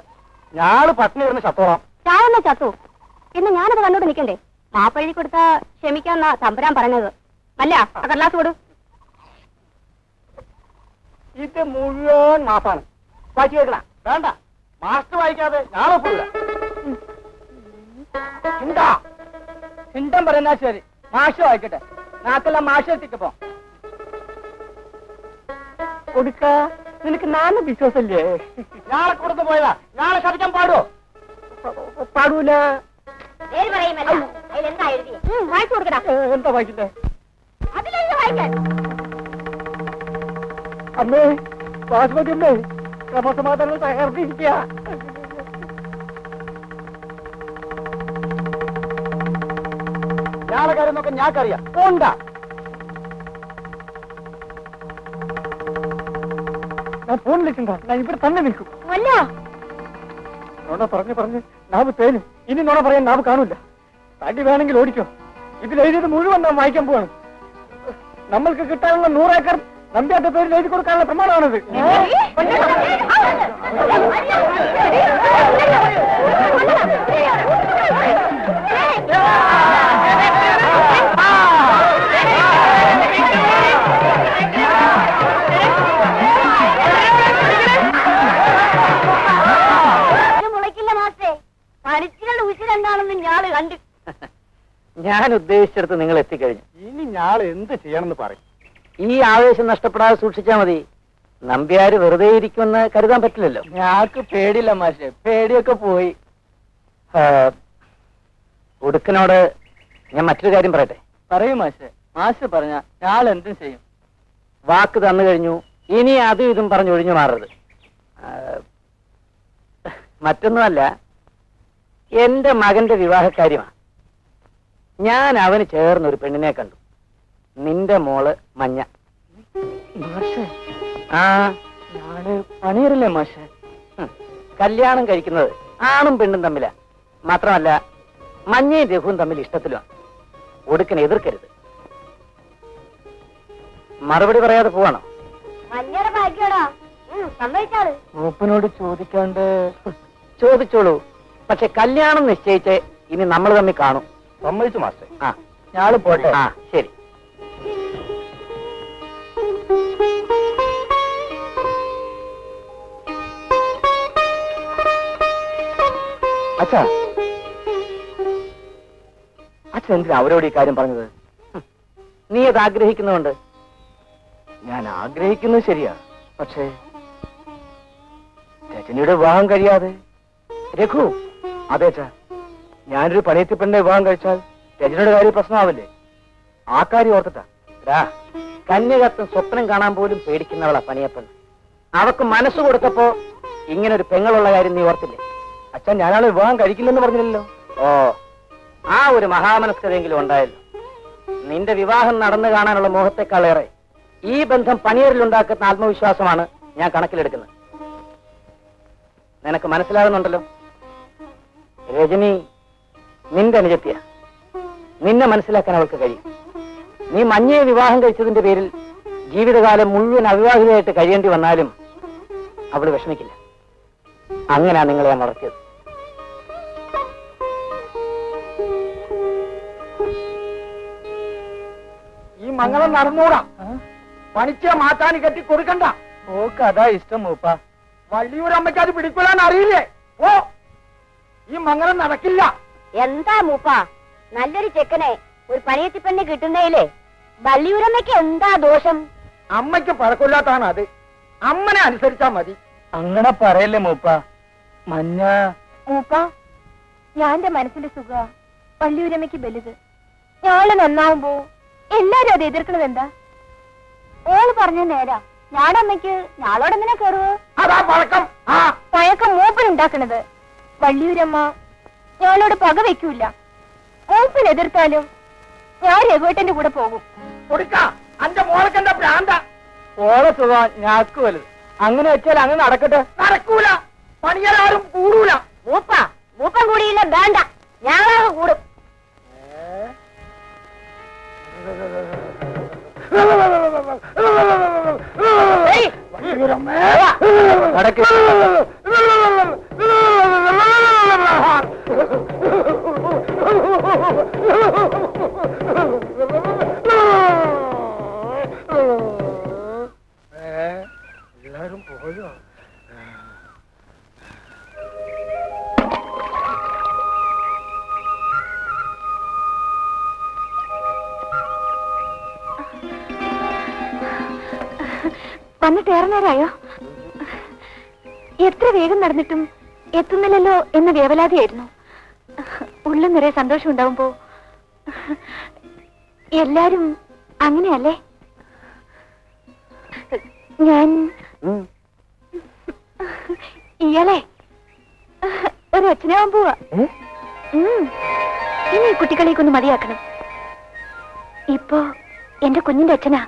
ഞാള് പട്ടിണി വരുന്ന ചത്തോളാം. ചാവന്ന ചത്തു എന്ന് ഞാനത് കണ്ടോട് നിക്കണ്ടേ? മാപ്പഴി കൊടുത്ത ക്ഷമിക്കാന്നാ തമ്പ്രാൻ പറഞ്ഞത്. അല്ല, കടലാസ് കൊടു. ഇത് മുഴുവൻ മാസാണ്. വായിച്ചു കേൾക്കണ വേണ്ട, മാസ്റ്റർ വായിക്കാതെ ഞാനൊപ്പില്ല. ചിന്തം പറയുന്ന ശരി, മാഷ് വായിക്കട്ടെ. നാക്കെല്ലാം മാഷ് എത്തിക്കപ്പോ കൊടുക്ക. നിനക്ക് നാനും വിശ്വാസല്ലേ? ഞാളെ കൊടുത്തു പോയതാ. ഞാളെ ശബ്ദം പാടുവോ? പാടൂല. എന്താ വായിക്കട്ടെ? അമ്മേ, ബാസ്മതി അമ്മേ, ക്രമസമാധാനം തകർത്തിരിക്കുക. ഞാളെ കാര്യം നോക്കാൻ ഞാക്കറിയാം. പോണ്ട, ഞാൻ ഫോണിലിട്ടുണ്ടോ? ഞാൻ ഇവിടെ തന്നെ നിൽക്കും. നോണ പറഞ്ഞു പറഞ്ഞ് നാവ് തേനും. ഇനി നോണ പറയാൻ നാവ് കാണൂല. തടി വേണമെങ്കിൽ ഓടിക്കോ. ഇതിലെഴുതിയത് മുഴുവൻ നാം വായിക്കാൻ പോവാണ്. நம்மளுக்கு கிட்டாங்க நூறு ஏக்கர் நம்பியாட்ட பேர் எழுதி கொடுக்காத பிரமாணம் ஆனது. ഞാൻ ഉദ്ദേശിച്ചെടുത്ത് നിങ്ങൾ എത്തിക്കഴിഞ്ഞു. ഇനി ഞാൻ എന്ത് ചെയ്യണമെന്ന് പറയും? ഈ ആവേശം നഷ്ടപ്പെടാതെ സൂക്ഷിച്ചാൽ മതി. നമ്പ്യാര് വെറുതെ ഇരിക്കുമെന്ന് കരുതാൻ പറ്റില്ലല്ലോ. ഞങ്ങൾക്ക് പേടിയില്ല മാഷെ, പേടിയൊക്കെ പോയി. ഉടുക്കനോട് ഞാൻ മറ്റൊരു കാര്യം പറയട്ടെ. പറയൂ മാഷെ. മാഷ് പറഞ്ഞ ഞാൻ എന്തും ചെയ്യും. വാക്ക് തന്നു കഴിഞ്ഞു, ഇനി അതും ഇതും പറഞ്ഞൊഴിഞ്ഞു മാറരുത്. മറ്റൊന്നുമല്ല, എന്റെ മകന്റെ വിവാഹകാര്യമാണ്. ഞാൻ അവന് ചേർന്നൊരു പെണ്ണിനെ കണ്ടു. നിന്റെ മോള് മഞ്ഞ. ആ പണിയറില്ലേ മാഷെ? കല്യാണം കഴിക്കുന്നത് ആണും പെണ്ണും തമ്മില. മാത്രമല്ല മഞ്ഞയും രഘുവും തമ്മിൽ ഇഷ്ടത്തിലുമാണ്. ഒടുക്കനെ എതിർക്കരുത്. മറുപടി പറയാതെ പോവാണോ? മൂപ്പനോട് ചോദിക്കാണ്ട് ചോദിച്ചോളൂ. പക്ഷെ കല്യാണം നിശ്ചയിച്ച് ഇനി നമ്മൾ തമ്മിൽ കാണും. സമ്മതിച്ചു മാസ്റ്റർ. ആ ഞാള് പോട്ടെ. ആ ശരി. അച്ഛാ അച്ഛൻ എന്തിനാ അവരോട് ഈ കാര്യം പറഞ്ഞത്? നീ അത് ആഗ്രഹിക്കുന്നുണ്ട്. ഞാൻ ആഗ്രഹിക്കുന്നത് ശരിയാ. പക്ഷേ രജനിയുടെ വിവാഹം കഴിയാതെ രഘു. അതെ അച്ഛാ, ഞാനൊരു പണിയത്തി പെണ്ണെ വിവാഹം കഴിച്ചാൽ രജനിയുടെ കാര്യം പ്രശ്നമാവില്ലേ? ആ കാര്യം ഓർത്തിട്ടാ. കന്യകത്തും സ്വപ്നം കാണാൻ പോലും പേടിക്കുന്നവളാ പണിയപ്പെണ്ണ്. അവക്ക് മനസ്സ് കൊടുത്തപ്പോ ഇങ്ങനൊരു പെങ്ങളുള്ള കാര്യം നീ ഓർത്തില്ലേ? അച്ഛൻ ഞാനാണ് വിവാഹം കഴിക്കില്ലെന്ന് പറഞ്ഞില്ലല്ലോ. ഓ, ആ ഒരു മഹാമനസ്കരെങ്കിലും ഉണ്ടായല്ലോ. നിന്റെ വിവാഹം നടന്നു കാണാനുള്ള മോഹത്തെക്കാളേറെ ഈ ബന്ധം പണിയറിലുണ്ടാക്കുന്ന ആത്മവിശ്വാസമാണ് ഞാൻ കണക്കിലെടുക്കുന്നത്. നിനക്ക് മനസ്സിലാകുന്നുണ്ടല്ലോ. രജനി നിന്റെ അനുജത്തിയ. നിന്നെ മനസ്സിലാക്കാൻ അവൾക്ക് കഴിയും. നീ മഞ്ഞയെ വിവാഹം കഴിച്ചതിന്റെ പേരിൽ ജീവിതകാലം മുഴുവൻ അവിവാഹിതയായിട്ട് കഴിയേണ്ടി വന്നാലും അവൾ വിഷമിക്കില്ല. അങ്ങനെയാണ് നിങ്ങളെ ഞാൻ വളർത്തിയത്. ഈ മംഗളം നടന്നൂടാ. പണിച്ച മാറ്റാൻ കെട്ടി കൊടുക്കണ്ട. ഓക്ക് അതാ ഇഷ്ടം മൂപ്പ. വള്ളിയൂരമ്മയ്ക്ക് അത് പിടിക്കൊള്ളാൻ അറിയില്ലേ? ഓ, ഈ മംഗളം നടക്കില്ല. എന്താ മൂപ്പ, നല്ലൊരു ചെക്കനെ ഒരു പണിയത്തി പെണ്ണ് കിട്ടുന്നതിലേ വള്ളിയൂരമ്മയ്ക്ക് എന്താ ദോഷം? അമ്മയ്ക്ക് പഴക്കൊല്ലാത്താണ് അത്. അമ്മനെ അനുസരിച്ചാ മതി. അങ്ങനെ പറയല്ലേ മൂപ്പ. മഞ്ഞ മൂപ്പ, ഞാന്റെ മനസ്സിന്റെ സുഖ വള്ളിയൂരമ്മയ്ക്ക് വലുത്. ഞാള് നന്നാവുമ്പോ എല്ലാരും അത് എതിർക്കണത് എന്താ? ഓള് പറഞ്ഞ നേരാ. ഞാനമ്മയ്ക്ക് ഞാളോടെങ്ങനെ കയറുവോ? പഴക്കം മൂപ്പനുണ്ടാക്കണത്. വള്ളിയൂരമ്മ ഞാളോട് പക വെക്കൂല. മൂപ്പൻ എതിർത്താലും ഞാൻ രഘുവേട്ടന്റെ കൂടെ പോകും. ഓളെ സുഖ ഞാക്ക് വലുത്. അങ്ങനെ വെച്ചാൽ അങ്ങനെ നടക്കട്ടെ. നടക്കൂല. പണിയാരും കൂടൂല. മൂപ്പ മൂപ്പൻ കൂടിയില്ല. വേണ്ട, ഞാനാകെ കൂടും. എല്ലാരും പോയോ? വന്നിട്ട് ഏറെ നേരമായോ? എത്ര വേഗം നടന്നിട്ടും എത്തുന്നില്ലല്ലോ എന്ന വേവലാതിയായിരുന്നു. ഉള്ള നിറയെ സന്തോഷം ഉണ്ടാവുമ്പോ എല്ലാരും അങ്ങനെയല്ലേ? ഞാൻ ഇയാളെ ഒരച്ഛനാവാൻ പോവാ. ഇനി കുട്ടികളേക്കൊന്ന് മതിയാക്കണം. ഇപ്പോ എന്റെ കുഞ്ഞിന്റെ അച്ഛനാ.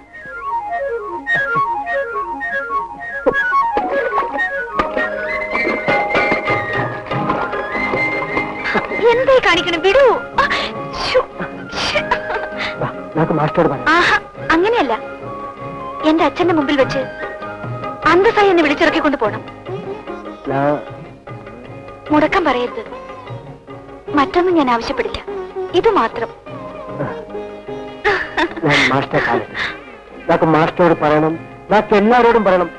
എന്തായി കാണിക്കണം? വിടൂ. അങ്ങനെയല്ല, എന്റെ അച്ഛന്റെ മുമ്പിൽ വെച്ച് അന്തസായി എന്നെ വിളിച്ചിറക്കി കൊണ്ടുപോകണം. മുടക്കം പറയരുത്. മറ്റൊന്നും ഞാൻ ആവശ്യപ്പെടില്ല, ഇത് മാത്രം. മാസ്റ്ററോട് പറയണം, ബാക്കി എല്ലാവരോടും പറയണം.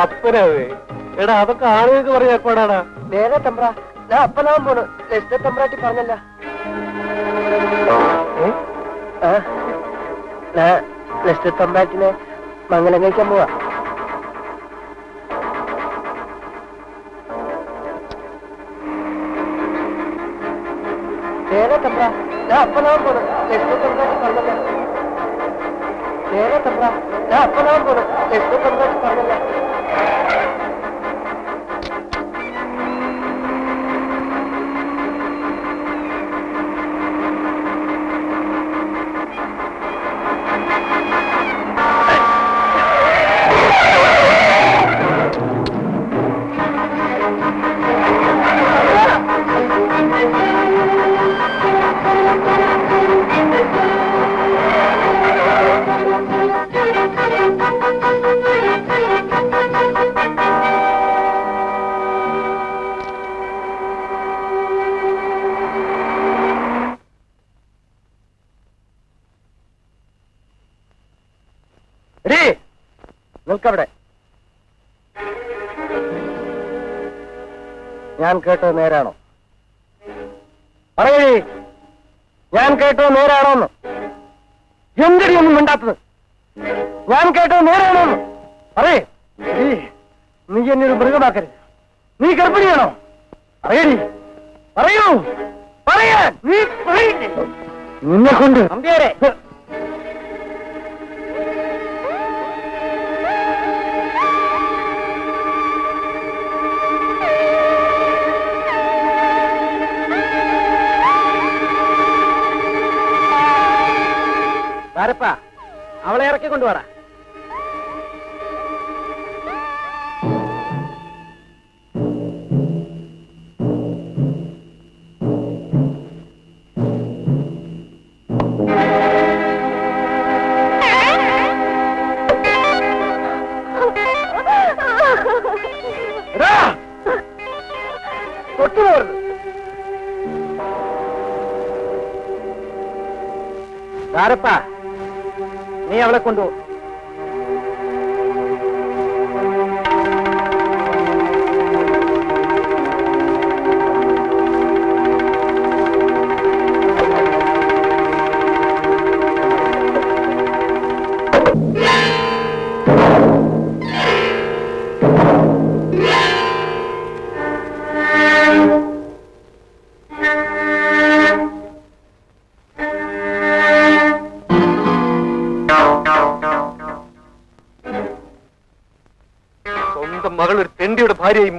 അപ്പനാവേ എടാ, അതൊക്കെ ആളുകൾക്ക് പറഞ്ഞ ഏർപ്പാടാടാ. നേരെ തമ്പ്രാ, ഞാൻ അപ്പനാവാൻ പോണു. ലക്ഷ്മ തമ്പ്രാട്ടി പറഞ്ഞല്ല, ഞാൻ ലക്ഷ്മ തമ്പ്രാട്ടിനെ മംഗലം കഴിക്കാൻ പോവാ. നേരെ തമ്പ്രാ, ഞാൻ അപ്പനാവാൻ പോണു. ലക്ഷ്മ തമ്പ്രാട്ടി പറഞ്ഞല്ല. നേരെ തമ്പ്രാ, ഞാൻ അപ്പനാവാൻ പോണു. ലക്ഷ്മ തമ്പ്രാട്ടി പറഞ്ഞല്ല. ഞാൻ കേട്ടത് നേരാണോ പറയേ? ഞാൻ കേട്ടത് നേരാണോന്ന്? എന്തിനീ ഒന്നും മിണ്ടാത്തത്? ഞാൻ കേട്ടത് നേരാണോന്ന് പറയേ? നീ എന്നെ ഒരു മൃഗമാക്കരുത്. നീ ഗർഭിണിയാണോ? പറയടി, പറയൂ, പറയാൻ നീ പറയില്ലേ? നിന്നെ കൊണ്ട് അമ്പിയാരെ പ്പാ, അവളെ ഇറക്കി കൊണ്ടുപോടാ. ധാരപ്പാ, നീ അവളെ കൊണ്ടുപോ.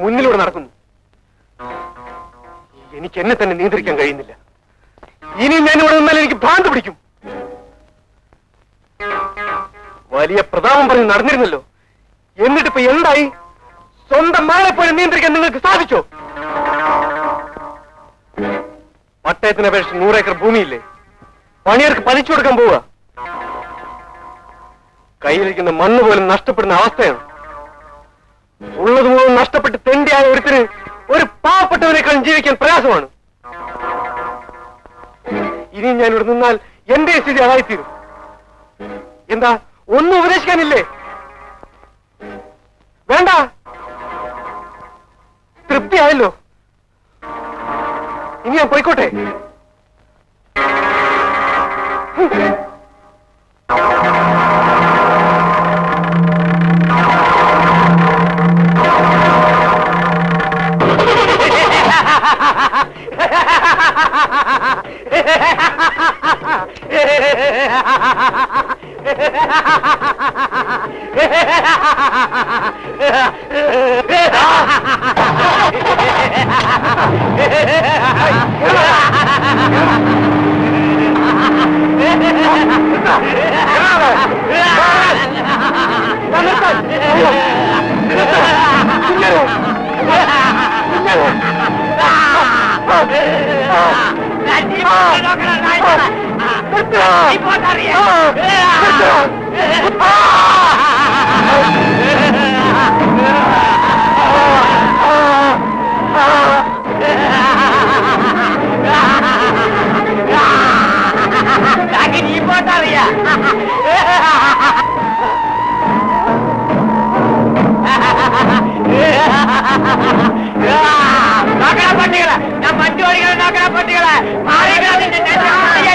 മുന്നിലൂടെ നടക്കുന്നു. എനിക്ക് എന്നെ തന്നെ നിയന്ത്രിക്കാൻ കഴിയുന്നില്ല. ഇനി ഞാൻ ഇവിടെ നിന്നാൽ എനിക്ക് ഭ്രാന്ത് പിടിക്കും. വലിയ പ്രതാപം പറഞ്ഞ് നടന്നിരുന്നല്ലോ, എന്നിട്ടിപ്പോ എന്തായി? സ്വന്തം മകളെപ്പോഴും നിയന്ത്രിക്കാൻ നിങ്ങൾക്ക് സാധിച്ചോ? പട്ടയത്തിന് അപേക്ഷിച്ച് നൂറേക്കർ ഭൂമിയില്ലേ, പണിയർക്ക് പതിച്ചു കൊടുക്കാൻ പോവുക. കയ്യിലിരിക്കുന്ന മണ്ണ് പോലും നഷ്ടപ്പെടുന്ന അവസ്ഥയാണ്. ഉള്ളത് മുഴുവൻ നഷ്ടപ്പെട്ട് തെണ്ടിയായ ഒരുത്തിന് ഒരു പാവപ്പെട്ടവനേക്കാളും ജീവിക്കാൻ പ്രയാസമാണ്. ഇനിയും ഞാൻ ഇവിടെ നിന്നാൽ എന്റെ സ്ഥിതി അതായിത്തീരും. എന്താ, ഒന്നും ഉപദേശിക്കാനില്ലേ? വേണ്ട, തൃപ്തിയായല്ലോ. ഇനി ഞാൻ പോയിക്കോട്ടെ. Nakal pati kala, na panchori kala nakal pati kala. Maari kala ni na na.